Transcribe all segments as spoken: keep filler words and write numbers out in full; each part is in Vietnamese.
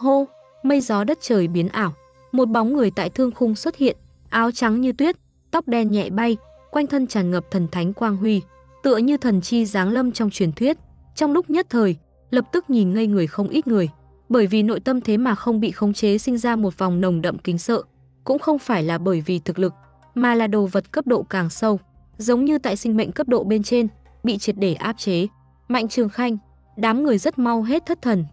Hô, mây gió đất trời biến ảo, một bóng người tại thương khung xuất hiện, áo trắng như tuyết, tóc đen nhẹ bay, quanh thân tràn ngập thần thánh quang huy, tựa như thần chi giáng lâm trong truyền thuyết. Trong lúc nhất thời, lập tức nhìn ngây người không ít người, bởi vì nội tâm thế mà không bị khống chế sinh ra một vòng nồng đậm kính sợ, cũng không phải là bởi vì thực lực, mà là đồ vật cấp độ càng sâu, giống như tại sinh mệnh cấp độ bên trên, bị triệt để áp chế. Mạnh Trường Khanh, đám người rất mau hết thất thần,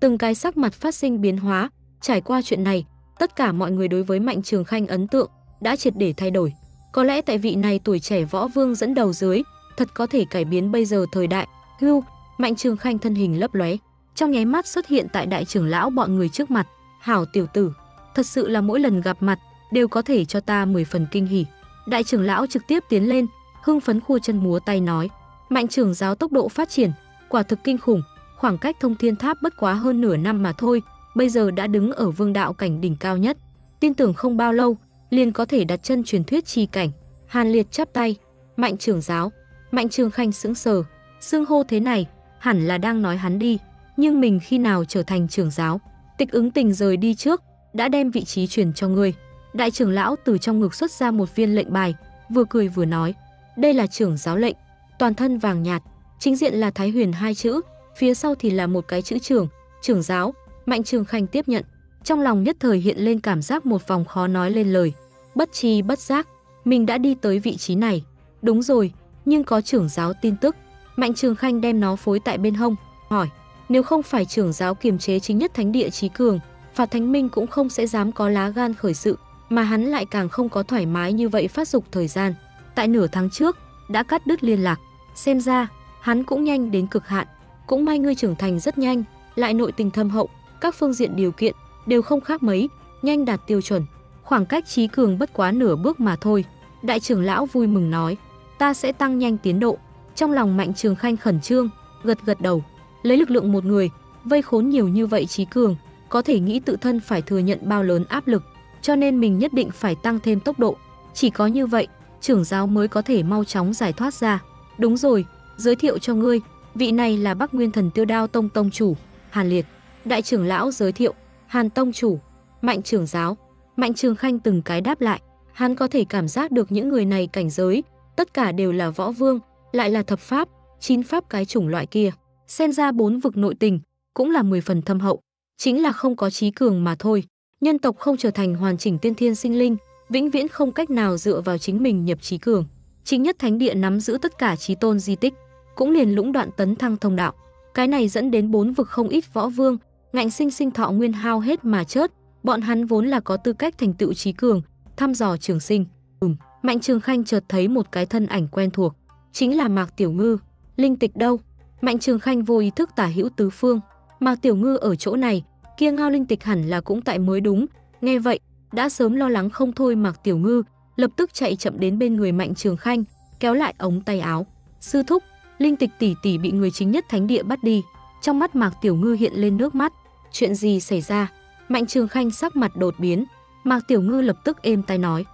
từng cái sắc mặt phát sinh biến hóa. Trải qua chuyện này, tất cả mọi người đối với Mạnh Trường Khanh ấn tượng đã triệt để thay đổi. Có lẽ tại vị này tuổi trẻ võ vương dẫn đầu dưới, thật có thể cải biến bây giờ thời đại. Hưu, Mạnh Trường Khanh thân hình lấp lóe, trong nháy mắt xuất hiện tại đại trưởng lão bọn người trước mặt. Hảo tiểu tử, thật sự là mỗi lần gặp mặt đều có thể cho ta mười phần kinh hỉ. Đại trưởng lão trực tiếp tiến lên, hưng phấn khua chân múa tay nói. Mạnh trưởng giáo tốc độ phát triển quả thực kinh khủng, khoảng cách thông thiên tháp bất quá hơn nửa năm mà thôi, bây giờ đã đứng ở vương đạo cảnh đỉnh cao nhất, tin tưởng không bao lâu liền có thể đặt chân truyền thuyết chi cảnh. Hàn Liệt chắp tay. Mạnh trưởng giáo. Mạnh Trường Khanh sững sờ, xưng hô thế này hẳn là đang nói hắn đi, nhưng mình khi nào trở thành trưởng giáo? Tịch Ứng Tình rời đi trước, đã đem vị trí truyền cho ngươi. Đại trưởng lão từ trong ngực xuất ra một viên lệnh bài, vừa cười vừa nói, đây là trưởng giáo lệnh, toàn thân vàng nhạt, chính diện là Thái Huyền hai chữ, phía sau thì là một cái chữ trưởng, trưởng giáo. Mạnh Trường Khanh tiếp nhận, trong lòng nhất thời hiện lên cảm giác một vòng khó nói lên lời, bất chi bất giác, mình đã đi tới vị trí này. Đúng rồi, nhưng có trưởng giáo tin tức. Mạnh Trường Khanh đem nó phối tại bên hông, hỏi, nếu không phải trưởng giáo kiềm chế chính nhất thánh địa trí cường, Phạt Thánh Minh cũng không sẽ dám có lá gan khởi sự, mà hắn lại càng không có thoải mái như vậy phát dục thời gian. Tại nửa tháng trước, đã cắt đứt liên lạc, xem ra, hắn cũng nhanh đến cực hạn. Cũng may ngươi trưởng thành rất nhanh, lại nội tình thâm hậu, các phương diện điều kiện đều không khác mấy, nhanh đạt tiêu chuẩn, khoảng cách trí cường bất quá nửa bước mà thôi. Đại trưởng lão vui mừng nói, ta sẽ tăng nhanh tiến độ. Trong lòng Mạnh Trường Khanh khẩn trương, gật gật đầu, lấy lực lượng một người vây khốn nhiều như vậy trí cường, có thể nghĩ tự thân phải thừa nhận bao lớn áp lực, cho nên mình nhất định phải tăng thêm tốc độ, chỉ có như vậy trưởng giáo mới có thể mau chóng giải thoát ra. Đúng rồi, giới thiệu cho ngươi, vị này là Bắc Nguyên Thần Tiêu Đao Tông tông chủ Hàn Liệt. Đại trưởng lão giới thiệu. Hàn tông chủ. Mạnh trưởng giáo. Mạnh Trường Khanh từng cái đáp lại, hắn có thể cảm giác được những người này cảnh giới tất cả đều là võ vương, lại là thập pháp, chín pháp cái chủng loại kia, xen ra bốn vực nội tình cũng là mười phần thâm hậu, chính là không có trí cường mà thôi. Nhân tộc không trở thành hoàn chỉnh tiên thiên sinh linh, vĩnh viễn không cách nào dựa vào chính mình nhập trí cường. Chính nhất thánh địa nắm giữ tất cả trí tôn di tích, cũng liền lũng đoạn tấn thăng thông đạo, cái này dẫn đến bốn vực không ít võ vương ngạnh sinh sinh thọ nguyên hao hết mà chết. Bọn hắn vốn là có tư cách thành tựu trí cường, thăm dò trường sinh. Ừm, Mạnh Trường Khanh chợt thấy một cái thân ảnh quen thuộc, chính là Mạc Tiểu Ngư. Linh Tịch đâu? Mạnh Trường Khanh vô ý thức tả hữu tứ phương, Mạc Tiểu Ngư ở chỗ này, kia Ngao Linh Tịch hẳn là cũng tại mới đúng. Nghe vậy, đã sớm lo lắng không thôi. Mạc Tiểu Ngư lập tức chạy chậm đến bên người Mạnh Trường Khanh, kéo lại ống tay áo. Sư thúc, Linh Tịch tỷ tỷ bị người chính nhất thánh địa bắt đi. Trong mắt Mạc Tiểu Ngư hiện lên nước mắt. Chuyện gì xảy ra? Mạnh Trường Khanh sắc mặt đột biến. Mạc Tiểu Ngư lập tức êm tai nói,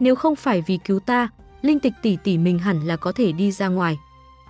nếu không phải vì cứu ta, Linh Tịch tỷ tỷ mình hẳn là có thể đi ra ngoài.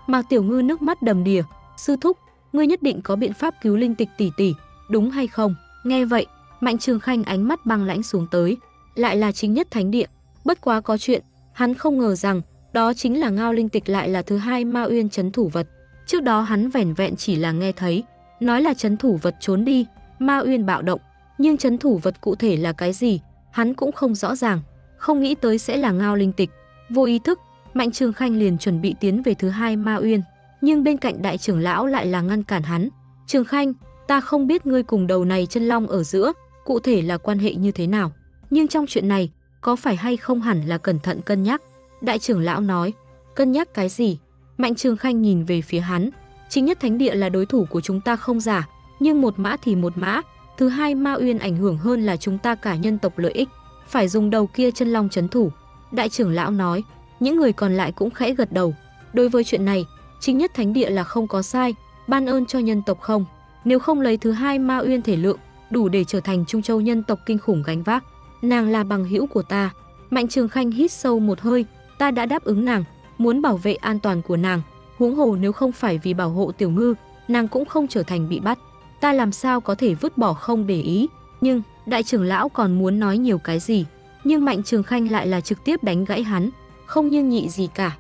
Mạc Tiểu Ngư nước mắt đầm đìa, sư thúc, ngươi nhất định có biện pháp cứu Linh Tịch tỷ tỷ, đúng hay không? Nghe vậy, Mạnh Trường Khanh ánh mắt băng lãnh xuống tới, lại là chính nhất thánh địa. Bất quá có chuyện, hắn không ngờ rằng đó chính là Ngao Linh Tịch lại là thứ hai ma uyên trấn thủ vật. Trước đó hắn vẻn vẹn chỉ là nghe thấy, nói là trấn thủ vật trốn đi, ma uyên bạo động, nhưng trấn thủ vật cụ thể là cái gì, hắn cũng không rõ ràng, không nghĩ tới sẽ là Ngao Linh Tịch. Vô ý thức, Mạnh Trường Khanh liền chuẩn bị tiến về thứ hai ma uyên, nhưng bên cạnh đại trưởng lão lại là ngăn cản hắn. Trường Khanh, ta không biết ngươi cùng đầu này chân long ở giữa cụ thể là quan hệ như thế nào, nhưng trong chuyện này có phải hay không hẳn là cẩn thận cân nhắc. Đại trưởng lão nói. Cân nhắc cái gì? Mạnh Trường Khanh nhìn về phía hắn. Chính nhất thánh địa là đối thủ của chúng ta không giả, nhưng một mã thì một mã, thứ hai ma uyên ảnh hưởng hơn là chúng ta cả nhân tộc lợi ích, phải dùng đầu kia chân long trấn thủ. Đại trưởng lão nói. Những người còn lại cũng khẽ gật đầu. Đối với chuyện này, chính nhất thánh địa là không có sai, ban ơn cho nhân tộc không. Nếu không lấy thứ hai ma uyên thể lượng, đủ để trở thành Trung Châu nhân tộc kinh khủng gánh vác. Nàng là bằng hữu của ta. Mạnh Trường Khanh hít sâu một hơi, ta đã đáp ứng nàng, muốn bảo vệ an toàn của nàng, huống hồ nếu không phải vì bảo hộ Tiểu Ngư, nàng cũng không trở thành bị bắt. ta làm sao có thể vứt bỏ không để ý. Nhưng đại trưởng lão còn muốn nói nhiều cái gì, nhưng Mạnh Trường Khanh lại là trực tiếp đánh gãy hắn, không nghiêng nhị gì cả.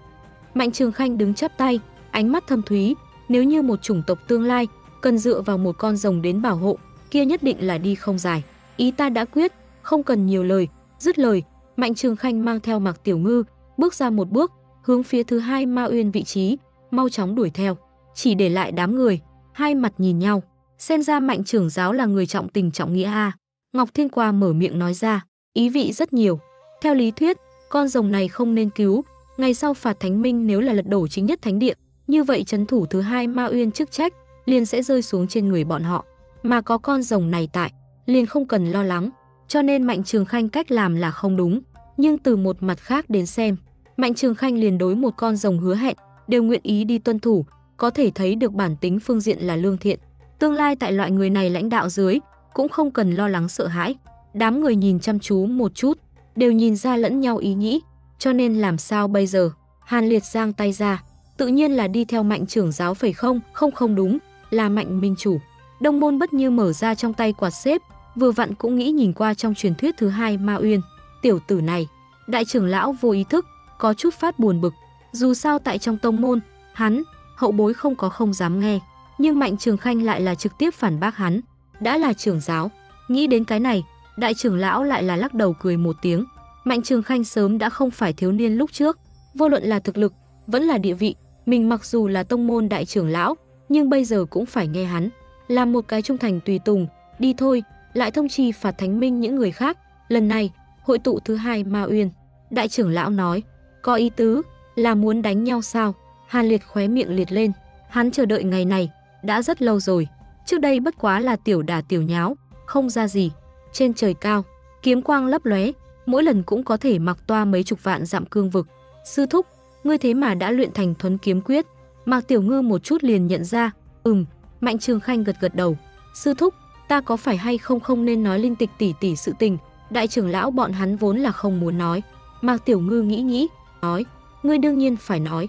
Mạnh Trường Khanh đứng chắp tay, ánh mắt thâm thúy, nếu như một chủng tộc tương lai cần dựa vào một con rồng đến bảo hộ, kia nhất định là đi không dài. Ý ta đã quyết, không cần nhiều lời. Dứt lời, Mạnh Trường Khanh mang theo Mạc Tiểu Ngư bước ra một bước, hướng phía thứ hai Ma Uyên vị trí mau chóng đuổi theo, chỉ để lại đám người hai mặt nhìn nhau. Xem ra Mạnh trưởng giáo là người trọng tình trọng nghĩa a, Ngọc Thiên Qua mở miệng nói ra, ý vị rất nhiều. Theo lý thuyết, con rồng này không nên cứu, ngày sau phạt Thánh Minh nếu là lật đổ Chính Nhất Thánh Địa, như vậy trấn thủ thứ hai Ma Uyên chức trách liền sẽ rơi xuống trên người bọn họ, mà có con rồng này tại, liền không cần lo lắng. Cho nên Mạnh Trường Khanh cách làm là không đúng, nhưng từ một mặt khác đến xem, Mạnh Trường Khanh liền đối một con rồng hứa hẹn đều nguyện ý đi tuân thủ, có thể thấy được bản tính phương diện là lương thiện. Tương lai tại loại người này lãnh đạo dưới, cũng không cần lo lắng sợ hãi. Đám người nhìn chăm chú một chút, đều nhìn ra lẫn nhau ý nghĩ, cho nên làm sao bây giờ? Hàn Liệt giang tay ra, tự nhiên là đi theo Mạnh trưởng giáo phải không? Không không đúng, là Mạnh minh chủ. Đông môn bất như mở ra trong tay quạt xếp, vừa vặn cũng nghĩ nhìn qua trong truyền thuyết thứ hai Ma Uyên. Tiểu tử này, đại trưởng lão vô ý thức có chút phát buồn bực, dù sao tại trong tông môn, hắn, hậu bối không có không dám nghe, nhưng Mạnh Trường Khanh lại là trực tiếp phản bác hắn, đã là trưởng giáo. Nghĩ đến cái này, đại trưởng lão lại là lắc đầu cười một tiếng. Mạnh Trường Khanh sớm đã không phải thiếu niên lúc trước, vô luận là thực lực, vẫn là địa vị, mình mặc dù là tông môn đại trưởng lão, nhưng bây giờ cũng phải nghe hắn, làm một cái trung thành tùy tùng, đi thôi, lại thông trì phạt Thánh Minh những người khác, lần này, hội tụ thứ hai Ma Uyên. Đại trưởng lão nói, có ý tứ, là muốn đánh nhau sao? Hàn Liệt khóe miệng liệt lên, hắn chờ đợi ngày này đã rất lâu rồi, trước đây bất quá là tiểu đả tiểu nháo, không ra gì. Trên trời cao, kiếm quang lấp lóe, mỗi lần cũng có thể mặc toa mấy chục vạn dặm cương vực. Sư thúc, ngươi thế mà đã luyện thành Thuấn Kiếm Quyết? Mạc Tiểu Ngư một chút liền nhận ra. Ừm, Mạnh Trường Khanh gật gật đầu. Sư thúc, ta có phải hay không không nên nói Linh Tịch tỷ tỷ sự tình, đại trưởng lão bọn hắn vốn là không muốn nói. Mạc Tiểu Ngư nghĩ nghĩ, nói, ngươi đương nhiên phải nói.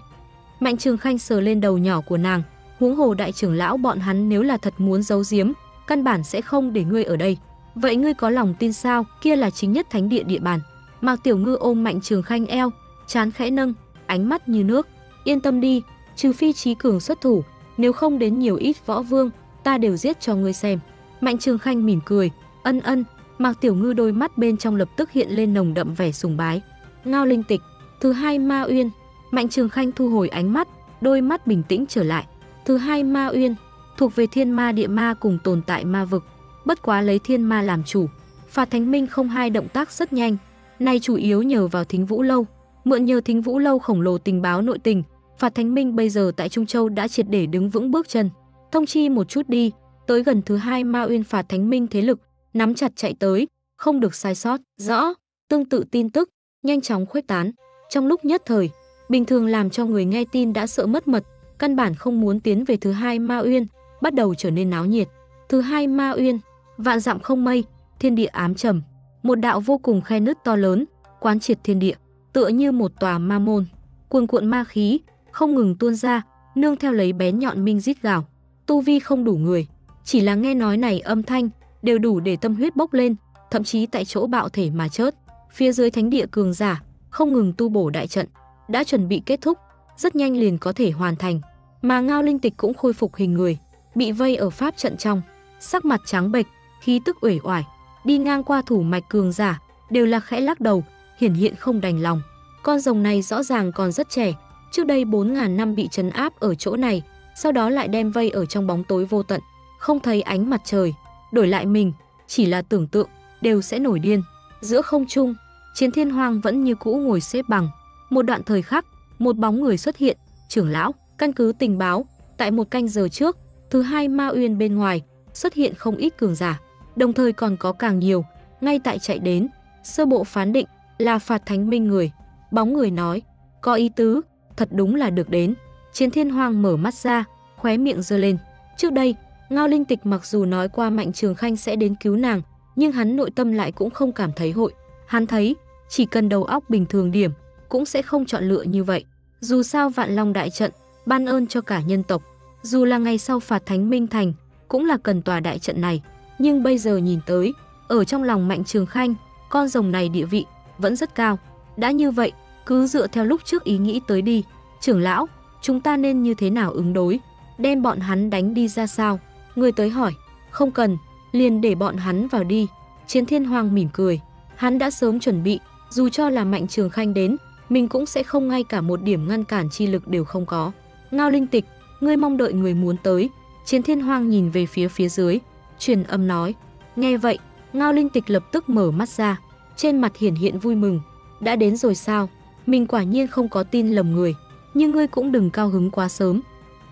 Mạnh Trường Khanh sờ lên đầu nhỏ của nàng, huống hồ đại trưởng lão bọn hắn nếu là thật muốn giấu giếm, căn bản sẽ không để ngươi ở đây. Vậy ngươi có lòng tin sao? Kia là Chính Nhất Thánh Địa địa bàn. Mạc Tiểu Ngư ôm Mạnh Trường Khanh eo, chán khẽ nâng, ánh mắt như nước. Yên tâm đi, trừ phi trí cường xuất thủ, nếu không đến nhiều ít võ vương, ta đều giết cho ngươi xem. Mạnh Trường Khanh mỉm cười, ân ân. Mạc Tiểu Ngư đôi mắt bên trong lập tức hiện lên nồng đậm vẻ sùng bái. Ngao Linh Tịch, thứ hai Ma Uyên. Mạnh Trường Khanh thu hồi ánh mắt, đôi mắt bình tĩnh trở lại. Thứ hai Ma Uyên thuộc về Thiên Ma Địa Ma cùng tồn tại ma vực, bất quá lấy Thiên Ma làm chủ. Phạt Thánh Minh không hai động tác rất nhanh, nay chủ yếu nhờ vào Thính Vũ Lâu. Mượn nhờ Thính Vũ Lâu khổng lồ tình báo nội tình, Phạt Thánh Minh bây giờ tại Trung Châu đã triệt để đứng vững bước chân. Thông chi một chút đi, tới gần thứ hai Ma Uyên Phạt Thánh Minh thế lực, nắm chặt chạy tới, không được sai sót. Rõ, tương tự tin tức nhanh chóng khuếch tán. Trong lúc nhất thời, bình thường làm cho người nghe tin đã sợ mất mật, căn bản không muốn tiến về thứ hai Ma Uyên, bắt đầu trở nên náo nhiệt. Thứ hai Ma Uyên, vạn dặm không mây, thiên địa ám trầm, một đạo vô cùng khe nứt to lớn, quán triệt thiên địa, tựa như một tòa ma môn, cuồn cuộn ma khí không ngừng tuôn ra, nương theo lấy bén nhọn minh rít gào. Tu vi không đủ người, chỉ là nghe nói này âm thanh, đều đủ để tâm huyết bốc lên, thậm chí tại chỗ bạo thể mà chết. Phía dưới thánh địa cường giả không ngừng tu bổ đại trận, đã chuẩn bị kết thúc, rất nhanh liền có thể hoàn thành. Mà Ngao Linh Tịch cũng khôi phục hình người, bị vây ở pháp trận trong, sắc mặt trắng bệch, khí tức uể oải, đi ngang qua thủ mạch cường giả đều là khẽ lắc đầu, hiển hiện không đành lòng. Con rồng này rõ ràng còn rất trẻ, trước đây bốn ngàn năm bị trấn áp ở chỗ này, sau đó lại đem vây ở trong bóng tối vô tận, không thấy ánh mặt trời. Đổi lại mình, chỉ là tưởng tượng đều sẽ nổi điên. Giữa không trung, Chiến Thiên Hoang vẫn như cũ ngồi xếp bằng. Một đoạn thời khắc, một bóng người xuất hiện. Trưởng lão, căn cứ tình báo, tại một canh giờ trước, thứ hai Ma Uyên bên ngoài xuất hiện không ít cường giả, đồng thời còn có càng nhiều ngay tại chạy đến. Sơ bộ phán định là Phạt Thánh Minh người. Bóng người nói, có ý tứ, thật đúng là được đến. Chiến Thiên Hoang mở mắt ra, khóe miệng giơ lên. Trước đây, Ngao Linh Tịch mặc dù nói qua Mạnh Trường Khanh sẽ đến cứu nàng, nhưng hắn nội tâm lại cũng không cảm thấy hội. Hắn thấy, chỉ cần đầu óc bình thường điểm, cũng sẽ không chọn lựa như vậy. Dù sao Vạn Long Đại Trận ban ơn cho cả nhân tộc, dù là ngày sau Phạt Thánh Minh thành, cũng là cần tòa đại trận này. Nhưng bây giờ nhìn tới, ở trong lòng Mạnh Trường Khanh, con rồng này địa vị vẫn rất cao. Đã như vậy, cứ dựa theo lúc trước ý nghĩ tới đi. Trưởng lão, chúng ta nên như thế nào ứng đối? Đem bọn hắn đánh đi ra sao? Người tới hỏi. Không cần, liền để bọn hắn vào đi. Chiến Thiên Hoang mỉm cười. Hắn đã sớm chuẩn bị, dù cho là Mạnh Trường Khanh đến, mình cũng sẽ không ngay cả một điểm ngăn cản chi lực đều không có. Ngao Linh Tịch, ngươi mong đợi người muốn tới. Chiến Thiên Hoang nhìn về phía phía dưới, truyền âm nói. Nghe vậy, Ngao Linh Tịch lập tức mở mắt ra, trên mặt hiển hiện vui mừng. Đã đến rồi sao? Mình quả nhiên không có tin lầm người, nhưng ngươi cũng đừng cao hứng quá sớm.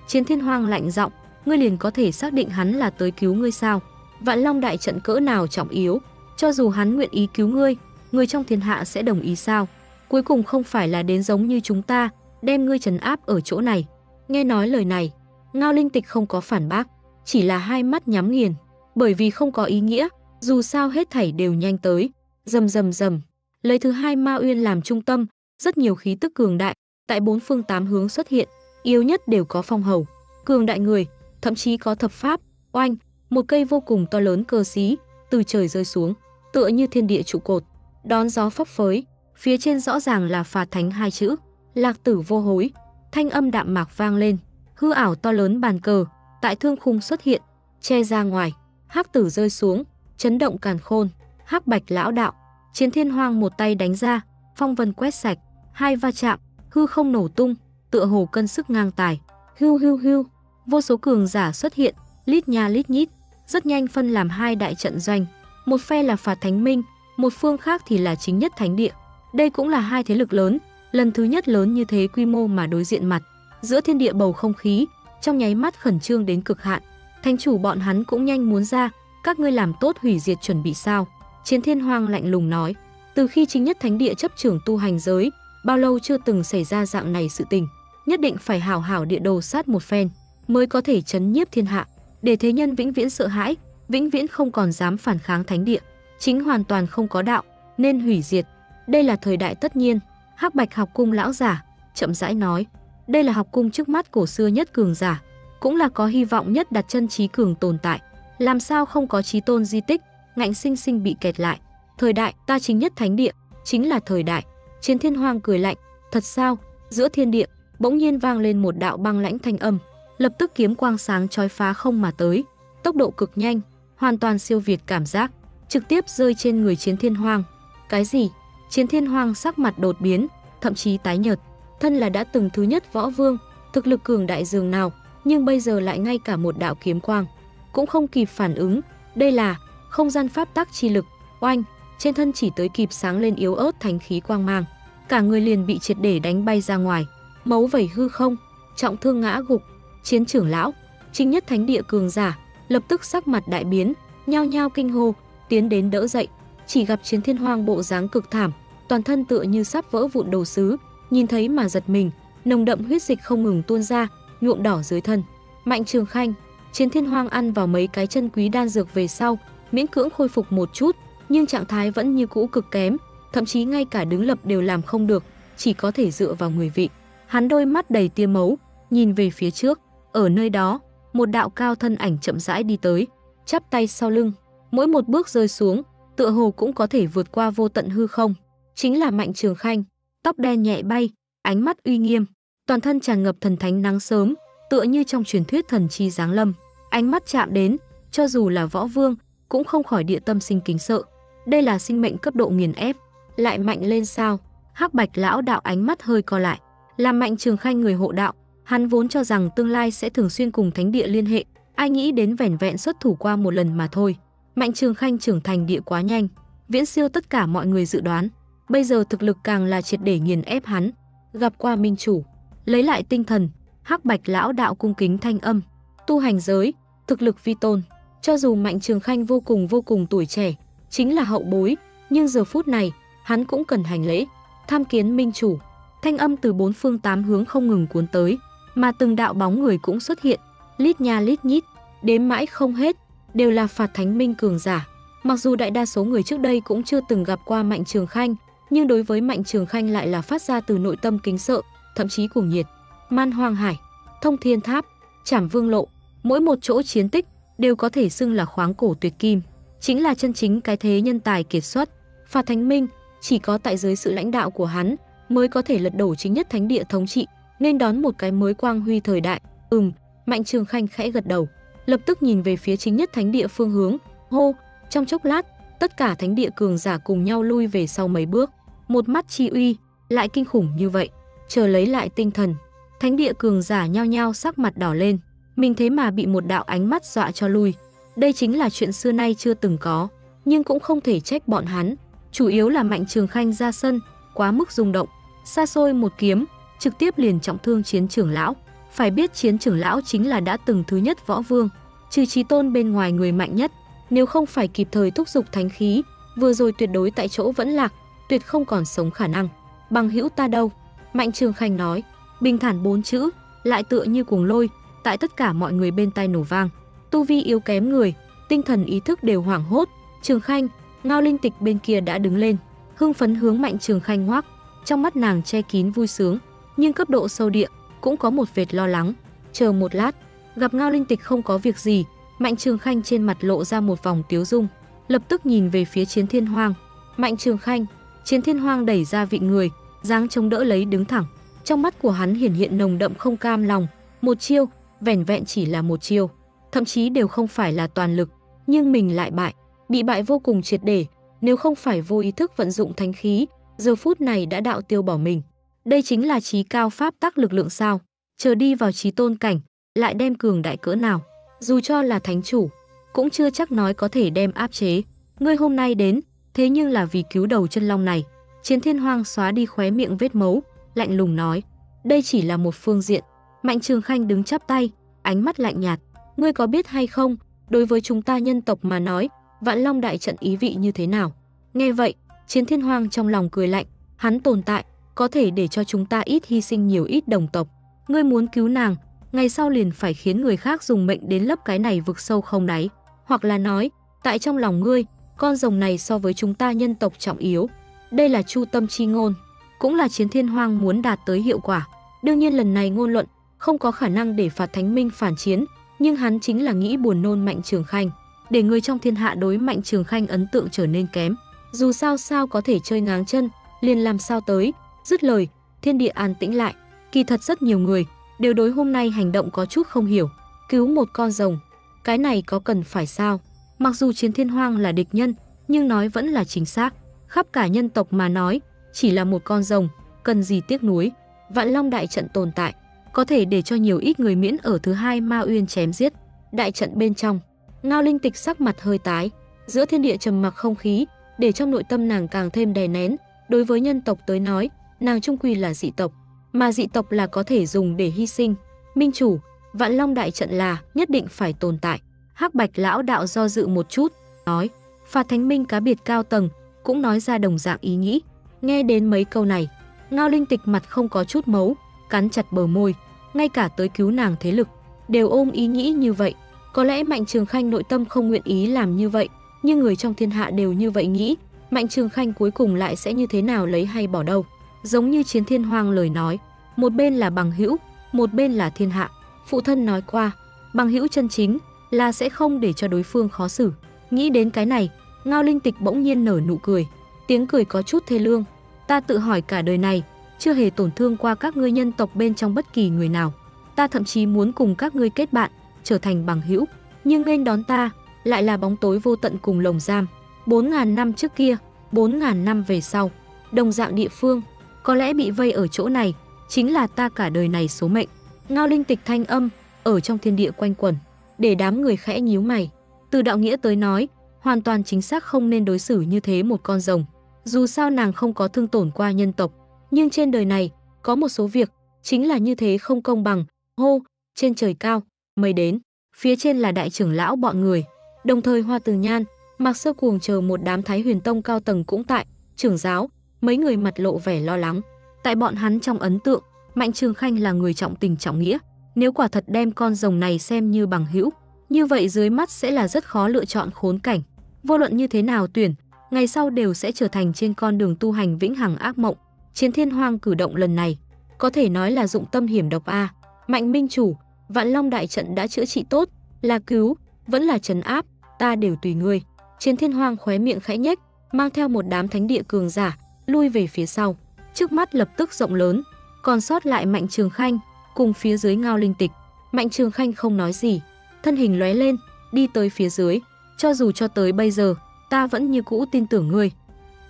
Chiến Thiên Hoang lạnh giọng, ngươi liền có thể xác định hắn là tới cứu ngươi sao? Vạn Long đại trận cỡ nào trọng yếu, cho dù hắn nguyện ý cứu ngươi, người trong thiên hạ sẽ đồng ý sao? Cuối cùng không phải là đến giống như chúng ta, đem ngươi trấn áp ở chỗ này. Nghe nói lời này, Ngao Linh Tịch không có phản bác, chỉ là hai mắt nhắm nghiền, bởi vì không có ý nghĩa, dù sao hết thảy đều nhanh tới. Rầm rầm rầm, lấy Thứ Hai Ma Uyên làm trung tâm, rất nhiều khí tức cường đại tại bốn phương tám hướng xuất hiện, yếu nhất đều có phong hầu, cường đại người, thậm chí có thập pháp. Oanh, một cây vô cùng to lớn cơ xí từ trời rơi xuống, tựa như thiên địa trụ cột, đón gió phấp phới, phía trên rõ ràng là Phạt Thánh hai chữ. Lạc tử vô hối, thanh âm đạm mạc vang lên, hư ảo to lớn bàn cờ tại thương khung xuất hiện, che ra ngoài, hắc tử rơi xuống, chấn động càn khôn. Hắc Bạch lão đạo, Chiến Thiên Hoang một tay đánh ra, phong vân quét sạch, hai va chạm, hư không nổ tung, tựa hồ cân sức ngang tài. Hưu hưu hưu, vô số cường giả xuất hiện, lít nha lít nhít, rất nhanh phân làm hai đại trận doanh, một phe là Phạt Thánh Minh, một phương khác thì là Chính Nhất Thánh Địa. Đây cũng là hai thế lực lớn, lần thứ nhất lớn như thế quy mô mà đối diện mặt. Giữa thiên địa bầu không khí trong nháy mắt khẩn trương đến cực hạn. Thánh chủ bọn hắn cũng nhanh muốn ra, các ngươi làm tốt hủy diệt chuẩn bị sao? Chiến Thiên Hoang lạnh lùng nói, từ khi Chính Nhất Thánh Địa chấp trưởng tu hành giới, bao lâu chưa từng xảy ra dạng này sự tình, nhất định phải hào hào địa đồ sát một phen, mới có thể chấn nhiếp thiên hạ, để thế nhân vĩnh viễn sợ hãi, vĩnh viễn không còn dám phản kháng thánh địa. Chính hoàn toàn không có đạo, nên hủy diệt. Đây là thời đại tất nhiên. Hắc Bạch học cung lão giả chậm rãi nói, đây là học cung trước mắt cổ xưa nhất cường giả, cũng là có hy vọng nhất đặt chân trí cường tồn tại. Làm sao không có trí tôn di tích, ngạnh sinh sinh bị kẹt lại. Thời đại ta Chính Nhất Thánh Địa chính là thời đại. Chiến Thiên Hoang cười lạnh, thật sao? Giữa thiên địa bỗng nhiên vang lên một đạo băng lãnh thanh âm, lập tức kiếm quang sáng chói phá không mà tới, tốc độ cực nhanh, hoàn toàn siêu việt cảm giác, trực tiếp rơi trên người Chiến Thiên Hoang. Cái gì? Chiến Thiên Hoang sắc mặt đột biến, thậm chí tái nhợt, thân là đã từng thứ nhất võ vương, thực lực cường đại dường nào, nhưng bây giờ lại ngay cả một đạo kiếm quang cũng không kịp phản ứng. Đây là không gian pháp tắc chi lực. Oanh, trên thân chỉ tới kịp sáng lên yếu ớt thánh khí quang mang, cả người liền bị triệt để đánh bay ra ngoài, máu vẩy hư không, trọng thương ngã gục. Chiến trưởng lão, Chính Nhất Thánh Địa cường giả lập tức sắc mặt đại biến, nhao nhao kinh hô, tiến đến đỡ dậy. Chỉ gặp Chiến Thiên Hoang bộ dáng cực thảm, toàn thân tựa như sắp vỡ vụn đồ sứ, nhìn thấy mà giật mình, nồng đậm huyết dịch không ngừng tuôn ra, nhuộm đỏ dưới thân. Mạnh Trường Khanh, Chiến Thiên Hoang ăn vào mấy cái chân quý đan dược về sau, miễn cưỡng khôi phục một chút, nhưng trạng thái vẫn như cũ cực kém, thậm chí ngay cả đứng lập đều làm không được, chỉ có thể dựa vào người vị. Hắn đôi mắt đầy tia máu, nhìn về phía trước, ở nơi đó, một đạo cao thân ảnh chậm rãi đi tới, chắp tay sau lưng, mỗi một bước rơi xuống, tựa hồ cũng có thể vượt qua vô tận hư không. Chính là Mạnh Trường Khanh, tóc đen nhẹ bay, ánh mắt uy nghiêm, toàn thân tràn ngập thần thánh nắng sớm, tựa như trong truyền thuyết thần chi giáng lâm. Ánh mắt chạm đến, cho dù là võ vương cũng không khỏi địa tâm sinh kính sợ. Đây là sinh mệnh cấp độ nghiền ép, lại mạnh lên sao? Hắc Bạch lão đạo ánh mắt hơi co lại, làm Mạnh Trường Khanh người hộ đạo, hắn vốn cho rằng tương lai sẽ thường xuyên cùng thánh địa liên hệ, ai nghĩ đến vẻn vẹn xuất thủ qua một lần mà thôi. Mạnh Trường Khanh trưởng thành địa quá nhanh, viễn siêu tất cả mọi người dự đoán, bây giờ thực lực càng là triệt để nghiền ép hắn. Gặp qua minh chủ, lấy lại tinh thần, Hắc Bạch lão đạo cung kính thanh âm. Tu hành giới, thực lực vi tôn, cho dù Mạnh Trường Khanh vô cùng vô cùng tuổi trẻ, chính là hậu bối, nhưng giờ phút này, hắn cũng cần hành lễ, tham kiến minh chủ. Thanh âm từ bốn phương tám hướng không ngừng cuốn tới, mà từng đạo bóng người cũng xuất hiện, lít nha lít nhít, đếm mãi không hết, đều là Phạt Thánh Minh cường giả. Mặc dù đại đa số người trước đây cũng chưa từng gặp qua Mạnh Trường Khanh, nhưng đối với Mạnh Trường Khanh lại là phát ra từ nội tâm kính sợ, thậm chí cuồng nhiệt. Man Hoang Hải, Thông Thiên Tháp, Trảm Vương Lộ, mỗi một chỗ chiến tích đều có thể xưng là khoáng cổ tuyệt kim, chính là chân chính cái thế nhân tài kiệt xuất. Phạt Thánh Minh chỉ có tại dưới sự lãnh đạo của hắn mới có thể lật đổ Chính Nhất Thánh Địa thống trị, nên đón một cái mới quang huy thời đại. Ừm, Mạnh Trường Khanh khẽ gật đầu, lập tức nhìn về phía Chính Nhất Thánh Địa phương hướng. Hô, trong chốc lát, tất cả thánh địa cường giả cùng nhau lui về sau mấy bước. Một mắt chi uy lại kinh khủng như vậy, chờ lấy lại tinh thần, thánh địa cường giả nhao nhao sắc mặt đỏ lên, mình thế mà bị một đạo ánh mắt dọa cho lui. Đây chính là chuyện xưa nay chưa từng có, nhưng cũng không thể trách bọn hắn, chủ yếu là Mạnh Trường Khanh ra sân quá mức rung động, xa xôi một kiếm trực tiếp liền trọng thương Chiến trưởng lão. Phải biết Chiến trưởng lão chính là đã từng thứ nhất võ vương, trừ Trí Tôn bên ngoài người mạnh nhất, nếu không phải kịp thời thúc giục thánh khí, vừa rồi tuyệt đối tại chỗ vẫn lạc, tuyệt không còn sống khả năng. Bằng hữu ta đâu? Mạnh Trường Khanh nói, bình thản bốn chữ lại tựa như cuồng lôi tại tất cả mọi người bên tai nổ vang. Tu vi yếu kém người, tinh thần ý thức đều hoảng hốt. Trường Khanh, Ngao Linh Tịch bên kia đã đứng lên, hưng phấn hướng Mạnh Trường Khanh ngoác, trong mắt nàng che kín vui sướng, nhưng cấp độ sâu địa cũng có một vệt lo lắng. Chờ một lát, gặp Ngao Linh Tịch không có việc gì, Mạnh Trường Khanh trên mặt lộ ra một vòng tiếu dung, lập tức nhìn về phía Chiến Thiên Hoang. Mạnh Trường Khanh, Chiến Thiên Hoang đẩy ra vị người, dáng chống đỡ lấy đứng thẳng, trong mắt của hắn hiển hiện nồng đậm không cam lòng. Một chiêu, vẻn vẹn chỉ là một chiêu, thậm chí đều không phải là toàn lực, nhưng mình lại bại, bị bại vô cùng triệt để, nếu không phải vô ý thức vận dụng thánh khí, giờ phút này đã đạo tiêu bỏ mình. Đây chính là trí cao pháp tắc lực lượng sao? Chờ đi vào trí tôn cảnh, lại đem cường đại cỡ nào, dù cho là thánh chủ, cũng chưa chắc nói có thể đem áp chế. Ngươi hôm nay đến, thế nhưng là vì cứu đầu chân long này. Chiến Thiên Hoang xóa đi khóe miệng vết máu, lạnh lùng nói, đây chỉ là một phương diện. Mạnh Trường Khanh đứng chắp tay, ánh mắt lạnh nhạt, ngươi có biết hay không, đối với chúng ta nhân tộc mà nói, Vạn Long Đại Trận ý vị như thế nào? Nghe vậy, Chiến Thiên Hoang trong lòng cười lạnh, hắn tồn tại có thể để cho chúng ta ít hy sinh nhiều ít đồng tộc. Ngươi muốn cứu nàng, ngày sau liền phải khiến người khác dùng mệnh đến lấp cái này vực sâu không đáy. Hoặc là nói, tại trong lòng ngươi, con rồng này so với chúng ta nhân tộc trọng yếu. Đây là chu tâm chi ngôn, cũng là Chiến Thiên Hoang muốn đạt tới hiệu quả. Đương nhiên lần này ngôn luận không có khả năng để Phạt Thánh Minh phản chiến, nhưng hắn chính là nghĩ buồn nôn Mạnh Trường Khanh, để người trong thiên hạ đối Mạnh Trường Khanh ấn tượng trở nên kém. Dù sao sao có thể chơi ngáng chân, liền làm sao tới. Dứt lời, thiên địa an tĩnh lại. Kỳ thật rất nhiều người đều đối hôm nay hành động có chút không hiểu. Cứu một con rồng, cái này có cần phải sao? Mặc dù Chiến Thiên Hoang là địch nhân, nhưng nói vẫn là chính xác. Khắp cả nhân tộc mà nói, chỉ là một con rồng, cần gì tiếc nuối. Vạn Long Đại Trận tồn tại, có thể để cho nhiều ít người miễn ở Thứ Hai Ma Uyên chém giết. Đại trận bên trong, Ngao Linh Tịch sắc mặt hơi tái, giữa thiên địa trầm mặc không khí, để trong nội tâm nàng càng thêm đè nén. Đối với nhân tộc tới nói, nàng trung quy là dị tộc, mà dị tộc là có thể dùng để hy sinh. Minh chủ, Vạn Long Đại Trận là nhất định phải tồn tại. Hắc Bạch lão đạo do dự một chút, nói, Phạt Thánh Minh cá biệt cao tầng cũng nói ra đồng dạng ý nghĩ. Nghe đến mấy câu này, Ngao Linh Tịch mặt không có chút máu, cắn chặt bờ môi, ngay cả tới cứu nàng thế lực đều ôm ý nghĩ như vậy. Có lẽ Mạnh Trường Khanh nội tâm không nguyện ý làm như vậy, nhưng người trong thiên hạ đều như vậy nghĩ, Mạnh Trường Khanh cuối cùng lại sẽ như thế nào lấy hay bỏ đâu? Giống như Chiến Thiên Hoang lời nói, một bên là bằng hữu, một bên là thiên hạ. Phụ thân nói qua, bằng hữu chân chính là sẽ không để cho đối phương khó xử. Nghĩ đến cái này, Ngao Linh Tịch bỗng nhiên nở nụ cười, tiếng cười có chút thê lương. Ta tự hỏi cả đời này chưa hề tổn thương qua các ngươi nhân tộc bên trong bất kỳ người nào. Ta thậm chí muốn cùng các ngươi kết bạn, trở thành bằng hữu, nhưng nghênh đón ta lại là bóng tối vô tận cùng lồng giam. bốn ngàn năm trước kia, bốn ngàn năm về sau, đồng dạng địa phương, có lẽ bị vây ở chỗ này chính là ta cả đời này số mệnh. Ngao Linh Tịch thanh âm ở trong thiên địa quanh quẩn, để đám người khẽ nhíu mày. Từ đạo nghĩa tới nói, hoàn toàn chính xác không nên đối xử như thế một con rồng. Dù sao nàng không có thương tổn qua nhân tộc, nhưng trên đời này có một số việc chính là như thế không công bằng. Hô, trên trời cao mây đến, phía trên là đại trưởng lão bọn người, đồng thời Hoa Từ Nhan, Mạc Sơ Cuồng chờ một đám Thái Huyền Tông cao tầng cũng tại. Trưởng giáo, mấy người mặt lộ vẻ lo lắng. Tại bọn hắn trong ấn tượng, Mạnh Trường Khanh là người trọng tình trọng nghĩa, nếu quả thật đem con rồng này xem như bằng hữu, như vậy dưới mắt sẽ là rất khó lựa chọn khốn cảnh. Vô luận như thế nào tuyển, ngày sau đều sẽ trở thành trên con đường tu hành vĩnh hằng ác mộng. Chiến Thiên Hoang cử động lần này có thể nói là dụng tâm hiểm độc a. Mạnh minh chủ, Vạn Long Đại Trận đã chữa trị tốt, là cứu vẫn là trấn áp, ta đều tùy ngươi. Chiến Thiên Hoang khóe miệng khẽ nhếch, mang theo một đám thánh địa cường giả lui về phía sau. Trước mắt lập tức rộng lớn, còn sót lại Mạnh Trường Khanh cùng phía dưới Ngao Linh Tịch. Mạnh Trường Khanh không nói gì, thân hình lóe lên, đi tới phía dưới. Cho dù cho tới bây giờ, ta vẫn như cũ tin tưởng ngươi.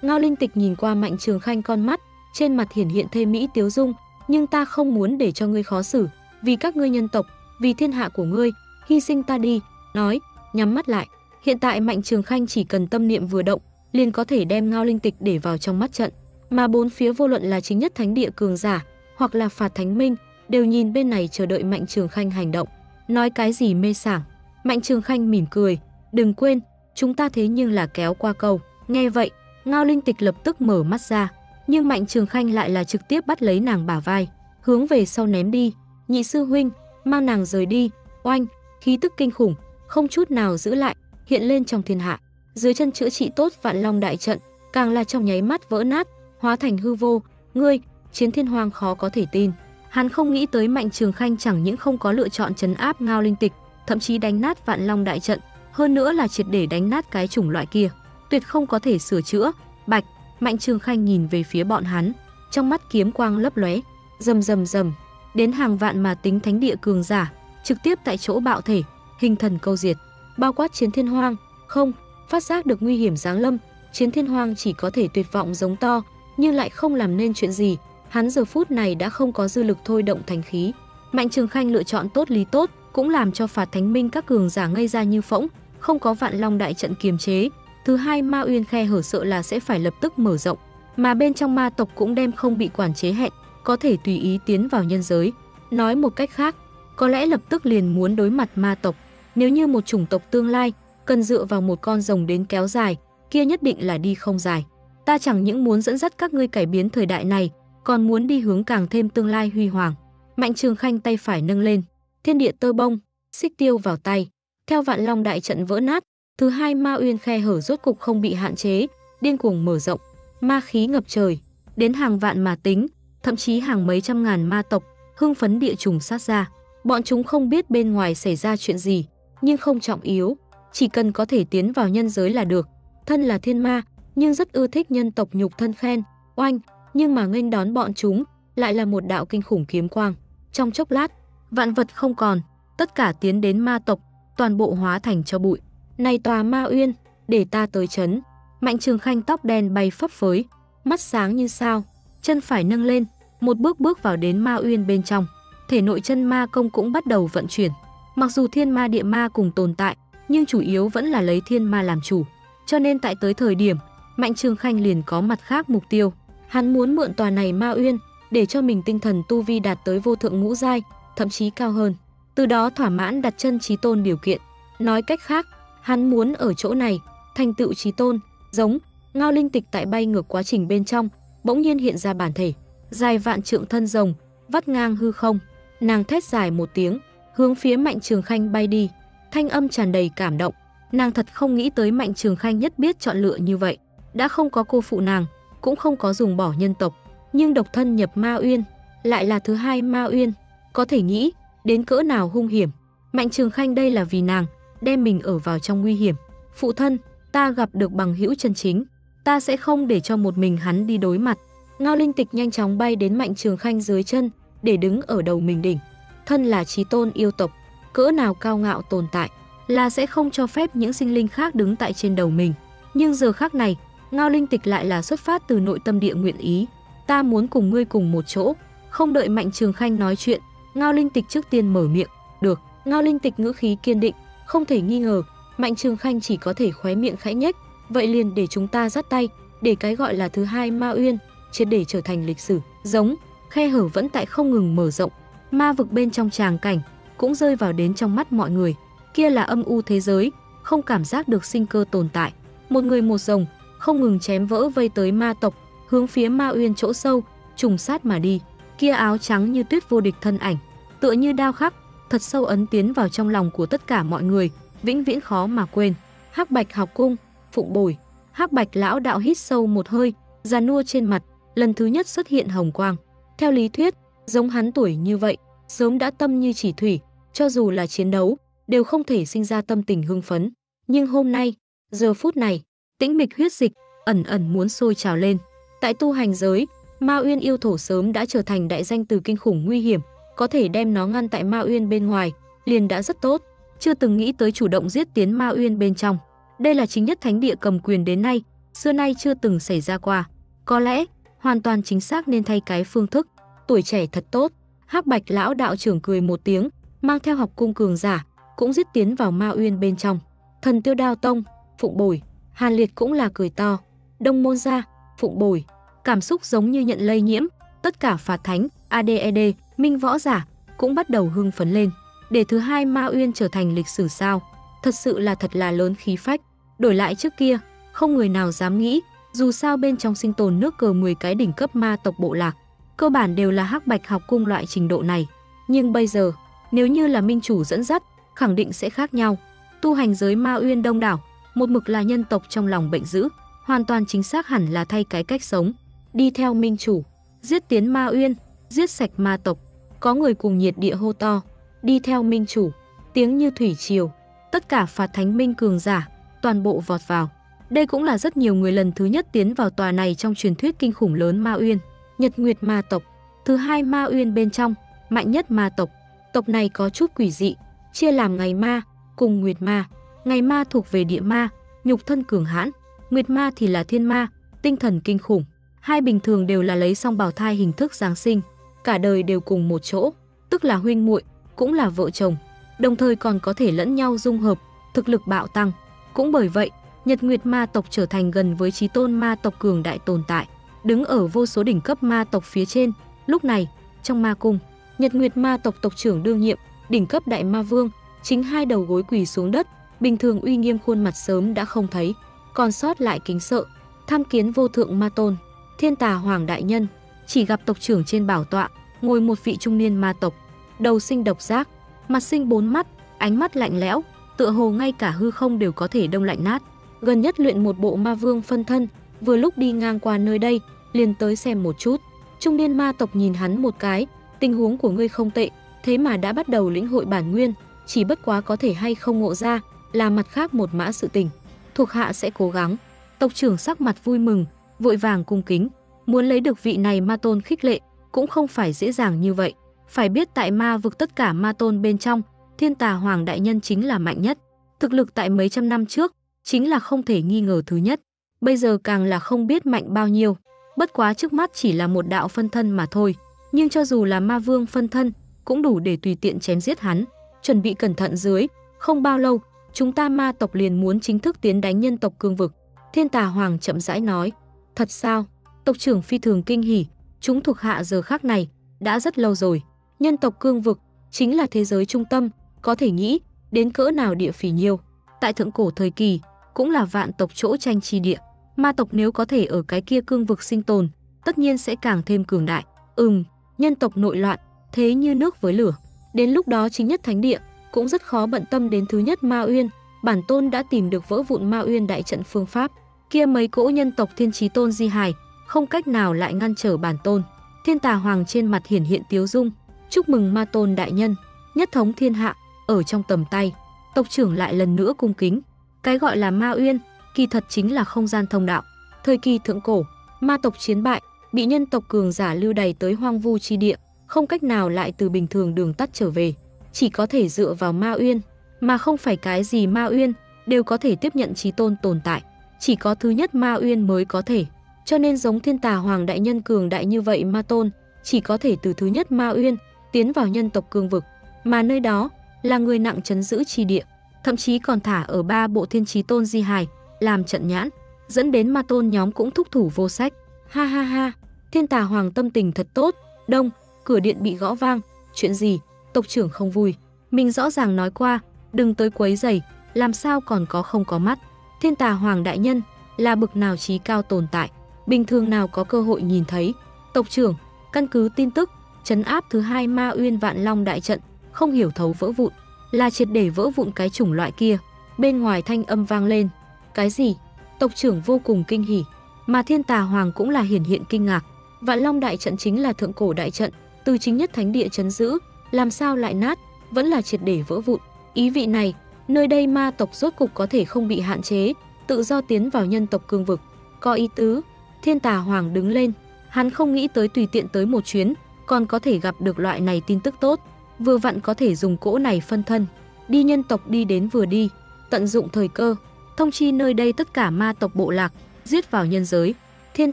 Ngao Linh Tịch nhìn qua Mạnh Trường Khanh, con mắt trên mặt hiển hiện thê mỹ tiếu dung, nhưng ta không muốn để cho ngươi khó xử, vì các ngươi nhân tộc, vì thiên hạ của ngươi, hy sinh ta đi, nói, nhắm mắt lại. Hiện tại Mạnh Trường Khanh chỉ cần tâm niệm vừa động, liền có thể đem Ngao Linh Tịch để vào trong mắt trận, mà bốn phía vô luận là Chính Nhất Thánh Địa cường giả, hoặc là Phạt Thánh Minh, đều nhìn bên này chờ đợi Mạnh Trường Khanh hành động. Nói cái gì mê sảng? Mạnh Trường Khanh mỉm cười, đừng quên, chúng ta thế nhưng là kéo qua cầu. Nghe vậy, Ngao Linh Tịch lập tức mở mắt ra, nhưng Mạnh Trường Khanh lại là trực tiếp bắt lấy nàng bả vai, hướng về sau ném đi. Nhị sư huynh, mang nàng rời đi. Oanh, khí tức kinh khủng, không chút nào giữ lại, hiện lên trong thiên hạ. Dưới chân chữa trị tốt Vạn Long Đại Trận, càng là trong nháy mắt vỡ nát, hóa thành hư vô. Ngươi, Chiến Thiên Hoang khó có thể tin. Hắn không nghĩ tới Mạnh Trường Khanh chẳng những không có lựa chọn trấn áp Ngao Linh Tịch, thậm chí đánh nát Vạn Long Đại Trận, hơn nữa là triệt để đánh nát cái chủng loại kia, tuyệt không có thể sửa chữa. Bạch, Mạnh Trường Khanh nhìn về phía bọn hắn, trong mắt kiếm quang lấp lóe, rầm rầm rầm, đến hàng vạn mà tính thánh địa cường giả, trực tiếp tại chỗ bạo thể, hình thần câu diệt, bao quát Chiến Thiên Hoang. Không, phát giác được nguy hiểm giáng lâm, Chiến Thiên Hoang chỉ có thể tuyệt vọng giống to, nhưng lại không làm nên chuyện gì. Hắn giờ phút này đã không có dư lực thôi động thánh khí. Mạnh Trường Khanh lựa chọn tốt lý tốt, cũng làm cho Phạt Thánh Minh các cường giả ngây ra như phỗng, không có Vạn Long Đại Trận kiềm chế, Thứ Hai Ma Uyên khe hở sợ là sẽ phải lập tức mở rộng, mà bên trong ma tộc cũng đem không bị quản chế hẹn, có thể tùy ý tiến vào nhân giới. Nói một cách khác, có lẽ lập tức liền muốn đối mặt ma tộc. Nếu như một chủng tộc tương lai cần dựa vào một con rồng đến kéo dài, kia nhất định là đi không dài. Ta chẳng những muốn dẫn dắt các ngươi cải biến thời đại này, còn muốn đi hướng càng thêm tương lai huy hoàng. Mạnh Trường Khanh tay phải nâng lên, thiên địa tơ bông, xích tiêu vào tay. Theo Vạn Long Đại Trận vỡ nát, Thứ Hai Ma Uyên khe hở rốt cục không bị hạn chế, điên cuồng mở rộng, ma khí ngập trời, đến hàng vạn mà tính, thậm chí hàng mấy trăm ngàn ma tộc hưng phấn địa trùng sát ra. Bọn chúng không biết bên ngoài xảy ra chuyện gì, nhưng không trọng yếu, chỉ cần có thể tiến vào nhân giới là được. Thân là thiên ma, nhưng rất ưa thích nhân tộc nhục thân khen. Oanh, nhưng mà nghênh đón bọn chúng lại là một đạo kinh khủng kiếm quang. Trong chốc lát, vạn vật không còn, tất cả tiến đến ma tộc toàn bộ hóa thành cho bụi. Này tòa Ma Uyên, để ta tới chấn. Mạnh Trường Khanh tóc đen bay phấp phới, mắt sáng như sao, chân phải nâng lên, một bước bước vào đến Ma Uyên bên trong. Thể nội chân ma công cũng bắt đầu vận chuyển. Mặc dù thiên ma địa ma cùng tồn tại, nhưng chủ yếu vẫn là lấy thiên ma làm chủ, cho nên tại tới thời điểm Mạnh Trường Khanh liền có mặt khác mục tiêu. Hắn muốn mượn tòa này Ma Uyên để cho mình tinh thần tu vi đạt tới vô thượng ngũ giai, thậm chí cao hơn, từ đó thỏa mãn đặt chân trí tôn điều kiện. Nói cách khác, hắn muốn ở chỗ này thành tựu trí tôn. Giống Ngao Linh Tịch tại bay ngược quá trình bên trong bỗng nhiên hiện ra bản thể dài vạn trượng, thân rồng vắt ngang hư không. Nàng thét dài một tiếng, hướng phía Mạnh Trường Khanh bay đi, thanh âm tràn đầy cảm động. Nàng thật không nghĩ tới Mạnh Trường Khanh nhất biết chọn lựa như vậy, đã không có cô phụ nàng, cũng không có dùng bỏ nhân tộc, nhưng độc thân nhập Ma Uyên, lại là Thứ Hai Ma Uyên, có thể nghĩ đến cỡ nào hung hiểm. Mạnh Trường Khanh đây là vì nàng, đem mình ở vào trong nguy hiểm. Phụ thân, ta gặp được bằng hữu chân chính, ta sẽ không để cho một mình hắn đi đối mặt. Ngao Linh Tịch nhanh chóng bay đến Mạnh Trường Khanh dưới chân, để đứng ở đầu mình đỉnh. Thân là trí tôn yêu tộc, cỡ nào cao ngạo tồn tại, là sẽ không cho phép những sinh linh khác đứng tại trên đầu mình. Nhưng giờ khác này, Ngao Linh Tịch lại là xuất phát từ nội tâm địa nguyện ý, ta muốn cùng ngươi cùng một chỗ. Không đợi Mạnh Trường Khanh nói chuyện, Ngao Linh Tịch trước tiên mở miệng. Được. Ngao Linh Tịch ngữ khí kiên định, không thể nghi ngờ. Mạnh Trường Khanh chỉ có thể khóe miệng khẽ nhếch. Vậy liền để chúng ta dắt tay, để cái gọi là Thứ Hai Ma Uyên triệt để trở thành lịch sử. Giống khe hở vẫn tại không ngừng mở rộng, ma vực bên trong tràng cảnh cũng rơi vào đến trong mắt mọi người. Kia là âm u thế giới, không cảm giác được sinh cơ tồn tại. Một người một rồng không ngừng chém vỡ vây tới ma tộc, hướng phía Ma Uyên chỗ sâu trùng sát mà đi. Kia áo trắng như tuyết vô địch thân ảnh, tựa như đao khắc, thật sâu ấn tiến vào trong lòng của tất cả mọi người, vĩnh viễn khó mà quên. Hắc Bạch học cung, phụng bồi. Hắc Bạch lão đạo hít sâu một hơi, già nua trên mặt lần thứ nhất xuất hiện hồng quang. Theo lý thuyết, giống hắn tuổi như vậy, sớm đã tâm như chỉ thủy, cho dù là chiến đấu, đều không thể sinh ra tâm tình hưng phấn. Nhưng hôm nay, giờ phút này, tĩnh mịch huyết dịch ẩn ẩn muốn sôi trào lên. Tại tu hành giới, Ma Uyên yêu thổ sớm đã trở thành đại danh từ kinh khủng nguy hiểm, có thể đem nó ngăn tại Ma Uyên bên ngoài, liền đã rất tốt, chưa từng nghĩ tới chủ động giết tiến Ma Uyên bên trong. Đây là Chính Nhất Thánh Địa cầm quyền đến nay, xưa nay chưa từng xảy ra qua. Có lẽ, hoàn toàn chính xác nên thay cái phương thức, tuổi trẻ thật tốt. Hắc Bạch lão đạo trưởng cười một tiếng, mang theo học cung cường giả, cũng giết tiến vào Ma Uyên bên trong. Thần Tiêu Đao Tông, Phụng Bồi, Hàn Liệt cũng là cười to. Đông môn gia, Phụng Bồi, cảm xúc giống như nhận lây nhiễm, tất cả Phạt Thánh, a đê e đê, Minh võ giả cũng bắt đầu hưng phấn lên. Để Thứ Hai Ma Uyên trở thành lịch sử sao? Thật sự là thật là lớn khí phách. Đổi lại trước kia, không người nào dám nghĩ, dù sao bên trong sinh tồn nước cờ mười cái đỉnh cấp ma tộc bộ lạc, cơ bản đều là Hắc Bạch học cung loại trình độ này. Nhưng bây giờ, nếu như là minh chủ dẫn dắt, khẳng định sẽ khác nhau. Tu hành giới Ma Uyên đông đảo, một mực là nhân tộc trong lòng bệnh dữ, hoàn toàn chính xác hẳn là thay cái cách sống, đi theo minh chủ, giết tiến Ma Uyên, giết sạch ma tộc. Có người cùng nhiệt địa hô to, đi theo minh chủ, tiếng như thủy triều, tất cả Phạt Thánh Minh cường giả toàn bộ vọt vào. Đây cũng là rất nhiều người lần thứ nhất tiến vào tòa này trong truyền thuyết kinh khủng lớn Ma Uyên. Nhật Nguyệt Ma Tộc, Thứ Hai Ma Uyên bên trong, mạnh nhất ma tộc. Tộc này có chút quỷ dị, chia làm ngày ma cùng nguyệt ma. Ngày ma thuộc về địa ma, nhục thân cường hãn, nguyệt ma thì là thiên ma, tinh thần kinh khủng. Hai bình thường đều là lấy song bào thai hình thức giáng sinh, cả đời đều cùng một chỗ, tức là huynh muội, cũng là vợ chồng, đồng thời còn có thể lẫn nhau dung hợp, thực lực bạo tăng. Cũng bởi vậy, Nhật Nguyệt Ma Tộc trở thành gần với Trí Tôn Ma Tộc cường đại tồn tại, đứng ở vô số đỉnh cấp ma tộc phía trên. Lúc này, trong ma cung, Nhật Nguyệt Ma Tộc tộc trưởng đương nhiệm, đỉnh cấp đại ma vương, chính hai đầu gối quỳ xuống đất, bình thường uy nghiêm khuôn mặt sớm đã không thấy, còn sót lại kính sợ, tham kiến vô thượng ma tôn, Thiên Tà Hoàng đại nhân. Chỉ gặp tộc trưởng trên bảo tọa, ngồi một vị trung niên ma tộc, đầu sinh độc giác, mặt sinh bốn mắt, ánh mắt lạnh lẽo, tựa hồ ngay cả hư không đều có thể đông lạnh nát. Gần nhất luyện một bộ ma vương phân thân, vừa lúc đi ngang qua nơi đây, liền tới xem một chút. Trung niên ma tộc nhìn hắn một cái, tình huống của ngươi không tệ, thế mà đã bắt đầu lĩnh hội bản nguyên, chỉ bất quá có thể hay không ngộ ra là mặt khác một mã sự tình, thuộc hạ sẽ cố gắng. Tộc trưởng sắc mặt vui mừng, vội vàng cung kính, muốn lấy được vị này ma tôn khích lệ cũng không phải dễ dàng như vậy. Phải biết tại ma vực tất cả ma tôn bên trong, Thiên Tà Hoàng đại nhân chính là mạnh nhất, thực lực tại mấy trăm năm trước chính là không thể nghi ngờ thứ nhất, bây giờ càng là không biết mạnh bao nhiêu. Bất quá trước mắt chỉ là một đạo phân thân mà thôi, nhưng cho dù là ma vương phân thân cũng đủ để tùy tiện chém giết hắn. Chuẩn bị cẩn thận dưới, không bao lâu chúng ta ma tộc liền muốn chính thức tiến đánh nhân tộc cương vực. Thiên Tà Hoàng chậm rãi nói. Thật sao? Tộc trưởng phi thường kinh hỉ, chúng thuộc hạ giờ khác này đã rất lâu rồi. Nhân tộc cương vực chính là thế giới trung tâm, có thể nghĩ đến cỡ nào địa phì nhiêu. Tại thượng cổ thời kỳ cũng là vạn tộc chỗ tranh chi địa, ma tộc nếu có thể ở cái kia cương vực sinh tồn, tất nhiên sẽ càng thêm cường đại. Ừm, nhân tộc nội loạn, thế như nước với lửa. Đến lúc đó Chính Nhất Thánh Địa cũng rất khó bận tâm đến Thứ Nhất Ma Uyên. Bản tôn đã tìm được vỡ vụn Ma Uyên đại trận phương pháp, kia mấy cỗ nhân tộc thiên trí tôn di hài không cách nào lại ngăn trở bản tôn. Thiên Tà Hoàng trên mặt hiển hiện tiếu dung. Chúc mừng ma tôn đại nhân, nhất thống thiên hạ ở trong tầm tay. Tộc trưởng lại lần nữa cung kính. Cái gọi là Ma Uyên kỳ thật chính là không gian thông đạo. Thời kỳ thượng cổ, ma tộc chiến bại, bị nhân tộc cường giả lưu đày tới hoang vu chi địa, không cách nào lại từ bình thường đường tắt trở về, chỉ có thể dựa vào Ma Uyên, mà không phải cái gì Ma Uyên đều có thể tiếp nhận trí tôn tồn tại, chỉ có Thứ Nhất Ma Uyên mới có thể. Cho nên giống Thiên Tà Hoàng đại nhân cường đại như vậy ma tôn, chỉ có thể từ Thứ Nhất Ma Uyên tiến vào nhân tộc cương vực, mà nơi đó là người nặng trấn giữ chi địa, thậm chí còn thả ở ba bộ thiên trí tôn di hài làm trận nhãn, dẫn đến ma tôn nhóm cũng thúc thủ vô sách. Ha ha ha, Thiên Tà Hoàng tâm tình thật tốt. Đông, cửa điện bị gõ vang. Chuyện gì? Tộc trưởng không vui. Mình rõ ràng nói qua, đừng tới quấy rầy, làm sao còn có không có mắt. Thiên Tà Hoàng đại nhân là bực nào trí cao tồn tại, bình thường nào có cơ hội nhìn thấy. Tộc trưởng, căn cứ tin tức, trấn áp Thứ Hai Ma Uyên Vạn Long đại trận không hiểu thấu vỡ vụn, là triệt để vỡ vụn cái chủng loại kia. Bên ngoài thanh âm vang lên. Cái gì? Tộc trưởng vô cùng kinh hỉ, mà Thiên Tà Hoàng cũng là hiển hiện kinh ngạc. Vạn Long đại trận chính là thượng cổ đại trận, từ Chính Nhất Thánh Địa trấn giữ, làm sao lại nát, vẫn là triệt để vỡ vụn. Ý vị này, nơi đây ma tộc rốt cục có thể không bị hạn chế, tự do tiến vào nhân tộc cương vực. Có ý tứ. Thiên Tà Hoàng đứng lên, hắn không nghĩ tới tùy tiện tới một chuyến, còn có thể gặp được loại này tin tức tốt, vừa vặn có thể dùng cỗ này phân thân, đi nhân tộc đi đến vừa đi, tận dụng thời cơ, thông chi nơi đây tất cả ma tộc bộ lạc, giết vào nhân giới. Thiên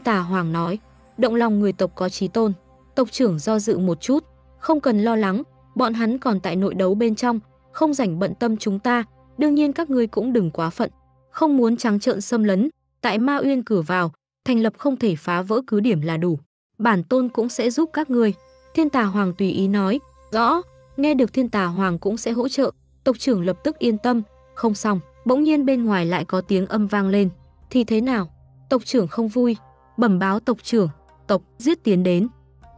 Tà Hoàng nói, động lòng người tộc có Trí Tôn. Tộc trưởng do dự một chút, không cần lo lắng, bọn hắn còn tại nội đấu bên trong, không rảnh bận tâm chúng ta, đương nhiên các ngươi cũng đừng quá phận, không muốn trắng trợn xâm lấn, tại Ma Uyên cửa vào, thành lập không thể phá vỡ cứ điểm là đủ. Bản tôn cũng sẽ giúp các ngươi. Thiên Tà Hoàng tùy ý nói, rõ, nghe được Thiên Tà Hoàng cũng sẽ hỗ trợ, tộc trưởng lập tức yên tâm. Không xong, bỗng nhiên bên ngoài lại có tiếng âm vang lên. Thì thế nào? Tộc trưởng không vui, bẩm báo tộc trưởng, tộc giết tiến đến.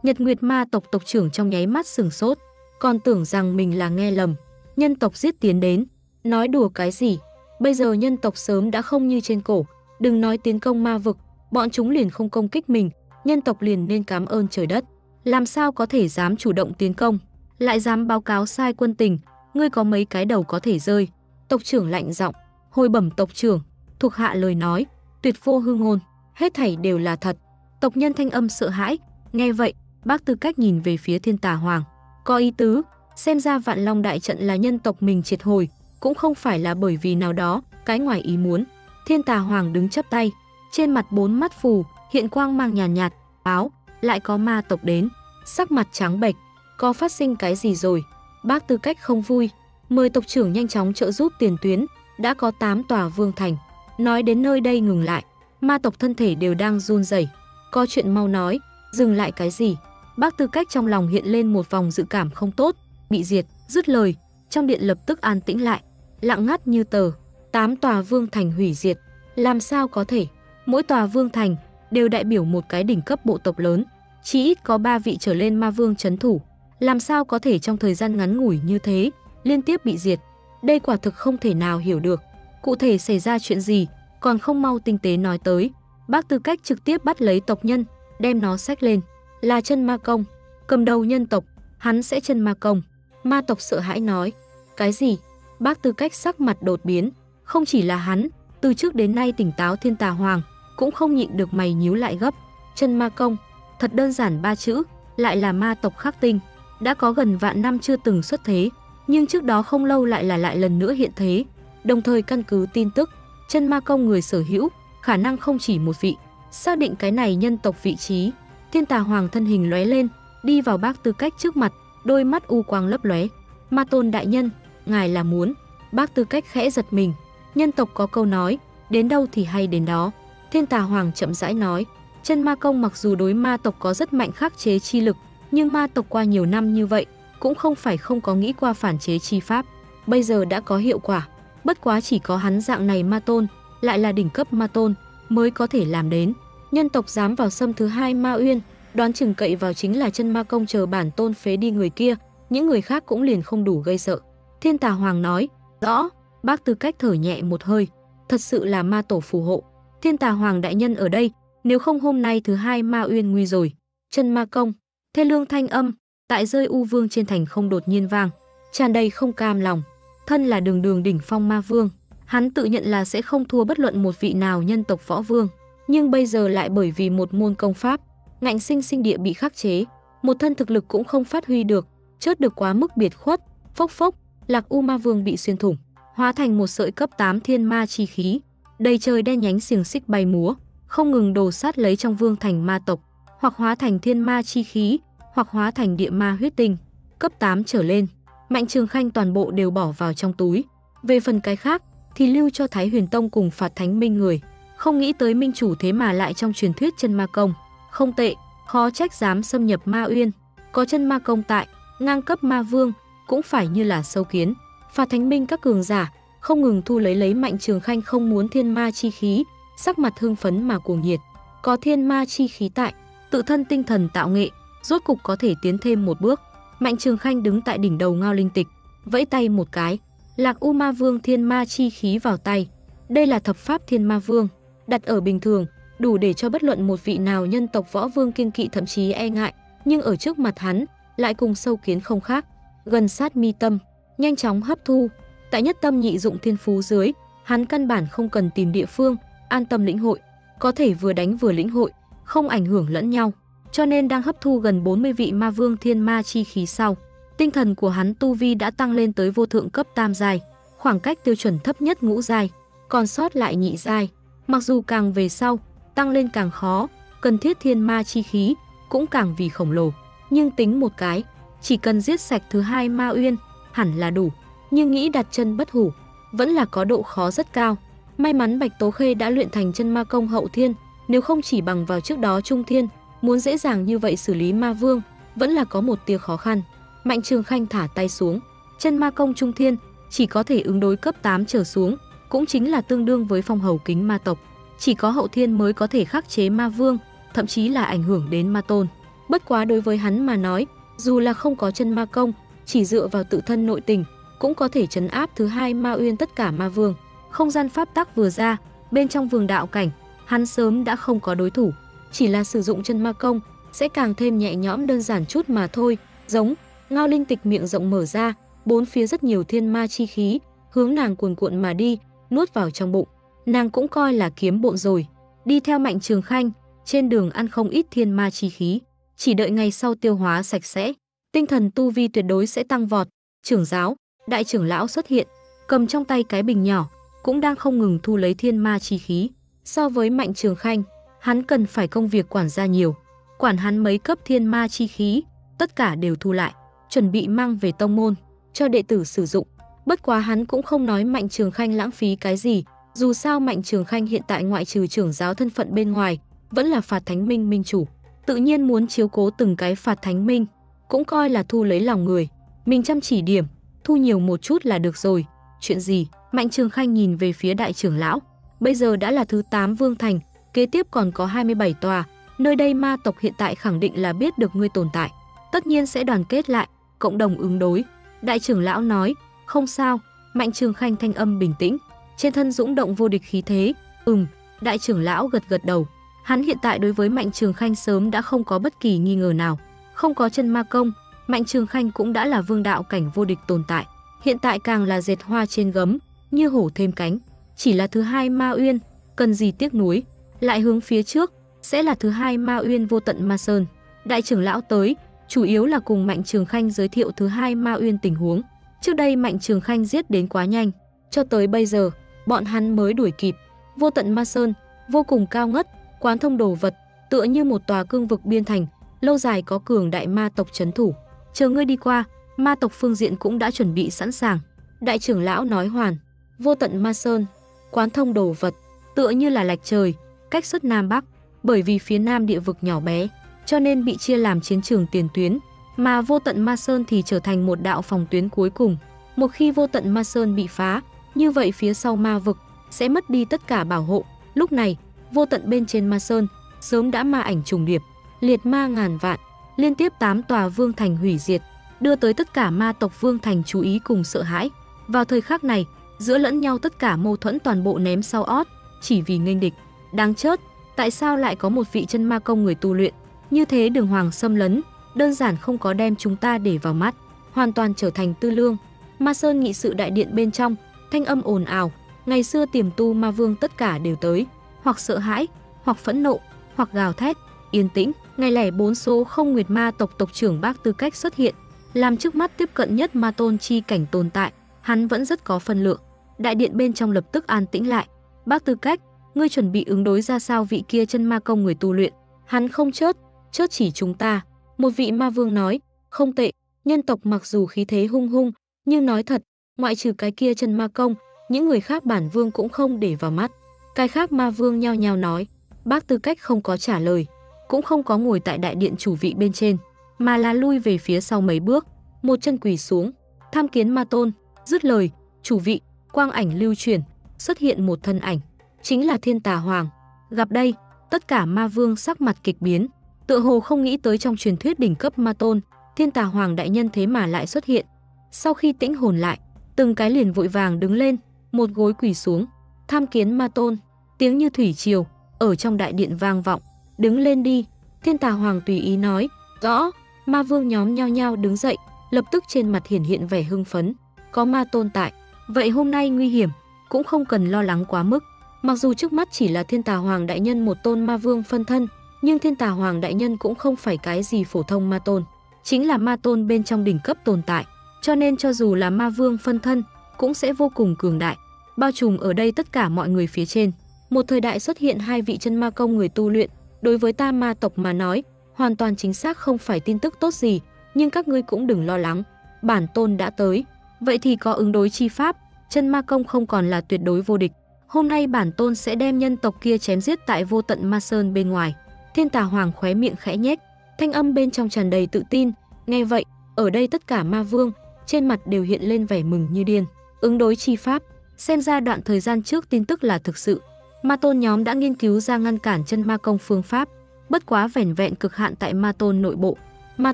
Nhật Nguyệt Ma tộc tộc trưởng trong nháy mắt sửng sốt, còn tưởng rằng mình là nghe lầm. Nhân tộc giết tiến đến, nói đùa cái gì? Bây giờ nhân tộc sớm đã không như trên cổ, đừng nói tiến công ma vực, bọn chúng liền không công kích mình, nhân tộc liền nên cảm ơn trời đất. Làm sao có thể dám chủ động tiến công, lại dám báo cáo sai quân tình, ngươi có mấy cái đầu có thể rơi. Tộc trưởng lạnh giọng, hồi bẩm tộc trưởng, thuộc hạ lời nói, tuyệt vô hư ngôn, hết thảy đều là thật. Tộc nhân thanh âm sợ hãi, nghe vậy, Bác Tư Cách nhìn về phía Thiên Tà Hoàng, có ý tứ, xem ra Vạn Long Đại Trận là nhân tộc mình triệt hồi, cũng không phải là bởi vì nào đó, cái ngoài ý muốn. Thiên Tà Hoàng đứng chắp tay, trên mặt bốn mắt phù, hiện quang mang nhàn nhạt, nhạt, báo, lại có ma tộc đến, sắc mặt trắng bệch, có phát sinh cái gì rồi? Bác Tư Cách không vui, mời tộc trưởng nhanh chóng trợ giúp tiền tuyến, đã có tám tòa vương thành. Nói đến nơi đây ngừng lại, ma tộc thân thể đều đang run rẩy. Có chuyện mau nói, dừng lại cái gì? Bác Tư Cách trong lòng hiện lên một vòng dự cảm không tốt, bị diệt, dứt lời, trong điện lập tức an tĩnh lại, lặng ngắt như tờ. Tám tòa vương thành hủy diệt, làm sao có thể? Mỗi tòa vương thành đều đại biểu một cái đỉnh cấp bộ tộc lớn, chí ít có ba vị trở lên ma vương trấn thủ, làm sao có thể trong thời gian ngắn ngủi như thế liên tiếp bị diệt? Đây quả thực không thể nào hiểu được, cụ thể xảy ra chuyện gì còn không mau tinh tế nói tới. Bác Tư Cách trực tiếp bắt lấy tộc nhân, đem nó xách lên, là Chân Ma Công, cầm đầu nhân tộc, hắn sẽ Chân Ma Công. Ma tộc sợ hãi nói, cái gì? Bác Tư Cách sắc mặt đột biến, không chỉ là hắn, từ trước đến nay tỉnh táo Thiên Tà Hoàng cũng không nhịn được mày nhíu lại gấp. Chân Ma Công, thật đơn giản ba chữ, lại là ma tộc khắc tinh, đã có gần vạn năm chưa từng xuất thế, nhưng trước đó không lâu lại là lại lần nữa hiện thế. Đồng thời căn cứ tin tức, Chân Ma Công người sở hữu khả năng không chỉ một vị, xác định cái này nhân tộc vị trí. Thiên Tà Hoàng thân hình lóe lên, đi vào Bác Tư Cách trước mặt, đôi mắt u quang lấp lóe. Ma tôn đại nhân, ngài là muốn? Bác Tư Cách khẽ giật mình, nhân tộc có câu nói, đến đâu thì hay đến đó. Thiên Tà Hoàng chậm rãi nói, Chân Ma Công mặc dù đối ma tộc có rất mạnh khắc chế chi lực, nhưng ma tộc qua nhiều năm như vậy cũng không phải không có nghĩ qua phản chế chi pháp, bây giờ đã có hiệu quả, bất quá chỉ có hắn dạng này ma tôn, lại là đỉnh cấp ma tôn, mới có thể làm đến. Nhân tộc dám vào xâm thứ hai Ma Uyên, đoán chừng cậy vào chính là Chân Ma Công, chờ bản tôn phế đi người kia, những người khác cũng liền không đủ gây sợ. Thiên Tà Hoàng nói, rõ. Bác Tư Cách thở nhẹ một hơi, thật sự là ma tổ phù hộ. Thiên Tà Hoàng đại nhân ở đây, nếu không hôm nay thứ hai Ma Uyên nguy rồi. Chân Ma Công, thê lương thanh âm tại rơi U Vương trên thành không đột nhiên vang, tràn đầy không cam lòng. Thân là đường đường đỉnh phong ma vương, hắn tự nhận là sẽ không thua bất luận một vị nào nhân tộc võ vương, nhưng bây giờ lại bởi vì một môn công pháp, ngạnh sinh sinh địa bị khắc chế, một thân thực lực cũng không phát huy được, chớt được quá mức biệt khuất. Phốc phốc, Lạc U Ma Vương bị xuyên thủng, hóa thành một sợi cấp tám thiên ma chi khí, đầy trời đen nhánh xiềng xích bay múa, không ngừng đồ sát lấy trong vương thành ma tộc, hoặc hóa thành thiên ma chi khí, hoặc hóa thành địa ma huyết tinh. Cấp tám trở lên, Mạnh Trường Khanh toàn bộ đều bỏ vào trong túi. Về phần cái khác thì lưu cho Thái Huyền Tông cùng Phạt Thánh Minh người. Không nghĩ tới minh chủ thế mà lại trong truyền thuyết Chân Ma Công. Không tệ, khó trách dám xâm nhập Ma Uyên. Có Chân Ma Công tại, ngang cấp ma vương cũng phải như là sâu kiến. Phạt Thánh Minh các cường giả không ngừng thu lấy lấy Mạnh Trường Khanh không muốn thiên ma chi khí, sắc mặt hưng phấn mà cuồng nhiệt. Có thiên ma chi khí tại, tự thân tinh thần tạo nghệ rốt cục có thể tiến thêm một bước. Mạnh Trường Khanh đứng tại đỉnh đầu Ngao Linh Tịch, vẫy tay một cái, Lạc U Ma Vương thiên ma chi khí vào tay. Đây là thập pháp thiên ma vương, đặt ở bình thường đủ để cho bất luận một vị nào nhân tộc võ vương kiêng kỵ thậm chí e ngại, nhưng ở trước mặt hắn lại cùng sâu kiến không khác, gần sát mi tâm, nhanh chóng hấp thu, Tại nhất tâm nhị dụng thiên phú dưới, hắn căn bản không cần tìm địa phương, an tâm lĩnh hội, có thể vừa đánh vừa lĩnh hội, không ảnh hưởng lẫn nhau. Cho nên đang hấp thu gần bốn mươi vị ma vương thiên ma chi khí sau, tinh thần của hắn tu vi đã tăng lên tới vô thượng cấp tam giai, khoảng cách tiêu chuẩn thấp nhất ngũ giai, còn sót lại nhị giai. Mặc dù càng về sau, tăng lên càng khó, cần thiết thiên ma chi khí cũng càng vì khổng lồ, nhưng tính một cái, chỉ cần giết sạch thứ hai ma uyên hẳn là đủ, nhưng nghĩ đặt chân bất hủ vẫn là có độ khó rất cao. May mắn Bạch Tố Khê đã luyện thành chân ma công hậu thiên, nếu không chỉ bằng vào trước đó trung thiên, muốn dễ dàng như vậy xử lý ma vương vẫn là có một tia khó khăn. Mạnh Trường Khanh thả tay xuống, chân ma công trung thiên chỉ có thể ứng đối cấp tám trở xuống, cũng chính là tương đương với phong hầu kính ma tộc, chỉ có hậu thiên mới có thể khắc chế ma vương, thậm chí là ảnh hưởng đến ma tôn. Bất quá đối với hắn mà nói, dù là không có chân ma công, chỉ dựa vào tự thân nội tình cũng có thể trấn áp thứ hai ma uyên tất cả ma vương. Không gian pháp tắc vừa ra, bên trong vương đạo cảnh hắn sớm đã không có đối thủ, chỉ là sử dụng chân ma công sẽ càng thêm nhẹ nhõm đơn giản chút mà thôi. Giống Ngao Linh Tịch miệng rộng mở ra, bốn phía rất nhiều thiên ma chi khí hướng nàng cuồn cuộn mà đi, nuốt vào trong bụng. Nàng cũng coi là kiếm bộn rồi, đi theo Mạnh Trường Khanh trên đường ăn không ít thiên ma chi khí, chỉ đợi ngày sau tiêu hóa sạch sẽ, tinh thần tu vi tuyệt đối sẽ tăng vọt. Trưởng giáo, đại trưởng lão xuất hiện, cầm trong tay cái bình nhỏ, cũng đang không ngừng thu lấy thiên ma chi khí. So với Mạnh Trường Khanh, hắn cần phải công việc quản gia nhiều, quản hắn mấy cấp thiên ma chi khí, tất cả đều thu lại, chuẩn bị mang về tông môn cho đệ tử sử dụng. Bất quá hắn cũng không nói Mạnh Trường Khanh lãng phí cái gì, dù sao Mạnh Trường Khanh hiện tại ngoại trừ trưởng giáo thân phận bên ngoài, vẫn là Phạt Thánh Minh minh chủ, tự nhiên muốn chiếu cố từng cái Phạt Thánh Minh, cũng coi là thu lấy lòng người, mình chăm chỉ điểm, thu nhiều một chút là được rồi. Chuyện gì? Mạnh Trường Khanh nhìn về phía đại trưởng lão, bây giờ đã là thứ tám vương thành, kế tiếp còn có hai mươi bảy tòa, nơi đây ma tộc hiện tại khẳng định là biết được ngươi tồn tại, tất nhiên sẽ đoàn kết lại, cộng đồng ứng đối. Đại trưởng lão nói. Không sao, Mạnh Trường Khanh thanh âm bình tĩnh, trên thân dũng động vô địch khí thế. Ừm, đại trưởng lão gật gật đầu. Hắn hiện tại đối với Mạnh Trường Khanh sớm đã không có bất kỳ nghi ngờ nào. Không có chân ma công, Mạnh Trường Khanh cũng đã là vương đạo cảnh vô địch tồn tại, hiện tại càng là dệt hoa trên gấm, như hổ thêm cánh. Chỉ là thứ hai ma uyên, cần gì tiếc nuối, lại hướng phía trước sẽ là thứ hai ma uyên vô tận ma sơn. Đại trưởng lão tới, chủ yếu là cùng Mạnh Trường Khanh giới thiệu thứ hai ma uyên tình huống. Trước đây Mạnh Trường Khanh giết đến quá nhanh, cho tới bây giờ bọn hắn mới đuổi kịp. Vô tận ma sơn vô cùng cao ngất, quán thông đồ vật, tựa như một tòa cương vực biên thành, lâu dài có cường đại ma tộc trấn thủ. Chờ ngươi đi qua, ma tộc phương diện cũng đã chuẩn bị sẵn sàng. Đại trưởng lão nói hoàn. Vô tận ma sơn, quán thông đồ vật, tựa như là lạch trời, cách xuất Nam Bắc. Bởi vì phía Nam địa vực nhỏ bé, cho nên bị chia làm chiến trường tiền tuyến, mà vô tận ma sơn thì trở thành một đạo phòng tuyến cuối cùng. Một khi vô tận ma sơn bị phá, như vậy phía sau ma vực sẽ mất đi tất cả bảo hộ. Lúc này, vô tận bên trên ma sơn sớm đã ma ảnh trùng điệp, liệt ma ngàn vạn, liên tiếp tám tòa vương thành hủy diệt, đưa tới tất cả ma tộc vương thành chú ý cùng sợ hãi. Vào thời khắc này, giữa lẫn nhau tất cả mâu thuẫn toàn bộ ném sau ót, chỉ vì nghênh địch. Đáng chết, tại sao lại có một vị chân ma công người tu luyện như thế đường hoàng xâm lấn, đơn giản không có đem chúng ta để vào mắt, hoàn toàn trở thành tư lương. Ma sơn nghị sự đại điện bên trong, thanh âm ồn ào. Ngày xưa tiềm tu ma vương tất cả đều tới, hoặc sợ hãi, hoặc phẫn nộ, hoặc gào thét. Yên tĩnh. Ngày lẻ bốn số không nguyệt ma tộc tộc trưởng Bác Tư Cách xuất hiện, làm trước mắt tiếp cận nhất ma tôn chi cảnh tồn tại, hắn vẫn rất có phân lượng. Đại điện bên trong lập tức an tĩnh lại. Bác Tư Cách, ngươi chuẩn bị ứng đối ra sao vị kia chân ma công người tu luyện? Hắn không chớt, chớt chỉ chúng ta. Một vị ma vương nói. Không tệ, nhân tộc mặc dù khí thế hung hung, nhưng nói thật, ngoại trừ cái kia chân ma công, những người khác bản vương cũng không để vào mắt. Cái khác ma vương nhao nhao nói. Bác Tư Cách không có trả lời, cũng không có ngồi tại đại điện chủ vị bên trên, mà là lui về phía sau mấy bước, một chân quỳ xuống, tham kiến ma tôn. Dứt lời, chủ vị quang ảnh lưu chuyển, xuất hiện một thân ảnh, chính là Thiên Tà Hoàng. Gặp đây, tất cả ma vương sắc mặt kịch biến, tựa hồ không nghĩ tới trong truyền thuyết đỉnh cấp ma tôn Thiên Tà Hoàng đại nhân thế mà lại xuất hiện. Sau khi tĩnh hồn lại, từng cái liền vội vàng đứng lên, một gối quỳ xuống, tham kiến ma tôn. Tiếng như thủy triều ở trong đại điện vang vọng. Đứng lên đi, Thiên Tà Hoàng tùy ý nói. Rõ. Ma vương nhóm nhao nhao đứng dậy, lập tức trên mặt hiển hiện vẻ hưng phấn. Có ma tôn tại, Vậy hôm nay nguy hiểm cũng không cần lo lắng quá mức. Mặc dù trước mắt chỉ là Thiên Tà Hoàng Đại Nhân một tôn ma vương phân thân, nhưng Thiên Tà Hoàng Đại Nhân cũng không phải cái gì phổ thông ma tôn, chính là ma tôn bên trong đỉnh cấp tồn tại. Cho nên cho dù là ma vương phân thân, cũng sẽ vô cùng cường đại, bao trùm ở đây tất cả mọi người phía trên. Một thời đại xuất hiện hai vị chân ma công người tu luyện, đối với ta ma tộc mà nói, hoàn toàn chính xác không phải tin tức tốt gì, nhưng các ngươi cũng đừng lo lắng, bản tôn đã tới. Vậy thì có ứng đối chi pháp, chân ma công không còn là tuyệt đối vô địch. Hôm nay bản tôn sẽ đem nhân tộc kia chém giết tại Vô Tận Ma Sơn bên ngoài. Thiên Tà Hoàng khóe miệng khẽ nhếch, thanh âm bên trong tràn đầy tự tin. Nghe vậy, ở đây tất cả ma vương trên mặt đều hiện lên vẻ mừng như điên. Ứng đối chi pháp, xem ra đoạn thời gian trước tin tức là thực sự. Ma tôn nhóm đã nghiên cứu ra ngăn cản chân ma công phương pháp, bất quá vẻn vẹn cực hạn tại ma tôn nội bộ. Ma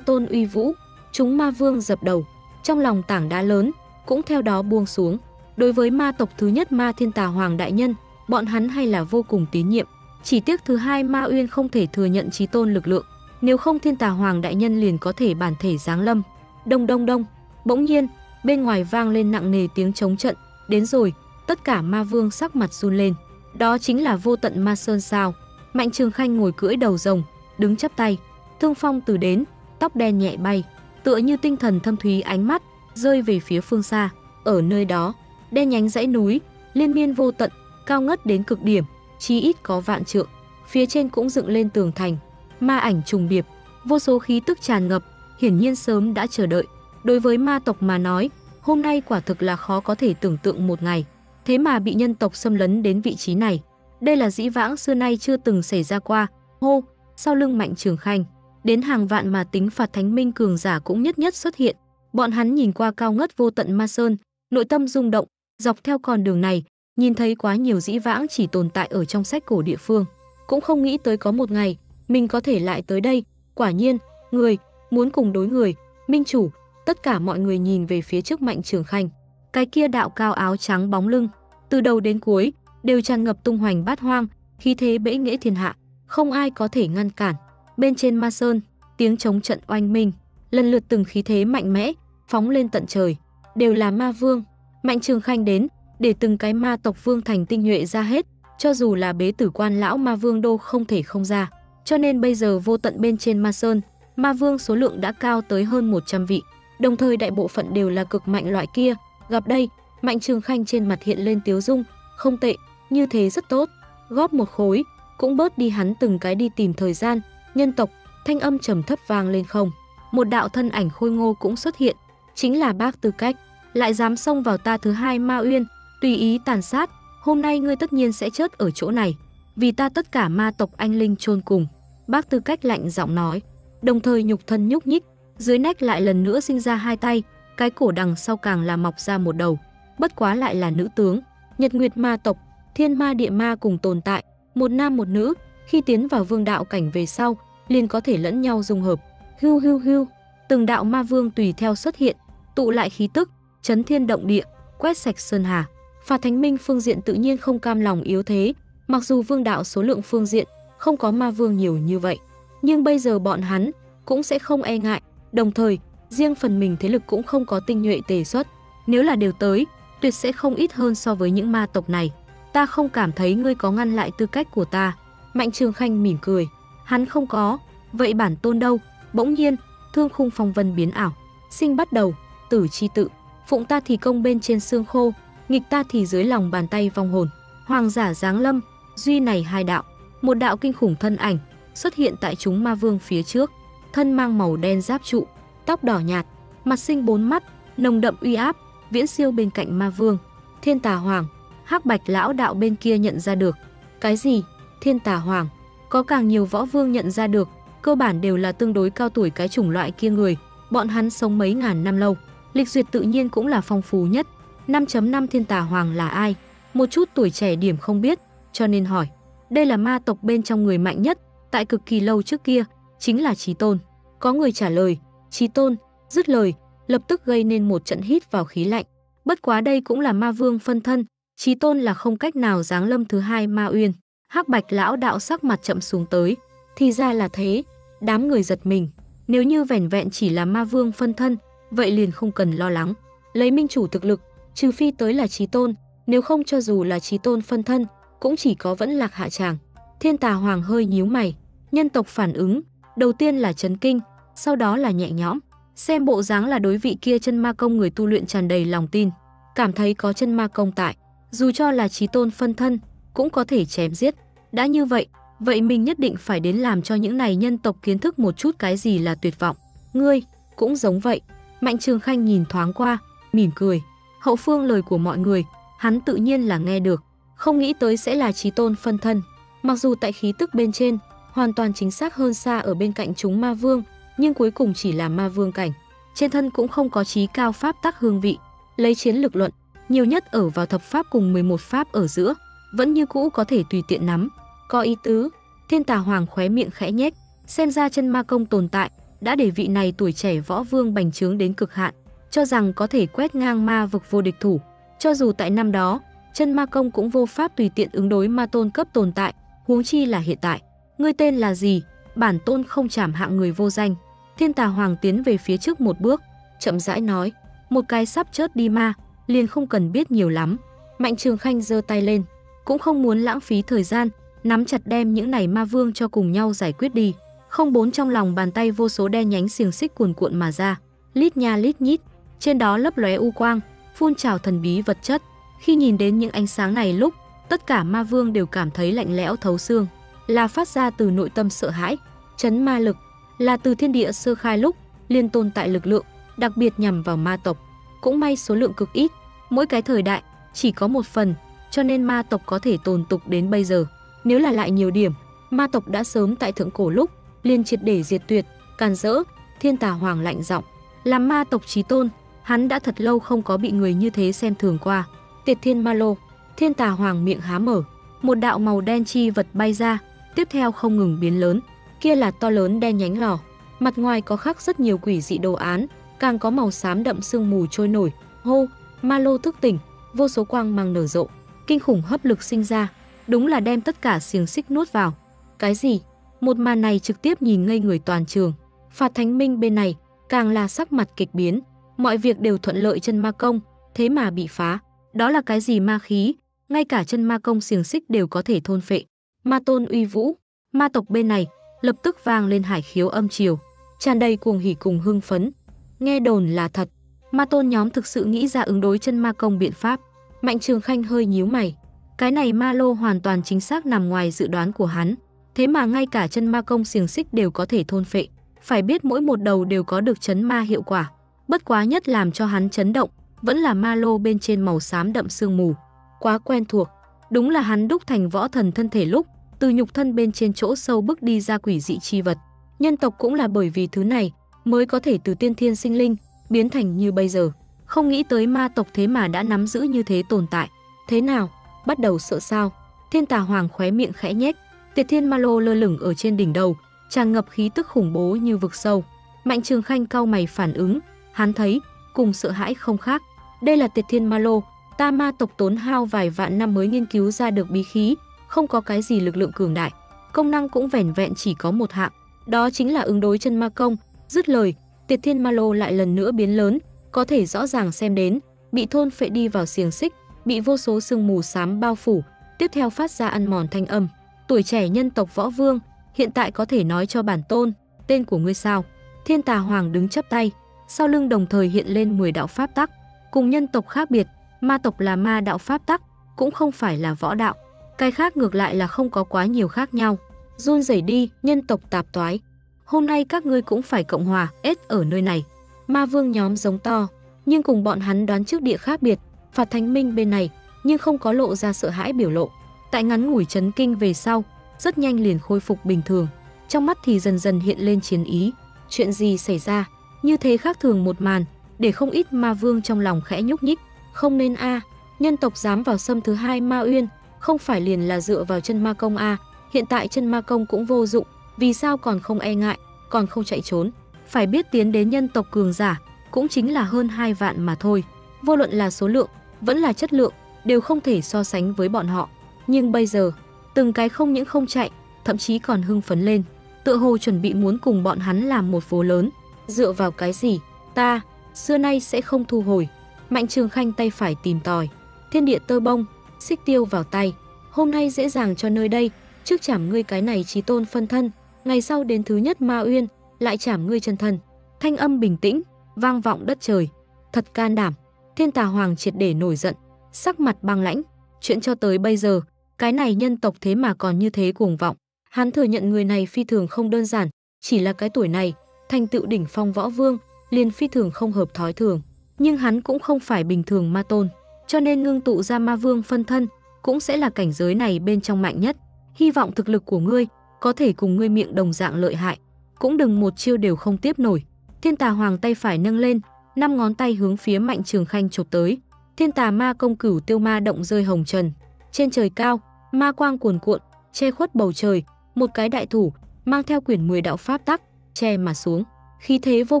tôn uy vũ, chúng ma vương dập đầu, trong lòng tảng đá lớn cũng theo đó buông xuống. Đối với ma tộc thứ nhất ma Thiên Tà Hoàng Đại Nhân, bọn hắn hay là vô cùng tín nhiệm. Chỉ tiếc thứ hai Ma Uyên không thể thừa nhận trí tôn lực lượng, nếu không Thiên Tà Hoàng Đại Nhân liền có thể bản thể giáng lâm. Đông đông đông, bỗng nhiên bên ngoài vang lên nặng nề tiếng chống trận. Đến rồi, tất cả ma vương sắc mặt run lên. Đó chính là Vô Tận Ma Sơn sao? Mạnh Trường Khanh ngồi cưỡi đầu rồng, đứng chắp tay, thương phong từ đến, tóc đen nhẹ bay, tựa như tinh thần thâm thúy, ánh mắt rơi về phía phương xa. Ở nơi đó, đen nhánh dãy núi liên miên vô tận, cao ngất đến cực điểm, chí ít có vạn trượng. Phía trên cũng dựng lên tường thành, ma ảnh trùng điệp, vô số khí tức tràn ngập, hiển nhiên sớm đã chờ đợi. Đối với ma tộc mà nói, hôm nay quả thực là khó có thể tưởng tượng một ngày, thế mà bị nhân tộc xâm lấn đến vị trí này. Đây là dĩ vãng xưa nay chưa từng xảy ra qua. Hô, sau lưng Mạnh Trường Khanh, đến hàng vạn mà tính Phạt Thánh Minh cường giả cũng nhất nhất xuất hiện. Bọn hắn nhìn qua cao ngất Vô Tận Ma Sơn, nội tâm rung động, dọc theo con đường này, nhìn thấy quá nhiều dĩ vãng chỉ tồn tại ở trong sách cổ địa phương, cũng không nghĩ tới có một ngày mình có thể lại tới đây. Quả nhiên, người muốn cùng đối người, minh chủ. Tất cả mọi người nhìn về phía trước Mạnh Trường Khanh, cái kia đạo cao áo trắng bóng lưng, từ đầu đến cuối đều tràn ngập tung hoành bát hoang, khí thế bẫy nghệ thiên hạ, không ai có thể ngăn cản. Bên trên ma sơn, tiếng chống trận oanh minh, lần lượt từng khí thế mạnh mẽ phóng lên tận trời, đều là ma vương. Mạnh Trường Khanh đến, để từng cái ma tộc vương thành tinh nhuệ ra hết, cho dù là bế tử quan lão ma vương đô không thể không ra. Cho nên bây giờ Vô Tận bên trên ma sơn, ma vương số lượng đã cao tới hơn một trăm vị, đồng thời đại bộ phận đều là cực mạnh loại kia. Gặp đây, Mạnh Trường Khanh trên mặt hiện lên tiếu dung, không tệ, như thế rất tốt, góp một khối, cũng bớt đi hắn từng cái đi tìm thời gian. Nhân tộc, thanh âm trầm thấp vang lên không, một đạo thân ảnh khôi ngô cũng xuất hiện, chính là Bác Tư Cách, lại dám xông vào ta thứ hai Ma Uyên, tùy ý tàn sát, hôm nay ngươi tất nhiên sẽ chết ở chỗ này, vì ta tất cả ma tộc anh linh chôn cùng. Bác Tư Cách lạnh giọng nói, đồng thời nhục thân nhúc nhích, dưới nách lại lần nữa sinh ra hai tay, cái cổ đằng sau càng là mọc ra một đầu, bất quá lại là nữ tướng. Nhật Nguyệt Ma Tộc, Thiên Ma Địa Ma cùng tồn tại, một nam một nữ, khi tiến vào vương đạo cảnh về sau, liền có thể lẫn nhau dung hợp. Hưu hưu hưu, từng đạo ma vương tùy theo xuất hiện, tụ lại khí tức, chấn thiên động địa, quét sạch sơn hà. Phạt Thánh Minh phương diện tự nhiên không cam lòng yếu thế, mặc dù vương đạo số lượng phương diện không có ma vương nhiều như vậy, nhưng bây giờ bọn hắn cũng sẽ không e ngại, đồng thời riêng phần mình thế lực cũng không có tinh nhuệ tề xuất, nếu là đều tới, tuyệt sẽ không ít hơn so với những ma tộc này. Ta không cảm thấy ngươi có ngăn lại tư cách của ta. Mạnh Trường Khanh mỉm cười, hắn không có, vậy bản tôn đâu? Bỗng nhiên, thương khung phong vân biến ảo, sinh bắt đầu, tử chi tự, phụng ta thì công bên trên xương khô, nghịch ta thì dưới lòng bàn tay vong hồn, hoàng giả giáng lâm, duy này hai đạo, một đạo kinh khủng thân ảnh xuất hiện tại chúng ma vương phía trước, thân mang màu đen giáp trụ, tóc đỏ nhạt, mặt sinh bốn mắt, nồng đậm uy áp, viễn siêu bên cạnh ma vương. Thiên Tà Hoàng, Hắc Bạch lão đạo bên kia nhận ra được. Cái gì? Thiên Tà Hoàng, có càng nhiều võ vương nhận ra được, cơ bản đều là tương đối cao tuổi cái chủng loại kia người, bọn hắn sống mấy ngàn năm lâu, lịch duyệt tự nhiên cũng là phong phú nhất. năm chấm năm Thiên Tà Hoàng là ai? Một chút tuổi trẻ điểm không biết, cho nên hỏi. Đây là ma tộc bên trong người mạnh nhất, tại cực kỳ lâu trước kia, chính là Trí Tôn. Có người trả lời, Trí Tôn, dứt lời, lập tức gây nên một trận hít vào khí lạnh. Bất quá đây cũng là ma vương phân thân, Trí Tôn là không cách nào giáng lâm thứ hai Ma Uyên. Hắc Bạch lão đạo sắc mặt chậm xuống tới, thì ra là thế, đám người giật mình. Nếu như vẻn vẹn chỉ là ma vương phân thân, vậy liền không cần lo lắng. Lấy minh chủ thực lực, trừ phi tới là Trí Tôn, nếu không cho dù là Trí Tôn phân thân, cũng chỉ có vẫn lạc hạ tràng. Thiên Tà Hoàng hơi nhíu mày, nhân tộc phản ứng, đầu tiên là chấn kinh, sau đó là nhẹ nhõm, xem bộ dáng là đối vị kia chân ma công người tu luyện tràn đầy lòng tin, cảm thấy có chân ma công tại, dù cho là Trí Tôn phân thân, cũng có thể chém giết. Đã như vậy, vậy mình nhất định phải đến làm cho những này nhân tộc kiến thức một chút cái gì là tuyệt vọng. Ngươi, cũng giống vậy. Mạnh Trường Khanh nhìn thoáng qua, mỉm cười. Hậu phương lời của mọi người, hắn tự nhiên là nghe được. Không nghĩ tới sẽ là Trí Tôn phân thân. Mặc dù tại khí tức bên trên, hoàn toàn chính xác hơn xa ở bên cạnh chúng ma vương, nhưng cuối cùng chỉ là ma vương cảnh. Trên thân cũng không có trí cao pháp tắc hương vị. Lấy chiến lực luận, nhiều nhất ở vào thập pháp cùng mười một pháp ở giữa. Vẫn như cũ có thể tùy tiện nắm. Có ý tứ. Thiên Tà Hoàng khóe miệng khẽ nhếch, xem ra chân ma công tồn tại đã để vị này tuổi trẻ võ vương bành trướng đến cực hạn, cho rằng có thể quét ngang ma vực vô địch thủ. Cho dù tại năm đó, chân ma công cũng vô pháp tùy tiện ứng đối ma tôn cấp tồn tại, huống chi là hiện tại. Ngươi tên là gì? Bản tôn không trảm hạng người vô danh. Thiên Tà Hoàng tiến về phía trước một bước, chậm rãi nói, một cái sắp chớt đi ma, liền không cần biết nhiều lắm. Mạnh Trường Khanh giơ tay lên, cũng không muốn lãng phí thời gian, nắm chặt đem những này ma vương cho cùng nhau giải quyết đi. Không bốn trong lòng bàn tay vô số đen nhánh xiềng xích cuồn cuộn mà ra, lít nha lít nhít, trên đó lấp lóe u quang, phun trào thần bí vật chất. Khi nhìn đến những ánh sáng này lúc, tất cả ma vương đều cảm thấy lạnh lẽo thấu xương, là phát ra từ nội tâm sợ hãi. Chấn ma lực là từ thiên địa sơ khai lúc liên tồn tại lực lượng, đặc biệt nhằm vào ma tộc. Cũng may số lượng cực ít, mỗi cái thời đại chỉ có một phần, cho nên ma tộc có thể tồn tục đến bây giờ. Nếu là lại nhiều điểm, ma tộc đã sớm tại thượng cổ lúc liền triệt để diệt tuyệt, càn rỡ. Thiên Tà Hoàng lạnh giọng, làm ma tộc Trí Tôn, hắn đã thật lâu không có bị người như thế xem thường qua. Tiệt Thiên Ma Lô. Thiên Tà Hoàng miệng há mở, một đạo màu đen chi vật bay ra, tiếp theo không ngừng biến lớn. Kia là to lớn đen nhánh lò, mặt ngoài có khắc rất nhiều quỷ dị đồ án, càng có màu xám đậm sương mù trôi nổi. Hô, ma lô thức tỉnh, vô số quang mang nở rộ, kinh khủng hấp lực sinh ra, đúng là đem tất cả xiềng xích nuốt vào. Cái gì? Một màn này trực tiếp nhìn ngây người toàn trường. Phạt Thánh Minh bên này càng là sắc mặt kịch biến, mọi việc đều thuận lợi, chân ma công thế mà bị phá. Đó là cái gì ma khí? Ngay cả chân ma công xiềng xích đều có thể thôn phệ. Ma tôn uy vũ. Ma tộc bên này lập tức vang lên hải khiếu âm triều, tràn đầy cuồng hỉ cùng hưng phấn. Nghe đồn là thật, ma tôn nhóm thực sự nghĩ ra ứng đối chân ma công biện pháp. Mạnh Trường Khanh hơi nhíu mày, cái này ma lô hoàn toàn chính xác nằm ngoài dự đoán của hắn, thế mà ngay cả chân ma công xiềng xích đều có thể thôn phệ, phải biết mỗi một đầu đều có được chấn ma hiệu quả. Bất quá nhất làm cho hắn chấn động vẫn là ma lô bên trên màu xám đậm sương mù, quá quen thuộc, đúng là hắn đúc thành võ thần thân thể lúc từ nhục thân bên trên chỗ sâu bước đi ra quỷ dị chi vật. Nhân tộc cũng là bởi vì thứ này mới có thể từ tiên thiên sinh linh biến thành như bây giờ, không nghĩ tới ma tộc thế mà đã nắm giữ như thế tồn tại. Thế nào, bắt đầu sợ sao? Thiên Tà Hoàng khóe miệng khẽ nhếch, Tiệt Thiên Ma Lô lơ lửng ở trên đỉnh đầu, tràn ngập khí tức khủng bố như vực sâu. Mạnh Trường Khanh cau mày phản ứng, hắn thấy cùng sợ hãi không khác. Đây là Tiệt Thiên Ma Lô, ta ma tộc tốn hao vài vạn năm mới nghiên cứu ra được bí khí, không có cái gì lực lượng cường đại, công năng cũng vẻn vẹn chỉ có một hạng, đó chính là ứng đối chân ma công. Dứt lời, Tiệt Thiên Ma Lô lại lần nữa biến lớn, có thể rõ ràng xem đến bị thôn phệ đi vào xiềng xích, bị vô số sương mù xám bao phủ, tiếp theo phát ra ăn mòn thanh âm. Tuổi trẻ nhân tộc võ vương, hiện tại có thể nói cho bản tôn tên của ngươi sao? Thiên Tà Hoàng đứng chắp tay, sau lưng đồng thời hiện lên mười đạo pháp tắc. Cùng nhân tộc khác biệt, ma tộc là ma đạo pháp tắc, cũng không phải là võ đạo, cái khác ngược lại là không có quá nhiều khác nhau. Run rẩy đi, nhân tộc tạp toái, hôm nay các ngươi cũng phải cộng hòa ết ở nơi này. Ma vương nhóm giống to, nhưng cùng bọn hắn đoán trước địa khác biệt. Phạt Thánh Minh bên này nhưng không có lộ ra sợ hãi biểu lộ, tại ngắn ngủi chấn kinh về sau rất nhanh liền khôi phục bình thường, trong mắt thì dần dần hiện lên chiến ý. Chuyện gì xảy ra? Như thế khác thường một màn để không ít ma vương trong lòng khẽ nhúc nhích. Không nên a, à, nhân tộc dám vào xâm thứ hai ma uyên, không phải liền là dựa vào chân ma công a? À, hiện tại chân ma công cũng vô dụng, vì sao còn không e ngại, còn không chạy trốn? Phải biết tiến đến nhân tộc cường giả cũng chính là hơn hai vạn mà thôi, vô luận là số lượng vẫn là chất lượng đều không thể so sánh với bọn họ. Nhưng bây giờ từng cái không những không chạy, thậm chí còn hưng phấn lên, tựa hồ chuẩn bị muốn cùng bọn hắn làm một phố lớn. Dựa vào cái gì? Ta xưa nay sẽ không thu hồi. Mạnh Trường Khanh tay phải tìm tòi, thiên địa tơ bông, xích tiêu vào tay. Hôm nay dễ dàng cho nơi đây, trước chảm ngươi cái này trí tôn phân thân, ngày sau đến thứ nhất ma uyên, lại chảm ngươi chân thân. Thanh âm bình tĩnh, vang vọng đất trời. Thật can đảm, Thiên Tà Hoàng triệt để nổi giận, sắc mặt băng lãnh. Chuyện cho tới bây giờ, cái này nhân tộc thế mà còn như thế cuồng vọng. Hắn thừa nhận người này phi thường không đơn giản, chỉ là cái tuổi này, thành tựu đỉnh phong võ vương, liền phi thường không hợp thói thường. Nhưng hắn cũng không phải bình thường ma tôn, cho nên ngưng tụ ra ma vương phân thân cũng sẽ là cảnh giới này bên trong mạnh nhất. Hy vọng thực lực của ngươi có thể cùng ngươi miệng đồng dạng lợi hại, cũng đừng một chiêu đều không tiếp nổi. Thiên Tà Hoàng tay phải nâng lên, năm ngón tay hướng phía Mạnh Trường Khanh chụp tới. Thiên Tà Ma Công Cửu Tiêu Ma Động rơi hồng trần. Trên trời cao, ma quang cuồn cuộn, che khuất bầu trời, một cái đại thủ mang theo quyển mười đạo pháp tắc, che mà xuống, khí thế vô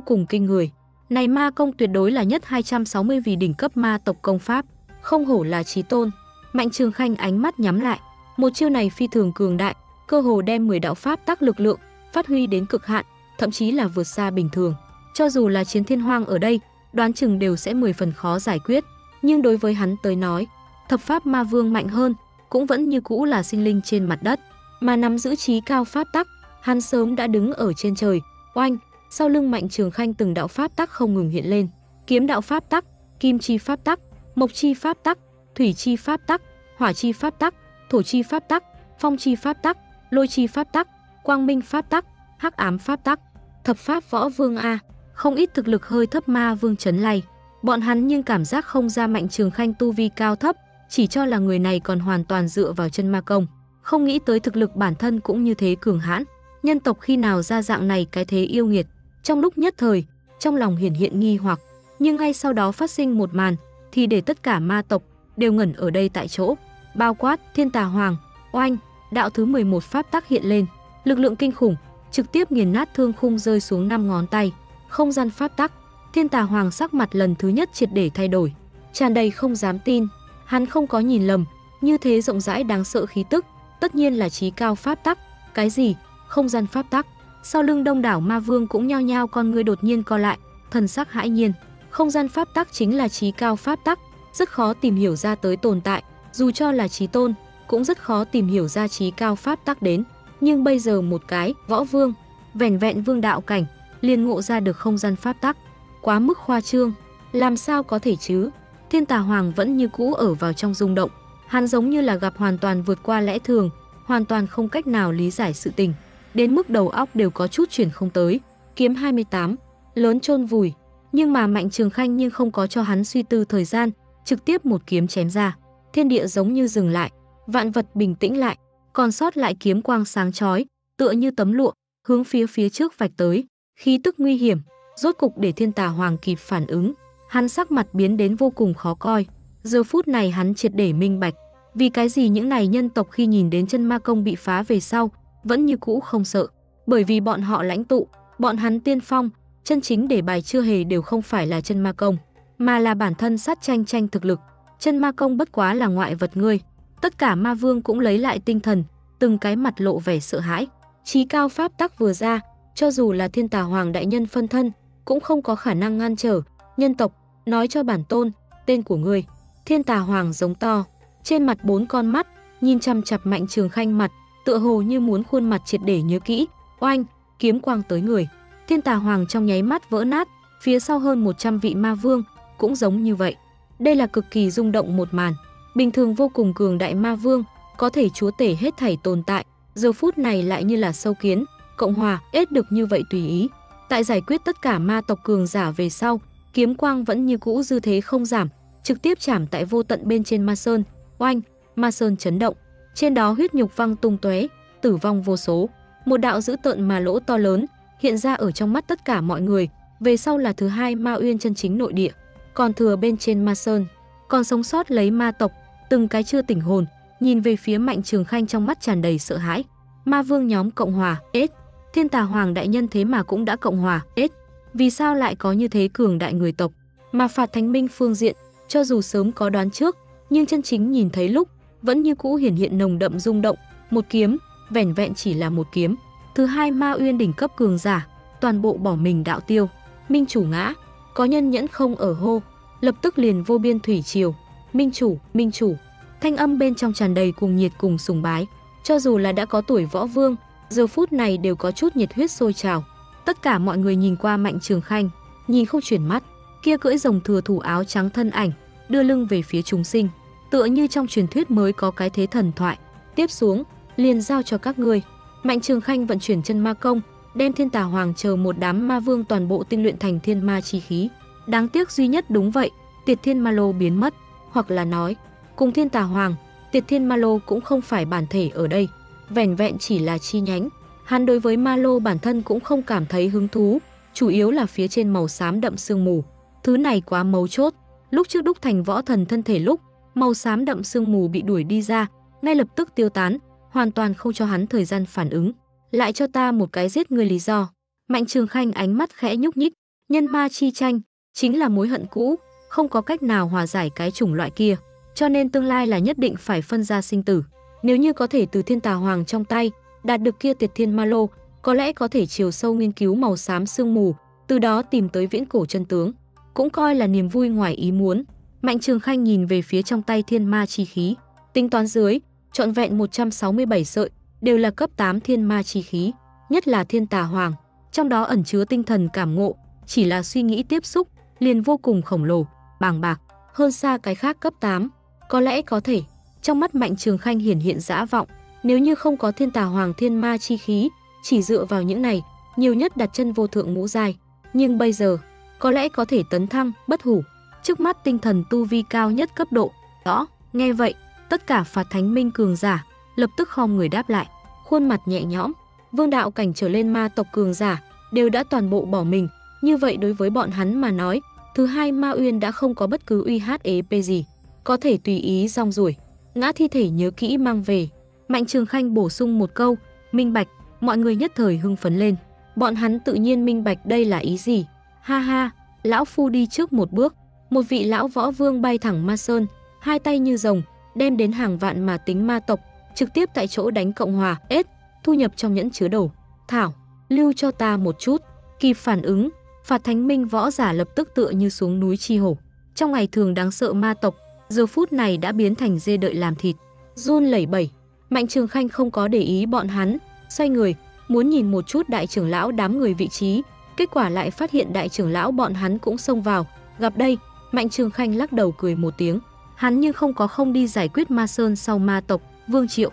cùng kinh người. Này ma công tuyệt đối là nhất hai trăm sáu mươi vì đỉnh cấp ma tộc công pháp, không hổ là trí tôn. Mạnh Trường Khanh ánh mắt nhắm lại, một chiêu này phi thường cường đại, cơ hồ đem mười đạo pháp tắc lực lượng phát huy đến cực hạn, thậm chí là vượt xa bình thường. Cho dù là Chiến Thiên Hoang ở đây, đoán chừng đều sẽ mười phần khó giải quyết, nhưng đối với hắn tới nói, thập pháp ma vương mạnh hơn, cũng vẫn như cũ là sinh linh trên mặt đất, mà nắm giữ trí cao pháp tắc, hắn sớm đã đứng ở trên trời. Oanh, sau lưng Mạnh Trường Khanh từng đạo pháp tắc không ngừng hiện lên, kiếm đạo pháp tắc, kim chi pháp tắc, mộc chi pháp tắc, thủy chi pháp tắc, hỏa chi pháp tắc, thổ chi pháp tắc, phong chi pháp tắc, lôi chi pháp tắc, quang minh pháp tắc, hắc ám pháp tắc, thập pháp võ vương a. Không ít thực lực hơi thấp ma vương chấn lay, bọn hắn nhưng cảm giác không ra Mạnh Trường Khanh tu vi cao thấp, chỉ cho là người này còn hoàn toàn dựa vào chân ma công, không nghĩ tới thực lực bản thân cũng như thế cường hãn. Nhân tộc khi nào ra dạng này cái thế yêu nghiệt. Trong lúc nhất thời, trong lòng hiển hiện nghi hoặc, nhưng ngay sau đó phát sinh một màn thì để tất cả ma tộc đều ngẩn ở đây tại chỗ, bao quát Thiên Tà Hoàng. Oanh, đạo thứ mười một pháp tắc hiện lên, lực lượng kinh khủng trực tiếp nghiền nát thương khung rơi xuống năm ngón tay. Không gian pháp tắc, Thiên Tà Hoàng sắc mặt lần thứ nhất triệt để thay đổi, tràn đầy không dám tin. Hắn không có nhìn lầm, như thế rộng rãi đáng sợ khí tức, tất nhiên là trí cao pháp tắc. Cái gì? Không gian pháp tắc? Sau lưng đông đảo ma vương cũng nhao nhao con người đột nhiên co lại, thần sắc hãi nhiên. Không gian pháp tắc chính là trí cao pháp tắc, rất khó tìm hiểu ra tới tồn tại, dù cho là trí tôn cũng rất khó tìm hiểu ra trí cao pháp tắc đến. Nhưng bây giờ một cái võ vương, vẻn vẹn vương đạo cảnh liền ngộ ra được không gian pháp tắc, quá mức khoa trương, làm sao có thể chứ? Thiên Tà Hoàng vẫn như cũ ở vào trong rung động, hắn giống như là gặp hoàn toàn vượt qua lẽ thường, hoàn toàn không cách nào lý giải sự tình, đến mức đầu óc đều có chút chuyển không tới. Kiếm hai mươi tám, lớn chôn vùi, nhưng mà Mạnh Trường Khanh nhưng không có cho hắn suy tư thời gian, trực tiếp một kiếm chém ra, thiên địa giống như dừng lại, vạn vật bình tĩnh lại, còn sót lại kiếm quang sáng chói, tựa như tấm lụa, hướng phía phía trước vạch tới. Khí tức nguy hiểm, rốt cục để Thiên Tà Hoàng kịp phản ứng, hắn sắc mặt biến đến vô cùng khó coi. Giờ phút này hắn triệt để minh bạch, vì cái gì những này nhân tộc khi nhìn đến chân ma công bị phá về sau, vẫn như cũ không sợ, bởi vì bọn họ lãnh tụ, bọn hắn tiên phong, chân chính để bài chưa hề đều không phải là chân ma công, mà là bản thân sát tranh tranh thực lực. Chân ma công bất quá là ngoại vật ngươi. Tất cả ma vương cũng lấy lại tinh thần, từng cái mặt lộ vẻ sợ hãi. Chí cao pháp tắc vừa ra, cho dù là Thiên Tà Hoàng đại nhân phân thân cũng không có khả năng ngăn trở. Nhân tộc, nói cho bản tôn tên của ngươi. Thiên Tà Hoàng giống to, trên mặt bốn con mắt nhìn chằm chặp Mạnh Trường Khanh mặt, tựa hồ như muốn khuôn mặt triệt để nhớ kỹ. Oanh, kiếm quang tới người, Thiên Tà Hoàng trong nháy mắt vỡ nát, phía sau hơn một trăm vị ma vương cũng giống như vậy. Đây là cực kỳ rung động một màn, bình thường vô cùng cường đại ma vương có thể chúa tể hết thảy tồn tại, giờ phút này lại như là sâu kiến cộng hòa ết được như vậy tùy ý. Tại giải quyết tất cả ma tộc cường giả về sau, kiếm quang vẫn như cũ dư thế không giảm, trực tiếp chạm tại vô tận bên trên ma sơn. Oanh, ma sơn chấn động, trên đó huyết nhục văng tung tóe, tử vong vô số. Một đạo dữ tợn mà lỗ to lớn hiện ra ở trong mắt tất cả mọi người. Về sau là thứ hai ma uyên chân chính nội địa, còn thừa bên trên ma sơn còn sống sót lấy ma tộc từng cái chưa tỉnh hồn, nhìn về phía Mạnh Trường Khanh trong mắt tràn đầy sợ hãi. Ma vương nhóm cộng hòa ết, Thiên Tà Hoàng đại nhân thế mà cũng đã cộng hòa ết, vì sao lại có như thế cường đại người tộc? Mà Phạt Thánh Minh phương diện, cho dù sớm có đoán trước, nhưng chân chính nhìn thấy lúc vẫn như cũ hiển hiện nồng đậm rung động. Một kiếm, vẻn vẹn chỉ là một kiếm, thứ hai ma uyên đỉnh cấp cường giả toàn bộ bỏ mình đạo tiêu. Minh chủ ngã, có nhân nhẫn không ở hô. lập tức liền vô biên thủy triều. Minh chủ, minh chủ, thanh âm bên trong tràn đầy cùng nhiệt cùng sùng bái. Cho dù là đã có tuổi võ vương, giờ phút này đều có chút nhiệt huyết sôi trào. Tất cả mọi người nhìn qua Mạnh Trường Khanh, nhìn không chuyển mắt. Kia cưỡi rồng thừa thủ áo trắng thân ảnh, đưa lưng về phía chúng sinh, tựa như trong truyền thuyết mới có cái thế thần thoại. Tiếp xuống, liền giao cho các ngươi. Mạnh Trường Khanh vận chuyển chân ma công, đem Thiên Tà Hoàng chờ một đám ma vương toàn bộ tinh luyện thành thiên ma chi khí. Đáng tiếc duy nhất đúng vậy, Tiệt Thiên Ma Lô biến mất, hoặc là nói, cùng Thiên Tà Hoàng, Tiệt Thiên Ma Lô cũng không phải bản thể ở đây, vẻn vẹn chỉ là chi nhánh. Hắn đối với ma lô bản thân cũng không cảm thấy hứng thú, chủ yếu là phía trên màu xám đậm sương mù. Thứ này quá mấu chốt, lúc trước đúc thành võ thần thân thể lúc, màu xám đậm sương mù bị đuổi đi ra, ngay lập tức tiêu tán, hoàn toàn không cho hắn thời gian phản ứng. Lại cho ta một cái giết người lý do. Mạnh Trường Khanh ánh mắt khẽ nhúc nhích, nhân ma chi tranh, chính là mối hận cũ, không có cách nào hòa giải cái chủng loại kia. Cho nên tương lai là nhất định phải phân ra sinh tử. Nếu như có thể từ Thiên Tà Hoàng trong tay đạt được kia Tiệt Thiên Ma Lô, có lẽ có thể chiều sâu nghiên cứu màu xám sương mù, từ đó tìm tới viễn cổ chân tướng, cũng coi là niềm vui ngoài ý muốn. Mạnh Trường Khanh nhìn về phía trong tay thiên ma chi khí, tính toán dưới, trọn vẹn một trăm sáu mươi bảy sợi, đều là cấp tám thiên ma chi khí, nhất là Thiên Tà Hoàng, trong đó ẩn chứa tinh thần cảm ngộ, chỉ là suy nghĩ tiếp xúc, liền vô cùng khổng lồ, bàng bạc, hơn xa cái khác cấp tám, có lẽ có thể. Trong mắt Mạnh Trường Khanh hiển hiện dã vọng, nếu như không có Thiên Tà Hoàng thiên ma chi khí, chỉ dựa vào những này, nhiều nhất đặt chân vô thượng ngũ giai, nhưng bây giờ, có lẽ có thể tấn thăng bất hủ, trước mắt tinh thần tu vi cao nhất cấp độ. Đó, nghe vậy, tất cả Phạt Thánh Minh cường giả lập tức khom người đáp lại, khuôn mặt nhẹ nhõm. Vương đạo cảnh trở lên ma tộc cường giả đều đã toàn bộ bỏ mình, như vậy đối với bọn hắn mà nói, thứ hai Ma Uyên đã không có bất cứ uy hiếp gì, có thể tùy ý rong ruổi. Ngã thi thể nhớ kỹ mang về. Mạnh Trường Khanh bổ sung một câu, minh bạch. Mọi người nhất thời hưng phấn lên, bọn hắn tự nhiên minh bạch đây là ý gì. Ha ha, lão phu đi trước một bước. Một vị lão võ vương bay thẳng Ma Sơn, hai tay như rồng, đem đến hàng vạn mà tính ma tộc, trực tiếp tại chỗ đánh Cộng Hòa, ết, thu nhập trong nhẫn chứa đồ. Thảo, lưu cho ta một chút. Kịp phản ứng, Phạt Thánh Minh võ giả lập tức tựa như xuống núi chi hổ. Trong ngày thường đáng sợ ma tộc, giờ phút này đã biến thành dê đợi làm thịt. Run lẩy bẩy, Mạnh Trường Khanh không có để ý bọn hắn, xoay người, muốn nhìn một chút đại trưởng lão đám người vị trí, kết quả lại phát hiện đại trưởng lão bọn hắn cũng xông vào. Gặp đây, Mạnh Trường Khanh lắc đầu cười một tiếng, hắn nhưng không có không đi giải quyết Ma Sơn sau ma tộc. Vương Triệu,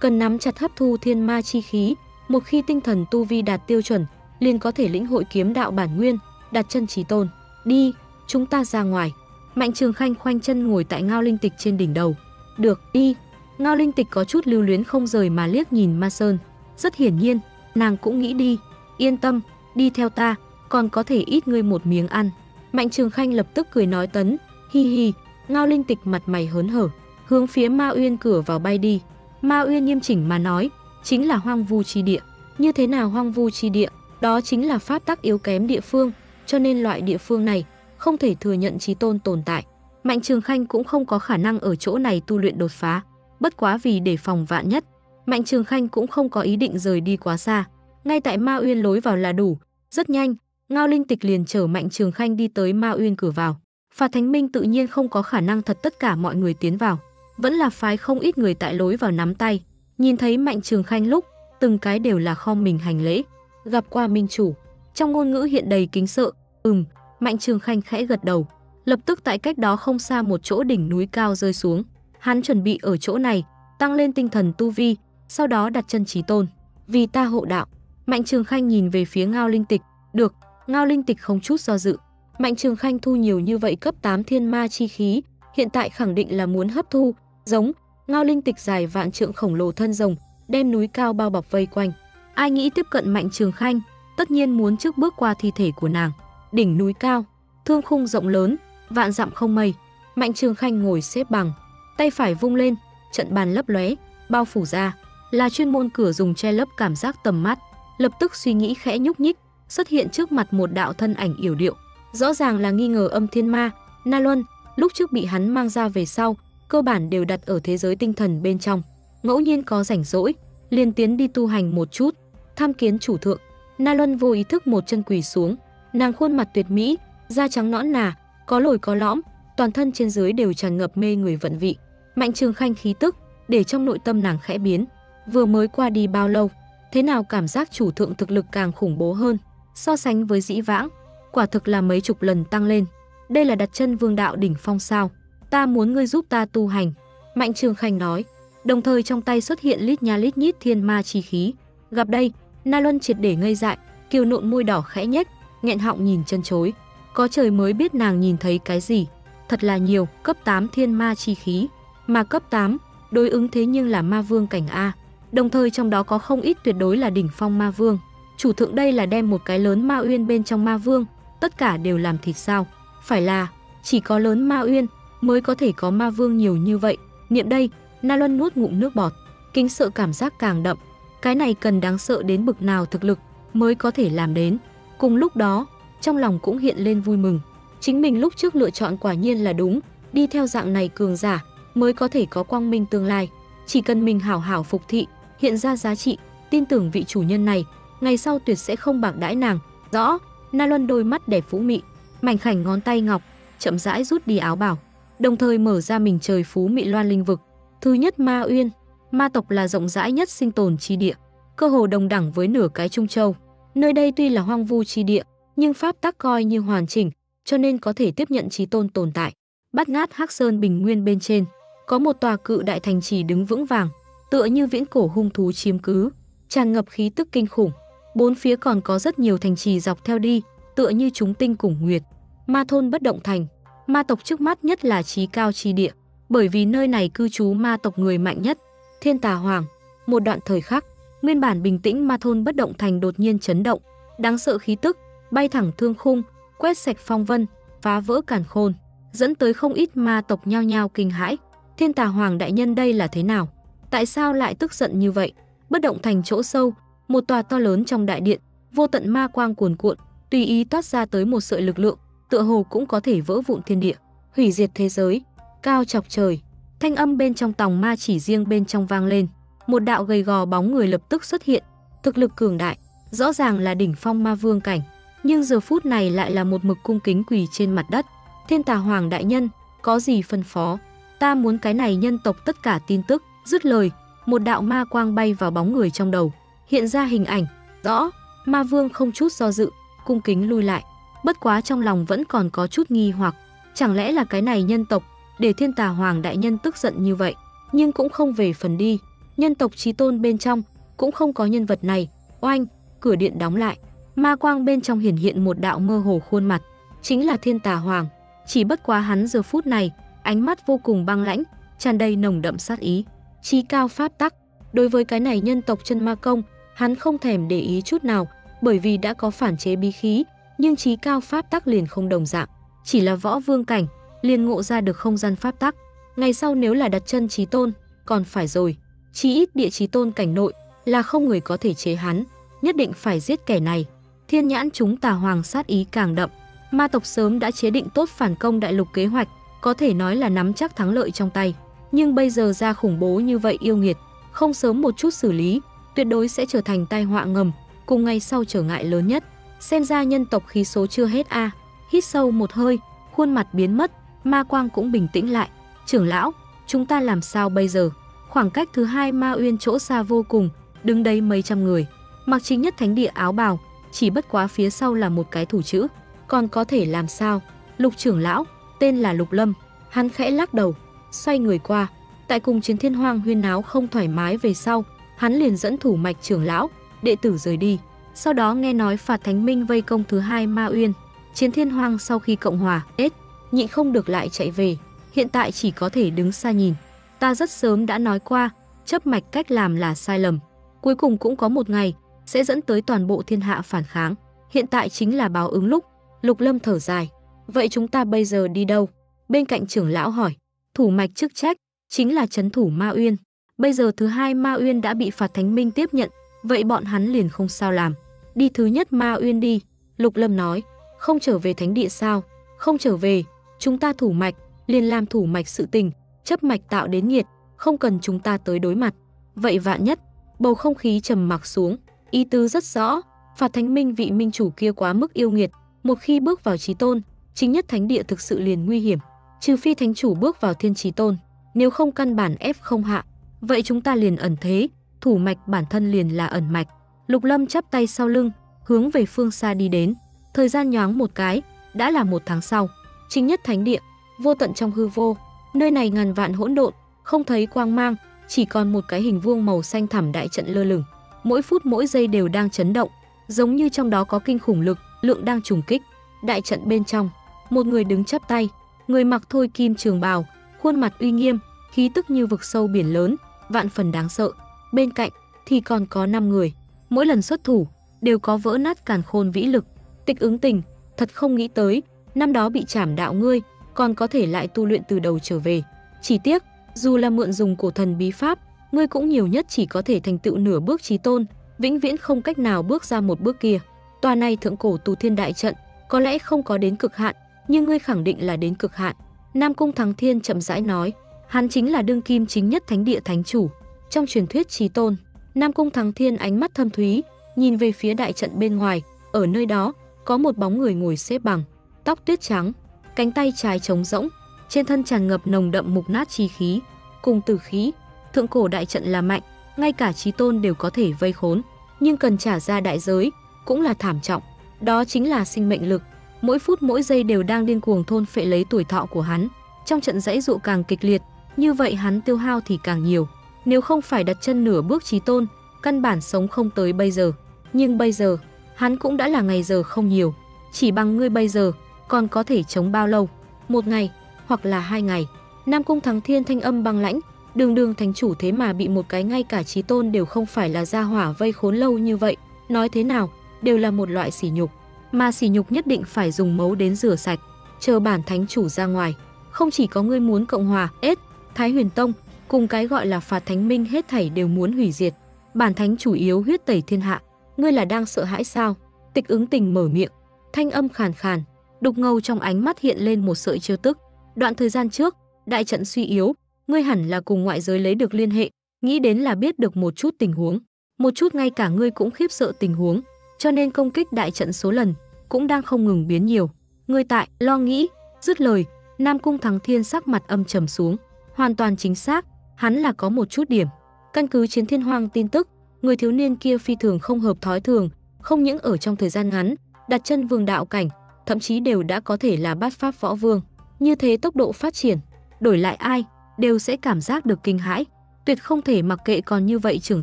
cần nắm chặt hấp thu thiên ma chi khí, một khi tinh thần tu vi đạt tiêu chuẩn, liền có thể lĩnh hội kiếm đạo bản nguyên, đặt chân trí tôn. Đi, chúng ta ra ngoài. Mạnh Trường Khanh khoanh chân ngồi tại Ngao Linh Tịch trên đỉnh đầu. Được, đi. Ngao Linh Tịch có chút lưu luyến không rời mà liếc nhìn Ma Sơn. Rất hiển nhiên, nàng cũng nghĩ đi. Yên tâm, đi theo ta, còn có thể ít ngươi một miếng ăn. Mạnh Trường Khanh lập tức cười nói tấn, hi hi. Ngao Linh Tịch mặt mày hớn hở, hướng phía Ma Uyên cửa vào bay đi. Ma Uyên nghiêm chỉnh mà nói, chính là hoang vu chi địa. Như thế nào hoang vu chi địa? Đó chính là pháp tắc yếu kém địa phương, cho nên loại địa phương này không thể thừa nhận trí tôn tồn tại. Mạnh Trường Khanh cũng không có khả năng ở chỗ này tu luyện đột phá, bất quá vì để phòng vạn nhất, Mạnh Trường Khanh cũng không có ý định rời đi quá xa, ngay tại Ma Uyên lối vào là đủ. Rất nhanh, Ngao Linh Tịch liền chở Mạnh Trường Khanh đi tới Ma Uyên cửa vào. Phạt Thánh Minh tự nhiên không có khả năng thật tất cả mọi người tiến vào, vẫn là phái không ít người tại lối vào nắm tay, nhìn thấy Mạnh Trường Khanh lúc, từng cái đều là khom mình hành lễ. Gặp qua minh chủ, trong ngôn ngữ hiện đầy kính sợ. Ừm, Mạnh Trường Khanh khẽ gật đầu, lập tức tại cách đó không xa một chỗ đỉnh núi cao rơi xuống. Hắn chuẩn bị ở chỗ này tăng lên tinh thần tu vi, sau đó đặt chân chí tôn. Vì ta hộ đạo. Mạnh Trường Khanh nhìn về phía Ngao Linh Tịch. Được. Ngao Linh Tịch không chút do dự. Mạnh Trường Khanh thu nhiều như vậy cấp tám thiên ma chi khí, hiện tại khẳng định là muốn hấp thu. Giống Ngao Linh Tịch dài vạn trượng khổng lồ thân rồng, đem núi cao bao bọc vây quanh. Ai nghĩ tiếp cận Mạnh Trường Khanh, tất nhiên muốn trước bước qua thi thể của nàng. Đỉnh núi cao, thương khung rộng lớn, vạn dặm không mây. Mạnh Trường Khanh ngồi xếp bằng, tay phải vung lên, trận bàn lấp lóe, bao phủ ra, là chuyên môn cửa dùng che lấp cảm giác tầm mắt. Lập tức suy nghĩ khẽ nhúc nhích, xuất hiện trước mặt một đạo thân ảnh yểu điệu, rõ ràng là nghi ngờ âm thiên ma Na Luân. Lúc trước bị hắn mang ra về sau, cơ bản đều đặt ở thế giới tinh thần bên trong, ngẫu nhiên có rảnh rỗi liền tiến đi tu hành một chút. Tham kiến chủ thượng. Na Luân vô ý thức một chân quỳ xuống, nàng khuôn mặt tuyệt mỹ, da trắng nõn nà, có lồi có lõm, toàn thân trên dưới đều tràn ngập mê người vận vị. Mạnh Trường Khanh khí tức để trong nội tâm nàng khẽ biến. Vừa mới qua đi bao lâu, thế nào cảm giác chủ thượng thực lực càng khủng bố hơn, so sánh với dĩ vãng, quả thực là mấy chục lần tăng lên. Đây là đặt chân vương đạo đỉnh phong sao? Ta muốn ngươi giúp ta tu hành, Mạnh Trường Khanh nói, đồng thời trong tay xuất hiện lít nha lít nhít thiên ma chi khí. Gặp đây, Na Luân triệt để ngây dại, kiều nộn môi đỏ khẽ nhếch, nghẹn họng nhìn chân chối. Có trời mới biết nàng nhìn thấy cái gì, thật là nhiều, cấp tám thiên ma chi khí, mà cấp tám đối ứng thế nhưng là ma vương cảnh a, đồng thời trong đó có không ít tuyệt đối là đỉnh phong ma vương. Chủ thượng đây là đem một cái lớn ma uyên bên trong ma vương, tất cả đều làm thịt sao? Phải là chỉ có lớn ma uyên mới có thể có ma vương nhiều như vậy. Niệm đây, Na Luân nuốt ngụm nước bọt, kính sợ cảm giác càng đậm. Cái này cần đáng sợ đến bực nào thực lực mới có thể làm đến. Cùng lúc đó, trong lòng cũng hiện lên vui mừng. Chính mình lúc trước lựa chọn quả nhiên là đúng, đi theo dạng này cường giả mới có thể có quang minh tương lai. Chỉ cần mình hảo hảo phục thị, hiện ra giá trị, tin tưởng vị chủ nhân này, ngày sau tuyệt sẽ không bạc đãi nàng. Rõ, Na Luân đôi mắt đẹp phú mị, mảnh khảnh ngón tay ngọc, chậm rãi rút đi áo bảo, đồng thời mở ra mình trời phú mị loan linh vực. Thứ nhất ma uyên, ma tộc là rộng rãi nhất sinh tồn chi địa, cơ hồ đồng đẳng với nửa cái Trung Châu. Nơi đây tuy là hoang vu chi địa, nhưng pháp tắc coi như hoàn chỉnh, cho nên có thể tiếp nhận trí tôn tồn tại. Bát ngát Hắc Sơn bình nguyên bên trên, có một tòa cự đại thành trì đứng vững vàng, tựa như viễn cổ hung thú chiếm cứ, tràn ngập khí tức kinh khủng. Bốn phía còn có rất nhiều thành trì dọc theo đi, tựa như chúng tinh cùng nguyệt. Ma thôn bất động thành, ma tộc trước mắt nhất là trí cao chi địa, bởi vì nơi này cư trú ma tộc người mạnh nhất, Thiên Tà Hoàng. Một đoạn thời khắc, nguyên bản bình tĩnh ma thôn bất động thành đột nhiên chấn động, đáng sợ khí tức bay thẳng thương khung, quét sạch phong vân, phá vỡ càn khôn, dẫn tới không ít ma tộc nhao nhao kinh hãi. Thiên Tà Hoàng đại nhân đây là thế nào? Tại sao lại tức giận như vậy? Bất động thành chỗ sâu, một tòa to lớn trong đại điện, vô tận ma quang cuồn cuộn, tùy ý toát ra tới một sợi lực lượng, tựa hồ cũng có thể vỡ vụn thiên địa, hủy diệt thế giới, cao chọc trời. Thanh âm bên trong tòng ma chỉ riêng bên trong vang lên, một đạo gầy gò bóng người lập tức xuất hiện, thực lực cường đại, rõ ràng là đỉnh phong ma vương cảnh, nhưng giờ phút này lại là một mực cung kính quỳ trên mặt đất. Thiên Tà Hoàng đại nhân, có gì phân phó? Ta muốn cái này nhân tộc tất cả tin tức. Dứt lời, một đạo ma quang bay vào bóng người, trong đầu hiện ra hình ảnh. Rõ, ma vương không chút do dự, cung kính lui lại, bất quá trong lòng vẫn còn có chút nghi hoặc, chẳng lẽ là cái này nhân tộc để Thiên Tà Hoàng đại nhân tức giận như vậy? Nhưng cũng không về phần đi, nhân tộc trí tôn bên trong cũng không có nhân vật này. Oanh, cửa điện đóng lại, ma quang bên trong hiển hiện một đạo mơ hồ khuôn mặt, chính là Thiên Tà Hoàng, chỉ bất quá hắn giờ phút này ánh mắt vô cùng băng lãnh, tràn đầy nồng đậm sát ý. Chí cao pháp tắc, đối với cái này nhân tộc chân ma công, hắn không thèm để ý chút nào, bởi vì đã có phản chế bí khí, nhưng chí cao pháp tắc liền không đồng dạng, chỉ là võ vương cảnh, liền ngộ ra được không gian pháp tắc. Ngày sau nếu là đặt chân chí tôn, còn phải rồi, chí ít địa chí tôn cảnh nội là không người có thể chế hắn, nhất định phải giết kẻ này. Thiên nhãn chúng Tà Hoàng sát ý càng đậm, ma tộc sớm đã chế định tốt phản công đại lục kế hoạch, có thể nói là nắm chắc thắng lợi trong tay, nhưng bây giờ ra khủng bố như vậy yêu nghiệt, không sớm một chút xử lý, tuyệt đối sẽ trở thành tai họa ngầm, cùng ngày sau trở ngại lớn nhất. Xem ra nhân tộc khí số chưa hết a. À. Hít sâu một hơi, khuôn mặt biến mất, ma quang cũng bình tĩnh lại. Trưởng lão, chúng ta làm sao bây giờ? Khoảng cách thứ hai ma uyên chỗ xa vô cùng, đứng đây mấy trăm người, mặc chính nhất thánh địa áo bào, chỉ bất quá phía sau là một cái thủ chữ, còn có thể làm sao? Lục trưởng lão, tên là Lục Lâm, hắn khẽ lắc đầu, xoay người qua. Tại cùng Chiến Thiên Hoang huyên náo không thoải mái về sau, hắn liền dẫn thủ Mạch trưởng lão, đệ tử rời đi. Sau đó nghe nói Phạt Thánh Minh vây công thứ hai ma uyên, Chiến Thiên Hoang sau khi cộng hòa, ết, nhịn không được lại chạy về, hiện tại chỉ có thể đứng xa nhìn. Ta rất sớm đã nói qua, chấp mạch cách làm là sai lầm, cuối cùng cũng có một ngày sẽ dẫn tới toàn bộ thiên hạ phản kháng, hiện tại chính là báo ứng lúc. Lục Lâm thở dài. Vậy chúng ta bây giờ đi đâu? Bên cạnh trưởng lão hỏi. Thủ Mạch chức trách chính là trấn thủ ma uyên, bây giờ thứ hai ma uyên đã bị Phạt Thánh Minh tiếp nhận, vậy bọn hắn liền không sao làm. Đi thứ nhất ma uyên đi, Lục Lâm nói. Không trở về thánh địa sao? Không trở về, chúng ta Thủ Mạch liền làm Thủ Mạch sự tình, chấp mạch tạo đến nhiệt, không cần chúng ta tới đối mặt. Vậy vạn nhất? Bầu không khí trầm mặc xuống, ý tứ rất rõ, Phạt Thánh Minh vị minh chủ kia quá mức yêu nghiệt, một khi bước vào trí tôn, chính nhất thánh địa thực sự liền nguy hiểm. trừ phi thánh chủ bước vào thiên trí tôn, nếu không căn bản ép không hạ. Vậy chúng ta liền ẩn thế, thủ mạch bản thân liền là ẩn mạch. Lục Lâm chắp tay sau lưng, hướng về phương xa đi đến. Thời gian nhoáng một cái, đã là một tháng sau. Chính Nhất Thánh Địa, vô tận trong hư vô, nơi này ngàn vạn hỗn độn, không thấy quang mang, chỉ còn một cái hình vuông màu xanh thẳm đại trận lơ lửng. Mỗi phút mỗi giây đều đang chấn động, giống như trong đó có kinh khủng lực, lượng đang trùng kích. Đại trận bên trong, một người đứng chắp tay, người mặc thôi kim trường bào, khuôn mặt uy nghiêm, khí tức như vực sâu biển lớn, vạn phần đáng sợ. Bên cạnh thì còn có năm người, mỗi lần xuất thủ đều có vỡ nát càn khôn vĩ lực. Tịch Ứng Tình, thật không nghĩ tới, năm đó bị trảm đạo ngươi, còn có thể lại tu luyện từ đầu trở về. Chỉ tiếc, dù là mượn dùng cổ thần bí pháp, ngươi cũng nhiều nhất chỉ có thể thành tựu nửa bước trí tôn, vĩnh viễn không cách nào bước ra một bước kia. Tòa này thượng cổ tù thiên đại trận, có lẽ không có đến cực hạn, nhưng ngươi khẳng định là đến cực hạn. Nam Cung Thắng Thiên chậm rãi nói, hắn chính là đương kim Chính Nhất Thánh Địa thánh chủ, trong truyền thuyết trí tôn. Nam Cung Thắng Thiên ánh mắt thâm thúy, nhìn về phía đại trận bên ngoài, ở nơi đó, có một bóng người ngồi xếp bằng, tóc tuyết trắng, cánh tay trái trống rỗng, trên thân tràn ngập nồng đậm mục nát chi khí, cùng tử khí. Thượng cổ đại trận là mạnh, ngay cả trí tôn đều có thể vây khốn, nhưng cần trả ra đại giới, cũng là thảm trọng. Đó chính là sinh mệnh lực, mỗi phút mỗi giây đều đang điên cuồng thôn phệ lấy tuổi thọ của hắn. Trong trận dãy dụ càng kịch liệt, như vậy hắn tiêu hao thì càng nhiều. Nếu không phải đặt chân nửa bước trí tôn, căn bản sống không tới bây giờ. Nhưng bây giờ, hắn cũng đã là ngày giờ không nhiều. Chỉ bằng ngươi bây giờ, còn có thể chống bao lâu? Một ngày, hoặc là hai ngày. Nam Cung Thắng Thiên thanh âm băng lãnh, đường đường thánh chủ thế mà bị một cái ngay cả trí tôn đều không phải là gia hỏa vây khốn lâu như vậy. Nói thế nào, đều là một loại sỉ nhục. Mà sỉ nhục nhất định phải dùng máu đến rửa sạch. Chờ bản thánh chủ ra ngoài, không chỉ có ngươi muốn Cộng Hòa, ết, Thái Huyền Tông, cùng cái gọi là Phạt Thánh Minh hết thảy đều muốn hủy diệt. Bản thánh chủ yếu huyết tẩy thiên hạ, ngươi là đang sợ hãi sao? Tịch Ứng Tình mở miệng, thanh âm khàn khàn, đục ngầu trong ánh mắt hiện lên một sợi trêu tức. Đoạn thời gian trước, đại trận suy yếu, ngươi hẳn là cùng ngoại giới lấy được liên hệ, nghĩ đến là biết được một chút tình huống, một chút ngay cả ngươi cũng khiếp sợ tình huống, cho nên công kích đại trận số lần cũng đang không ngừng biến nhiều. Ngươi tại lo nghĩ, dứt lời, Nam Cung Thắng Thiên sắc mặt âm trầm xuống, hoàn toàn chính xác, hắn là có một chút điểm. Căn cứ Chiến Thiên Hoang tin tức, người thiếu niên kia phi thường không hợp thói thường, không những ở trong thời gian ngắn đặt chân vương đạo cảnh, thậm chí đều đã có thể là bát pháp võ vương. Như thế tốc độ phát triển, đổi lại ai đều sẽ cảm giác được kinh hãi, tuyệt không thể mặc kệ còn như vậy trưởng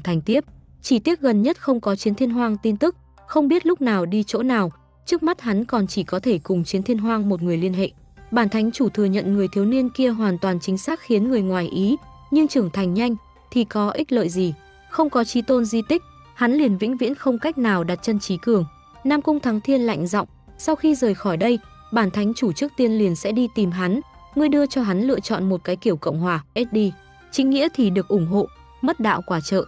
thành tiếp. Chỉ tiếc gần nhất không có Chiến Thiên Hoang tin tức, không biết lúc nào đi chỗ nào, trước mắt hắn còn chỉ có thể cùng Chiến Thiên Hoang một người liên hệ. Bản thánh chủ thừa nhận người thiếu niên kia hoàn toàn chính xác khiến người ngoài ý, nhưng trưởng thành nhanh thì có ích lợi gì? Không có trí tôn di tích, hắn liền vĩnh viễn không cách nào đặt chân trí cường. Nam Cung Thắng Thiên lạnh giọng, sau khi rời khỏi đây, bản thánh chủ trước tiên liền sẽ đi tìm hắn, ngươi đưa cho hắn lựa chọn một cái kiểu Cộng Hòa, ét đê, chính nghĩa thì được ủng hộ, mất đạo quả trợ.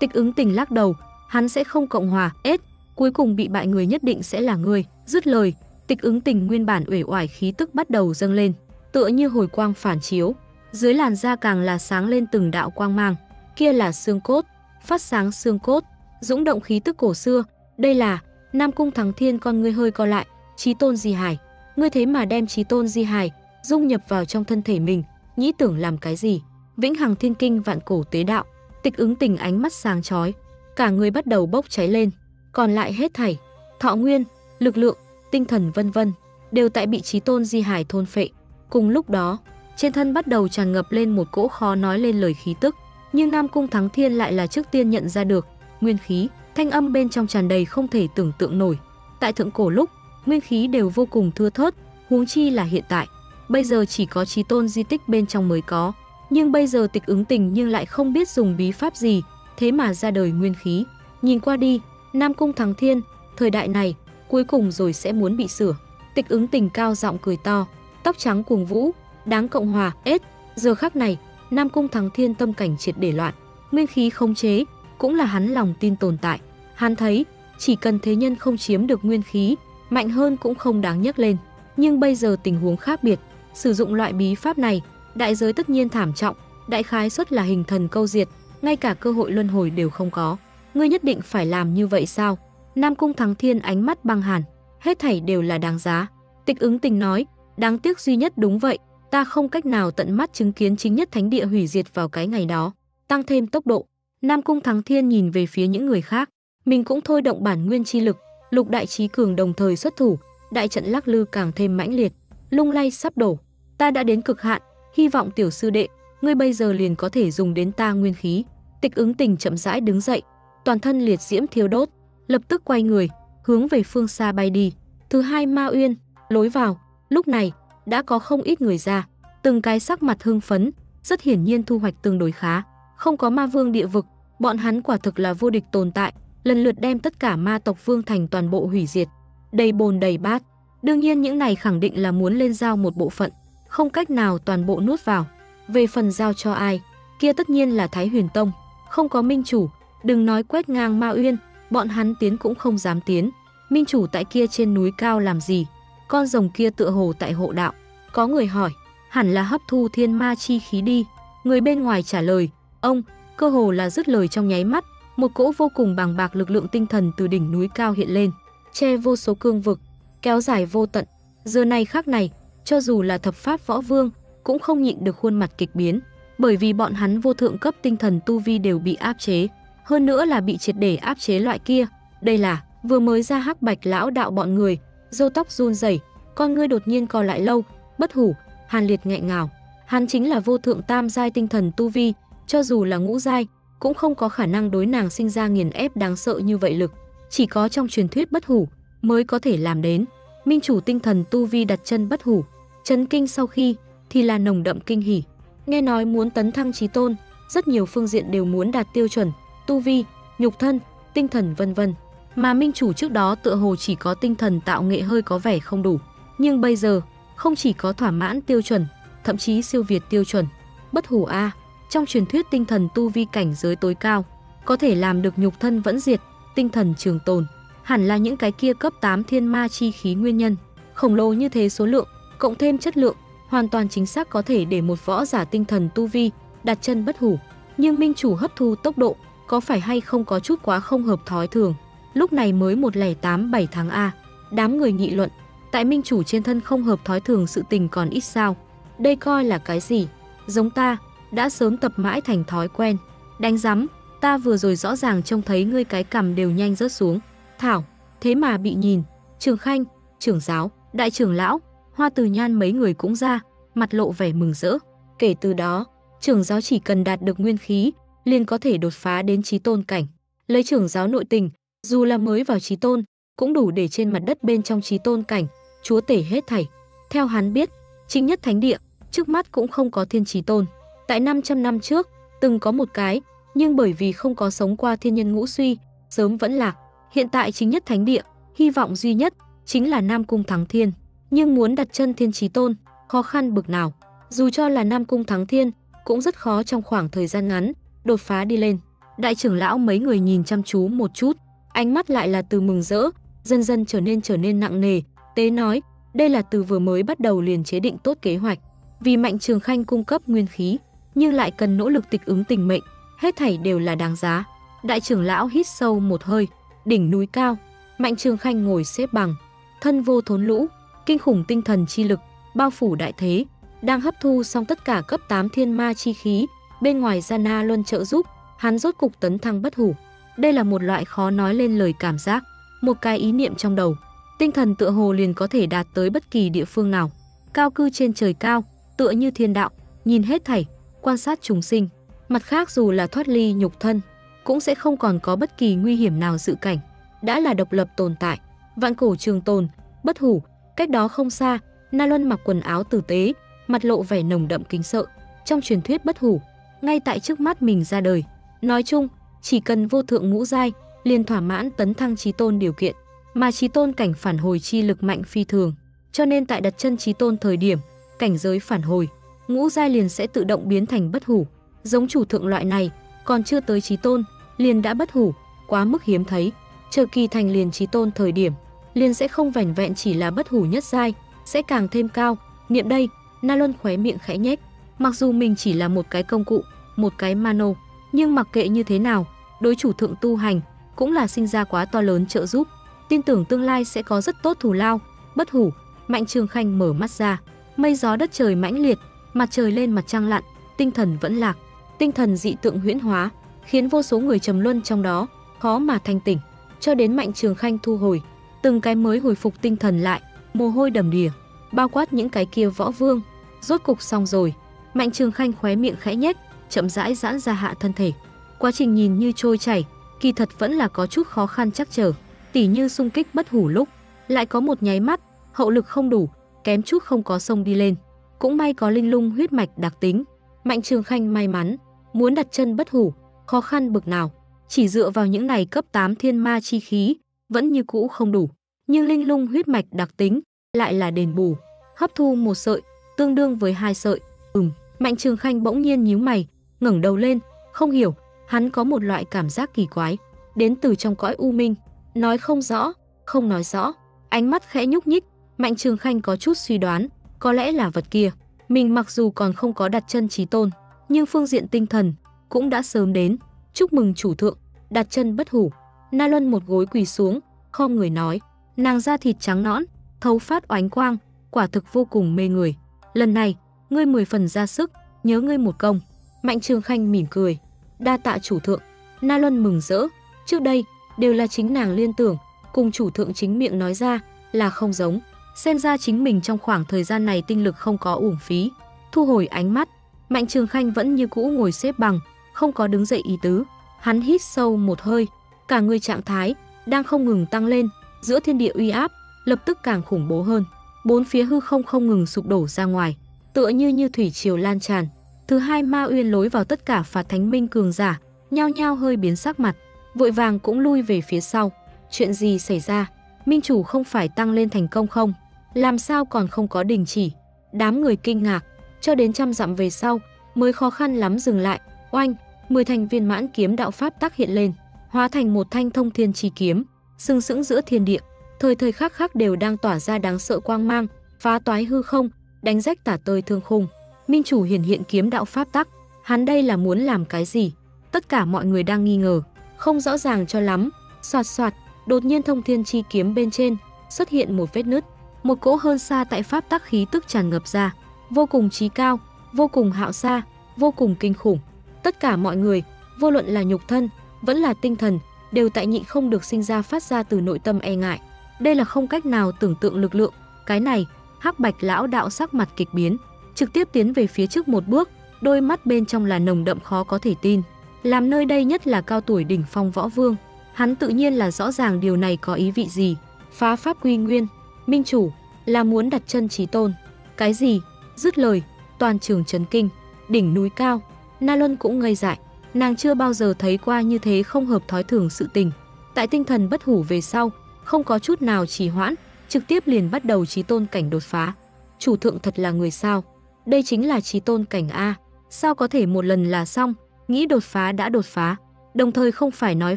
Tịch Ứng Tình lắc đầu, hắn sẽ không Cộng Hòa, ét đê, cuối cùng bị bại người nhất định sẽ là ngươi. Dứt lời, Tịch Ứng Tình nguyên bản uể oải khí tức bắt đầu dâng lên, tựa như hồi quang phản chiếu, dưới làn da càng là sáng lên từng đạo quang mang, kia là xương cốt, phát sáng xương cốt, dũng động khí tức cổ xưa. Đây là Nam Cung Thắng Thiên con ngươi hơi co lại, trí tôn di hải, ngươi thế mà đem trí tôn di hải dung nhập vào trong thân thể mình, nghĩ tưởng làm cái gì? Vĩnh Hằng Thiên Kinh vạn cổ tế đạo. Tịch Ứng Tình ánh mắt sáng chói, cả người bắt đầu bốc cháy lên, còn lại hết thảy, thọ nguyên, lực lượng, tinh thần vân vân, đều tại bị trí tôn di hải thôn phệ. Cùng lúc đó, trên thân bắt đầu tràn ngập lên một cỗ khó nói lên lời khí tức, nhưng Nam Cung Thắng Thiên lại là trước tiên nhận ra được, nguyên khí. Thanh âm bên trong tràn đầy không thể tưởng tượng nổi, tại thượng cổ lúc, nguyên khí đều vô cùng thưa thớt, huống chi là hiện tại. Bây giờ chỉ có trí tôn di tích bên trong mới có, nhưng bây giờ Tịch Ứng Tình nhưng lại không biết dùng bí pháp gì, thế mà ra đời nguyên khí. Nhìn qua đi, Nam Cung Thắng Thiên, thời đại này cuối cùng rồi sẽ muốn bị sửa. Tịch Ứng Tình cao giọng cười to, tóc trắng cuồng vũ, đáng Cộng Hòa, ết. Giờ khắc này, Nam Cung Thắng Thiên tâm cảnh triệt để loạn, nguyên khí khống chế cũng là hắn lòng tin tồn tại. Hắn thấy, chỉ cần thế nhân không chiếm được nguyên khí, mạnh hơn cũng không đáng nhắc lên. Nhưng bây giờ tình huống khác biệt, sử dụng loại bí pháp này, đại giới tất nhiên thảm trọng, đại khái suất là hình thần câu diệt, ngay cả cơ hội luân hồi đều không có. Ngươi nhất định phải làm như vậy sao? Nam Cung Thắng Thiên ánh mắt băng hàn, hết thảy đều là đáng giá. Tịch Ứng Tình nói, đáng tiếc duy nhất đúng vậy, ta không cách nào tận mắt chứng kiến Chính Nhất Thánh Địa hủy diệt vào cái ngày đó. Tăng thêm tốc độ, Nam Cung Thắng Thiên nhìn về phía những người khác, mình cũng thôi động bản nguyên chi lực, lục đại trí cường đồng thời xuất thủ, đại trận lắc lư càng thêm mãnh liệt, lung lay sắp đổ. Ta đã đến cực hạn, hy vọng tiểu sư đệ, ngươi bây giờ liền có thể dùng đến ta nguyên khí. Tịch Ứng Tình chậm rãi đứng dậy, toàn thân liệt diễm thiêu đốt, lập tức quay người, hướng về phương xa bay đi. Thứ Hai Ma Uyên, lối vào, lúc này đã có không ít người ra, từng cái sắc mặt hưng phấn, rất hiển nhiên thu hoạch tương đối khá. Không có ma vương địa vực, bọn hắn quả thực là vô địch tồn tại, lần lượt đem tất cả ma tộc vương thành toàn bộ hủy diệt, đầy bồn đầy bát. Đương nhiên những này khẳng định là muốn lên giao một bộ phận, không cách nào toàn bộ nuốt vào. Về phần giao cho ai, kia tất nhiên là Thái Huyền Tông, không có minh chủ, đừng nói quét ngang Ma Uyên, bọn hắn tiến cũng không dám tiến. Minh chủ tại kia trên núi cao làm gì? Con rồng kia tựa hồ tại hộ đạo. Có người hỏi, hẳn là hấp thu thiên ma chi khí đi. Người bên ngoài trả lời, ông, cơ hồ là dứt lời trong nháy mắt, một cỗ vô cùng bàng bạc lực lượng tinh thần từ đỉnh núi cao hiện lên, che vô số cương vực, kéo dài vô tận. Giờ này khác này, cho dù là thập pháp võ vương, cũng không nhịn được khuôn mặt kịch biến, bởi vì bọn hắn vô thượng cấp tinh thần tu vi đều bị áp chế, hơn nữa là bị triệt để áp chế loại kia. Đây là vừa mới ra Hắc Bạch lão đạo bọn người, râu tóc run rẩy, con ngươi đột nhiên co lại lâu, Bất Hủ, Hàn Liệt nghẹn ngào. Hắn chính là vô thượng tam giai tinh thần tu vi, cho dù là ngũ giai cũng không có khả năng đối nàng sinh ra nghiền ép đáng sợ như vậy lực, chỉ có trong truyền thuyết Bất Hủ mới có thể làm đến. Minh chủ tinh thần tu vi đặt chân Bất Hủ, chấn kinh sau khi thì là nồng đậm kinh hỉ. Nghe nói muốn tấn thăng trí tôn, rất nhiều phương diện đều muốn đạt tiêu chuẩn, tu vi, nhục thân, tinh thần vân vân. Mà minh chủ trước đó tựa hồ chỉ có tinh thần tạo nghệ hơi có vẻ không đủ, nhưng bây giờ không chỉ có thỏa mãn tiêu chuẩn, thậm chí siêu việt tiêu chuẩn. Bất Hủ a, trong truyền thuyết tinh thần tu vi cảnh giới tối cao, có thể làm được nhục thân vẫn diệt, tinh thần trường tồn, hẳn là những cái kia cấp tám thiên ma chi khí nguyên nhân. Khổng lồ như thế số lượng, cộng thêm chất lượng, hoàn toàn chính xác có thể để một võ giả tinh thần tu vi đặt chân Bất Hủ, nhưng minh chủ hấp thu tốc độ có phải hay không có chút quá không hợp thói thường. Lúc này mới một không tám bảy tháng a, đám người nghị luận, tại minh chủ trên thân không hợp thói thường sự tình còn ít sao? Đây coi là cái gì? Giống ta, đã sớm tập mãi thành thói quen. Đánh rắm, ta vừa rồi rõ ràng trông thấy ngươi cái cằm đều nhanh rớt xuống. Thảo, thế mà bị nhìn. Trường Khanh, trưởng giáo, đại trưởng lão, Hoa Từ Nhan mấy người cũng ra, mặt lộ vẻ mừng rỡ. Kể từ đó, trưởng giáo chỉ cần đạt được nguyên khí, liền có thể đột phá đến trí tôn cảnh. Lấy trưởng giáo nội tình, dù là mới vào trí tôn, cũng đủ để trên mặt đất bên trong trí tôn cảnh chúa tể hết thảy. Theo hắn biết, Chính Nhất Thánh Địa trước mắt cũng không có thiên trí tôn. Tại năm trăm năm trước, từng có một cái, nhưng bởi vì không có sống qua thiên nhân ngũ suy, sớm vẫn lạc. Hiện tại Chính Nhất Thánh Địa, hy vọng duy nhất chính là Nam Cung Thắng Thiên. Nhưng muốn đặt chân thiên trí tôn, khó khăn bực nào. Dù cho là Nam Cung Thắng Thiên, cũng rất khó trong khoảng thời gian ngắn đột phá đi lên. Đại trưởng lão mấy người nhìn chăm chú một chút, ánh mắt lại là từ mừng rỡ, dần dần trở nên trở nên nặng nề. Tế nói, đây là từ vừa mới bắt đầu liền chế định tốt kế hoạch. Vì Mạnh Trường Khanh cung cấp nguyên khí, nhưng lại cần nỗ lực Tịch Ứng Tình mệnh, hết thảy đều là đáng giá. Đại trưởng lão hít sâu một hơi, đỉnh núi cao, Mạnh Trường Khanh ngồi xếp bằng, thân vô thốn lũ, kinh khủng tinh thần chi lực bao phủ đại thế, đang hấp thu xong tất cả cấp tám thiên ma chi khí, bên ngoài ra Na Luân trợ giúp, hắn rốt cục tấn thăng Bất Hủ. Đây là một loại khó nói lên lời cảm giác, một cái ý niệm trong đầu, tinh thần tựa hồ liền có thể đạt tới bất kỳ địa phương nào, cao cư trên trời cao, tựa như thiên đạo, nhìn hết thảy, quan sát chúng sinh. Mặt khác, dù là thoát ly nhục thân, cũng sẽ không còn có bất kỳ nguy hiểm nào dự cảnh, đã là độc lập tồn tại, vạn cổ trường tồn, Bất Hủ. Cách đó không xa, Na Luân mặc quần áo tử tế, mặt lộ vẻ nồng đậm kính sợ. Trong truyền thuyết Bất Hủ, ngay tại trước mắt mình ra đời. Nói chung, chỉ cần vô thượng ngũ giai, liền thỏa mãn tấn thăng trí tôn điều kiện, mà trí tôn cảnh phản hồi chi lực mạnh phi thường, cho nên tại đặt chân trí tôn thời điểm, cảnh giới phản hồi, ngũ giai liền sẽ tự động biến thành Bất Hủ. Giống chủ thượng loại này, còn chưa tới trí tôn, liền đã Bất Hủ, quá mức hiếm thấy. Chờ kỳ thành liền trí tôn thời điểm, liền sẽ không vẻn vẹn chỉ là Bất Hủ nhất giai, sẽ càng thêm cao. Niệm đây, Na Luân khóe miệng khẽ nhếch, mặc dù mình chỉ là một cái công cụ, một cái mano, nhưng mặc kệ như thế nào, đối chủ thượng tu hành cũng là sinh ra quá to lớn trợ giúp, tin tưởng tương lai sẽ có rất tốt thù lao. Bất Hủ, Mạnh Trường Khanh mở mắt ra, mây gió đất trời mãnh liệt, mặt trời lên mặt trăng lặn, tinh thần vẫn lạc, tinh thần dị tượng huyễn hóa, khiến vô số người trầm luân trong đó, khó mà thanh tỉnh, cho đến Mạnh Trường Khanh thu hồi, từng cái mới hồi phục tinh thần lại, mồ hôi đầm đìa, bao quát những cái kia võ vương, rốt cục xong rồi. Mạnh Trường Khanh khóe miệng khẽ nhếch, chậm rãi giãn ra hạ thân thể. Quá trình nhìn như trôi chảy, kỳ thật vẫn là có chút khó khăn chắc trở, tỉ như xung kích bất hủ lúc, lại có một nháy mắt, hậu lực không đủ, kém chút không có sông đi lên. Cũng may có linh lung huyết mạch đặc tính, Mạnh Trường Khanh may mắn, muốn đặt chân bất hủ, khó khăn bực nào, chỉ dựa vào những này cấp tám thiên ma chi khí, vẫn như cũ không đủ, nhưng linh lung huyết mạch đặc tính lại là đền bù, hấp thu một sợi, tương đương với hai sợi. Ừm, Mạnh Trường Khanh bỗng nhiên nhíu mày, ngẩng đầu lên, không hiểu, hắn có một loại cảm giác kỳ quái, đến từ trong cõi u minh, nói không rõ, không nói rõ, ánh mắt khẽ nhúc nhích, Mạnh Trường Khanh có chút suy đoán, có lẽ là vật kia, mình mặc dù còn không có đặt chân trí tôn, nhưng phương diện tinh thần cũng đã sớm đến, chúc mừng chủ thượng, đặt chân bất hủ. Na Luân một gối quỳ xuống, khom người nói, nàng da thịt trắng nõn, thấu phát oánh quang, quả thực vô cùng mê người. Lần này, ngươi mười phần ra sức, nhớ ngươi một công. Mạnh Trường Khanh mỉm cười, đa tạ chủ thượng. Na Luân mừng rỡ, trước đây đều là chính nàng liên tưởng, cùng chủ thượng chính miệng nói ra là không giống. Xem ra chính mình trong khoảng thời gian này tinh lực không có uổng phí. Thu hồi ánh mắt, Mạnh Trường Khanh vẫn như cũ ngồi xếp bằng, không có đứng dậy ý tứ. Hắn hít sâu một hơi, cả người trạng thái đang không ngừng tăng lên, giữa thiên địa uy áp lập tức càng khủng bố hơn. Bốn phía hư không không ngừng sụp đổ ra ngoài, tựa như như thủy triều lan tràn. Thứ hai ma uyên lối vào tất cả phạt thánh minh cường giả, nhao nhao hơi biến sắc mặt, vội vàng cũng lui về phía sau. Chuyện gì xảy ra? Minh chủ không phải tăng lên thành công không? Làm sao còn không có đình chỉ? Đám người kinh ngạc, cho đến trăm dặm về sau mới khó khăn lắm dừng lại. Oanh, mười thành viên mãn kiếm đạo pháp tác hiện lên, hóa thành một thanh thông thiên chi kiếm, sừng sững giữa thiên địa, thời thời khắc khắc đều đang tỏa ra đáng sợ quang mang, phá toái hư không, đánh rách tả tơi thương khung. Minh chủ hiển hiện kiếm đạo pháp tắc, hắn đây là muốn làm cái gì? Tất cả mọi người đang nghi ngờ, không rõ ràng cho lắm. Soạt soạt, đột nhiên thông thiên chi kiếm bên trên xuất hiện một vết nứt, một cỗ hơn xa tại pháp tắc khí tức tràn ngập ra, vô cùng trí cao, vô cùng hạo xa, vô cùng kinh khủng. Tất cả mọi người, vô luận là nhục thân, vẫn là tinh thần, đều tại nhịn không được sinh ra phát ra từ nội tâm e ngại. Đây là không cách nào tưởng tượng lực lượng, cái này, Hắc Bạch lão đạo sắc mặt kịch biến, trực tiếp tiến về phía trước một bước, đôi mắt bên trong là nồng đậm khó có thể tin. Làm nơi đây nhất là cao tuổi đỉnh phong võ vương, hắn tự nhiên là rõ ràng điều này có ý vị gì. Phá pháp quy nguyên, minh chủ là muốn đặt chân trí tôn. Cái gì? Dứt lời, toàn trường chấn kinh, đỉnh núi cao, Na Luân cũng ngây dại, nàng chưa bao giờ thấy qua như thế không hợp thói thường sự tình. Tại tinh thần bất hủ về sau, không có chút nào trì hoãn, trực tiếp liền bắt đầu trí tôn cảnh đột phá. Chủ thượng thật là người sao? Đây chính là trí tôn cảnh a, sao có thể một lần là xong, nghĩ đột phá đã đột phá. Đồng thời không phải nói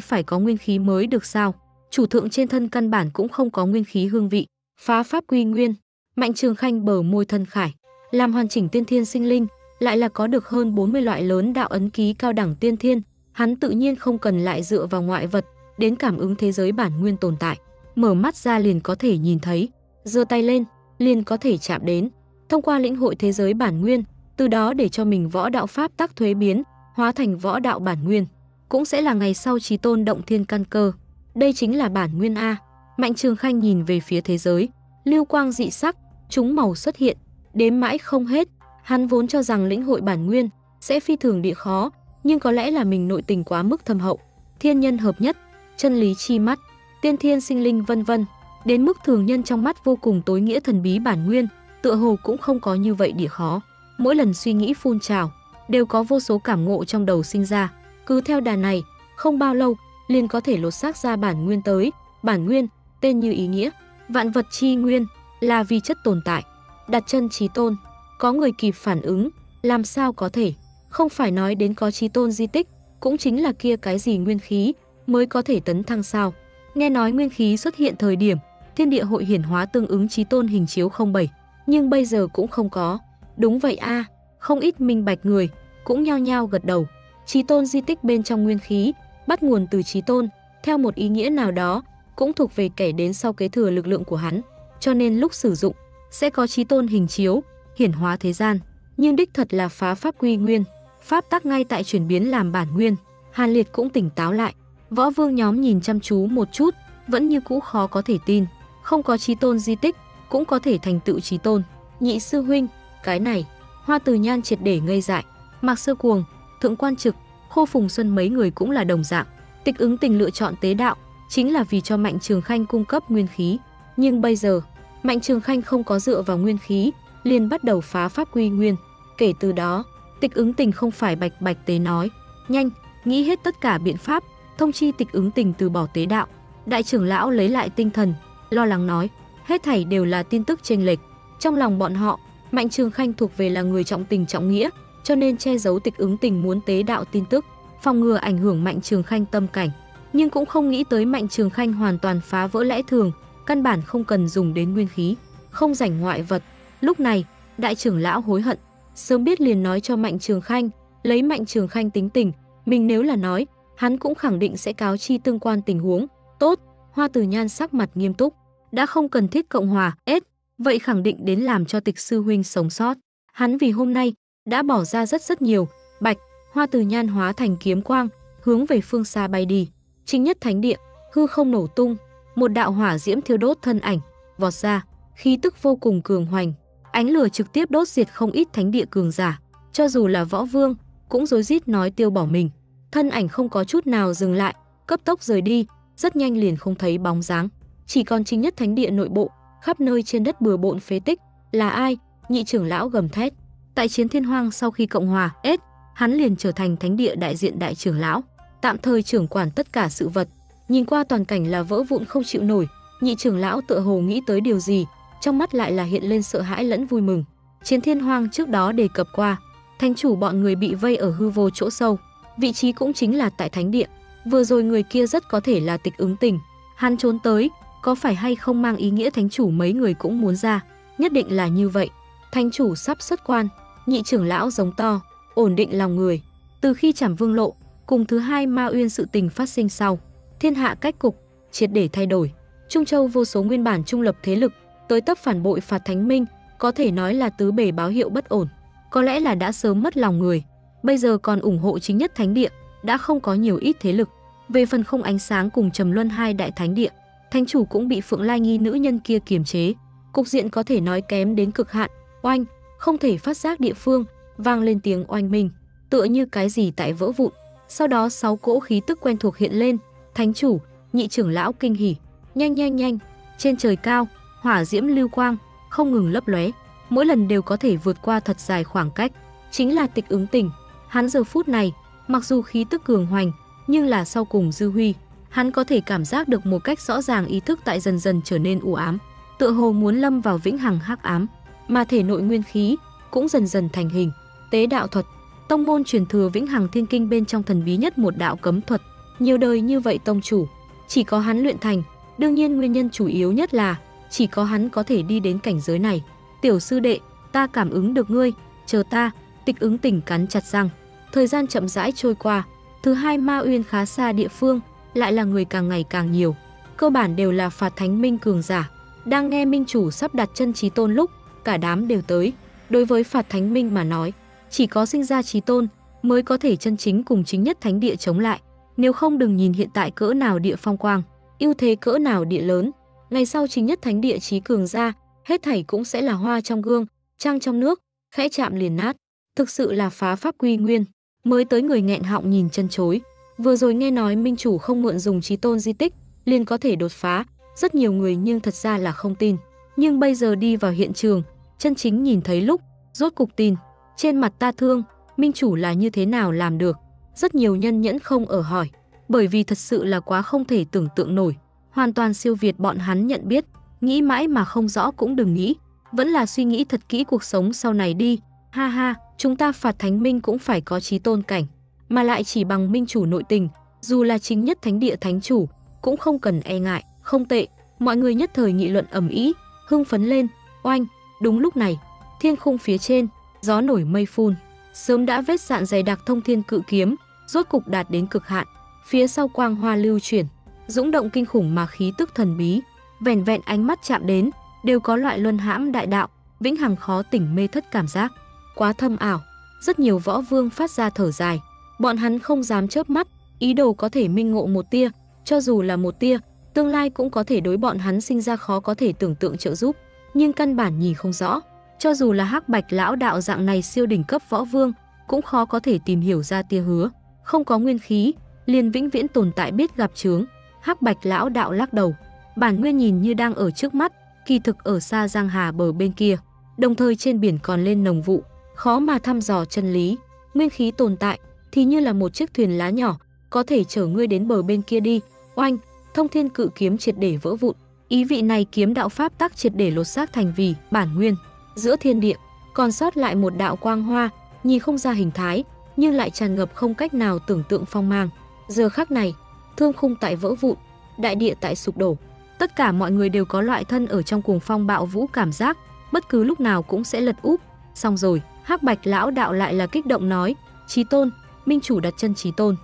phải có nguyên khí mới được sao? Chủ thượng trên thân căn bản cũng không có nguyên khí hương vị. Phá pháp quy nguyên, Mạnh Trường Khanh bờ môi thân khải, làm hoàn chỉnh tiên thiên sinh linh, lại là có được hơn bốn mươi loại lớn đạo ấn ký cao đẳng tiên thiên, hắn tự nhiên không cần lại dựa vào ngoại vật đến cảm ứng thế giới bản nguyên tồn tại, mở mắt ra liền có thể nhìn thấy, giơ tay lên liền có thể chạm đến, thông qua lĩnh hội thế giới bản nguyên, từ đó để cho mình võ đạo pháp tắc thuế biến, hóa thành võ đạo bản nguyên, cũng sẽ là ngày sau trí tôn động thiên căn cơ. Đây chính là bản nguyên a. Mạnh Trường Khanh nhìn về phía thế giới, lưu quang dị sắc, chúng màu xuất hiện, đếm mãi không hết. Hắn vốn cho rằng lĩnh hội bản nguyên sẽ phi thường địa khó, nhưng có lẽ là mình nội tình quá mức thâm hậu, thiên nhân hợp nhất, chân lý chi mắt, tiên thiên sinh linh vân vân, đến mức thường nhân trong mắt vô cùng tối nghĩa thần bí bản nguyên, tựa hồ cũng không có như vậy địa khó. Mỗi lần suy nghĩ phun trào, đều có vô số cảm ngộ trong đầu sinh ra, cứ theo đà này, không bao lâu liền có thể lột xác ra bản nguyên tới. Bản nguyên, tên như ý nghĩa, vạn vật chi nguyên, là vì chất tồn tại. Đặt chân trí tôn, có người kịp phản ứng, làm sao có thể? Không phải nói đến có trí tôn di tích, cũng chính là kia cái gì nguyên khí mới có thể tấn thăng sao? Nghe nói nguyên khí xuất hiện thời điểm, thiên địa hội hiển hóa tương ứng trí tôn hình chiếu không bảy, nhưng bây giờ cũng không có. Đúng vậy a, à, không ít minh bạch người cũng nhao nhao gật đầu. Trí tôn di tích bên trong nguyên khí bắt nguồn từ trí tôn, theo một ý nghĩa nào đó cũng thuộc về kẻ đến sau kế thừa lực lượng của hắn, cho nên lúc sử dụng sẽ có trí tôn hình chiếu, hiển hóa thế gian, nhưng đích thật là phá pháp quy nguyên, pháp tắc ngay tại chuyển biến làm bản nguyên. Hàn Liệt cũng tỉnh táo lại, võ vương nhóm nhìn chăm chú một chút, vẫn như cũ khó có thể tin, không có trí tôn di tích, cũng có thể thành tựu trí tôn. Nhị sư huynh, cái này, Hoa Từ Nhan triệt để ngây dại, Mạc Sơ Cuồng, Thượng Quan Trực, Khô Phùng Xuân mấy người cũng là đồng dạng. Tịch Ứng Tình lựa chọn tế đạo, chính là vì cho Mạnh Trường Khanh cung cấp nguyên khí. Nhưng bây giờ, Mạnh Trường Khanh không có dựa vào nguyên khí, liền bắt đầu phá pháp quy nguyên. Kể từ đó, Tịch Ứng Tình không phải bạch bạch tế nói, nhanh, nghĩ hết tất cả biện pháp, thông chi Tịch Ứng Tình từ bỏ tế đạo. Đại trưởng lão lấy lại tinh thần, lo lắng nói, hết thảy đều là tin tức chênh lệch. Trong lòng bọn họ, Mạnh Trường Khanh thuộc về là người trọng tình trọng nghĩa, cho nên che giấu Tịch Ứng Tình muốn tế đạo tin tức, phòng ngừa ảnh hưởng Mạnh Trường Khanh tâm cảnh. Nhưng cũng không nghĩ tới Mạnh Trường Khanh hoàn toàn phá vỡ lẽ thường, căn bản không cần dùng đến nguyên khí, không rảnh ngoại vật. Lúc này, đại trưởng lão hối hận, sớm biết liền nói cho Mạnh Trường Khanh, lấy Mạnh Trường Khanh tính tình, mình nếu là nói, hắn cũng khẳng định sẽ cáo chi tương quan tình huống. Tốt, Hoa Từ Nhan sắc mặt nghiêm túc, đã không cần thiết cộng hòa, ết, vậy khẳng định đến làm cho Tịch sư huynh sống sót. Hắn vì hôm nay đã bỏ ra rất rất nhiều. Bạch, Hoa Từ Nhan hóa thành kiếm quang, hướng về phương xa bay đi. Chính nhất thánh địa, hư không nổ tung, một đạo hỏa diễm thiêu đốt thân ảnh, vọt ra, khí tức vô cùng cường hoành, ánh lửa trực tiếp đốt diệt không ít thánh địa cường giả, cho dù là võ vương, cũng rối rít nói tiêu bỏ mình. Thân ảnh không có chút nào dừng lại, cấp tốc rời đi, rất nhanh liền không thấy bóng dáng, chỉ còn chính nhất thánh địa nội bộ, khắp nơi trên đất bừa bộn phế tích. Là ai? Nhị trưởng lão gầm thét. Tại Chiến Thiên Hoang sau khi cộng hòa, ết, hắn liền trở thành thánh địa đại diện đại trưởng lão, tạm thời trưởng quản tất cả sự vật. Nhìn qua toàn cảnh là vỡ vụn không chịu nổi, nhị trưởng lão tựa hồ nghĩ tới điều gì, trong mắt lại là hiện lên sợ hãi lẫn vui mừng. Chiến Thiên Hoang trước đó đề cập qua, thánh chủ bọn người bị vây ở hư vô chỗ sâu, vị trí cũng chính là tại thánh địa. Vừa rồi người kia rất có thể là Tịch Ứng Tình, hắn trốn tới, có phải hay không mang ý nghĩa thánh chủ mấy người cũng muốn ra, nhất định là như vậy. Thánh chủ sắp xuất quan, nhị trưởng lão giống to, ổn định lòng người. Từ khi Trảm Vương Lộ cùng Thứ Hai Ma Uyên sự tình phát sinh sau, thiên hạ cách cục triệt để thay đổi. Trung Châu vô số nguyên bản trung lập thế lực tới tấp phản bội Phạt Thánh Minh, có thể nói là tứ bề báo hiệu bất ổn, có lẽ là đã sớm mất lòng người. Bây giờ còn ủng hộ chính nhất thánh địa, đã không có nhiều ít thế lực. Về phần không ánh sáng cùng Trầm Luân hai đại thánh địa, thánh chủ cũng bị Phượng Lai Nghi nữ nhân kia kiềm chế, cục diện có thể nói kém đến cực hạn. Oanh, không thể phát giác địa phương vang lên tiếng oanh minh, tựa như cái gì tại vỡ vụn. Sau đó sáu cỗ khí tức quen thuộc hiện lên. Thánh chủ, nhị trưởng lão kinh hỉ, nhanh nhanh nhanh. Trên trời cao, hỏa diễm lưu quang không ngừng lấp lóe, mỗi lần đều có thể vượt qua thật dài khoảng cách. Chính là Tịch Ứng Tình, hắn giờ phút này mặc dù khí tức cường hoành, nhưng là sau cùng dư huy, hắn có thể cảm giác được một cách rõ ràng, ý thức tại dần dần trở nên u ám, tựa hồ muốn lâm vào vĩnh hằng hắc ám, mà thể nội nguyên khí cũng dần dần thành hình. Tế đạo thuật, tông môn truyền thừa Vĩnh Hằng Thiên Kinh bên trong thần bí nhất một đạo cấm thuật, nhiều đời như vậy tông chủ chỉ có hắn luyện thành, đương nhiên nguyên nhân chủ yếu nhất là chỉ có hắn có thể đi đến cảnh giới này. Tiểu sư đệ, ta cảm ứng được ngươi, chờ ta. Tịch Ứng Tình cắn chặt răng. Thời gian chậm rãi trôi qua, Thứ Hai Ma Uyên khá xa địa phương lại là người càng ngày càng nhiều, cơ bản đều là Phạt Thánh Minh cường giả. Đang nghe minh chủ sắp đặt chân trí tôn lúc, cả đám đều tới. Đối với Phạt Thánh Minh mà nói, chỉ có sinh ra trí tôn mới có thể chân chính cùng chính nhất thánh địa chống lại, nếu không đừng nhìn hiện tại cỡ nào địa phong quang, ưu thế cỡ nào địa lớn, ngày sau chính nhất thánh địa trí cường ra, hết thảy cũng sẽ là hoa trong gương, trăng trong nước, khẽ chạm liền nát. Thực sự là phá pháp quy nguyên, mới tới người nghẹn họng nhìn chân chối. Vừa rồi nghe nói minh chủ không mượn dùng trí tôn di tích liền có thể đột phá, rất nhiều người nhưng thật ra là không tin, nhưng bây giờ đi vào hiện trường chân chính nhìn thấy lúc, rốt cục tin. Trên mặt ta thương, minh chủ là như thế nào làm được? Rất nhiều nhân nhẫn không ở hỏi, bởi vì thật sự là quá không thể tưởng tượng nổi, hoàn toàn siêu việt bọn hắn nhận biết, nghĩ mãi mà không rõ cũng đừng nghĩ, vẫn là suy nghĩ thật kỹ cuộc sống sau này đi. Ha ha, chúng ta Phạt Thánh Minh cũng phải có trí tôn cảnh, mà lại chỉ bằng minh chủ nội tình, dù là chính nhất thánh địa thánh chủ cũng không cần e ngại. Không tệ, mọi người nhất thời nghị luận ầm ĩ, hưng phấn lên. Oanh, đúng lúc này, thiên khung phía trên gió nổi mây phun, sớm đã vết dạn dày đặc thông thiên cự kiếm rốt cục đạt đến cực hạn. Phía sau quang hoa lưu chuyển, dũng động kinh khủng mà khí tức thần bí, vẻn vẹn ánh mắt chạm đến đều có loại luân hãm đại đạo, vĩnh hằng khó tỉnh mê thất cảm giác, quá thâm ảo. Rất nhiều võ vương phát ra thở dài, bọn hắn không dám chớp mắt, ý đồ có thể minh ngộ một tia, cho dù là một tia, tương lai cũng có thể đối bọn hắn sinh ra khó có thể tưởng tượng trợ giúp, nhưng căn bản nhìn không rõ. Cho dù là Hắc Bạch lão đạo dạng này siêu đỉnh cấp võ vương, cũng khó có thể tìm hiểu ra tia hứa, không có nguyên khí, liền vĩnh viễn tồn tại biết gặp chướng. Hắc Bạch lão đạo lắc đầu, bản nguyên nhìn như đang ở trước mắt, kỳ thực ở xa giang hà bờ bên kia, đồng thời trên biển còn lên nồng vụ, khó mà thăm dò chân lý. Nguyên khí tồn tại thì như là một chiếc thuyền lá nhỏ, có thể chở ngươi đến bờ bên kia đi. Oanh, thông thiên cự kiếm triệt để vỡ vụn, ý vị này kiếm đạo pháp tắc triệt để lột xác thành vì bản nguyên. Giữa thiên địa còn sót lại một đạo quang hoa, nhìn không ra hình thái nhưng lại tràn ngập không cách nào tưởng tượng phong mang. Giờ khắc này, thương khung tại vỡ vụn, đại địa tại sụp đổ, tất cả mọi người đều có loại thân ở trong cuồng phong bạo vũ cảm giác, bất cứ lúc nào cũng sẽ lật úp. Xong rồi, Hắc Bạch lão đạo lại là kích động nói, Trí Tôn, minh chủ đặt chân Trí Tôn.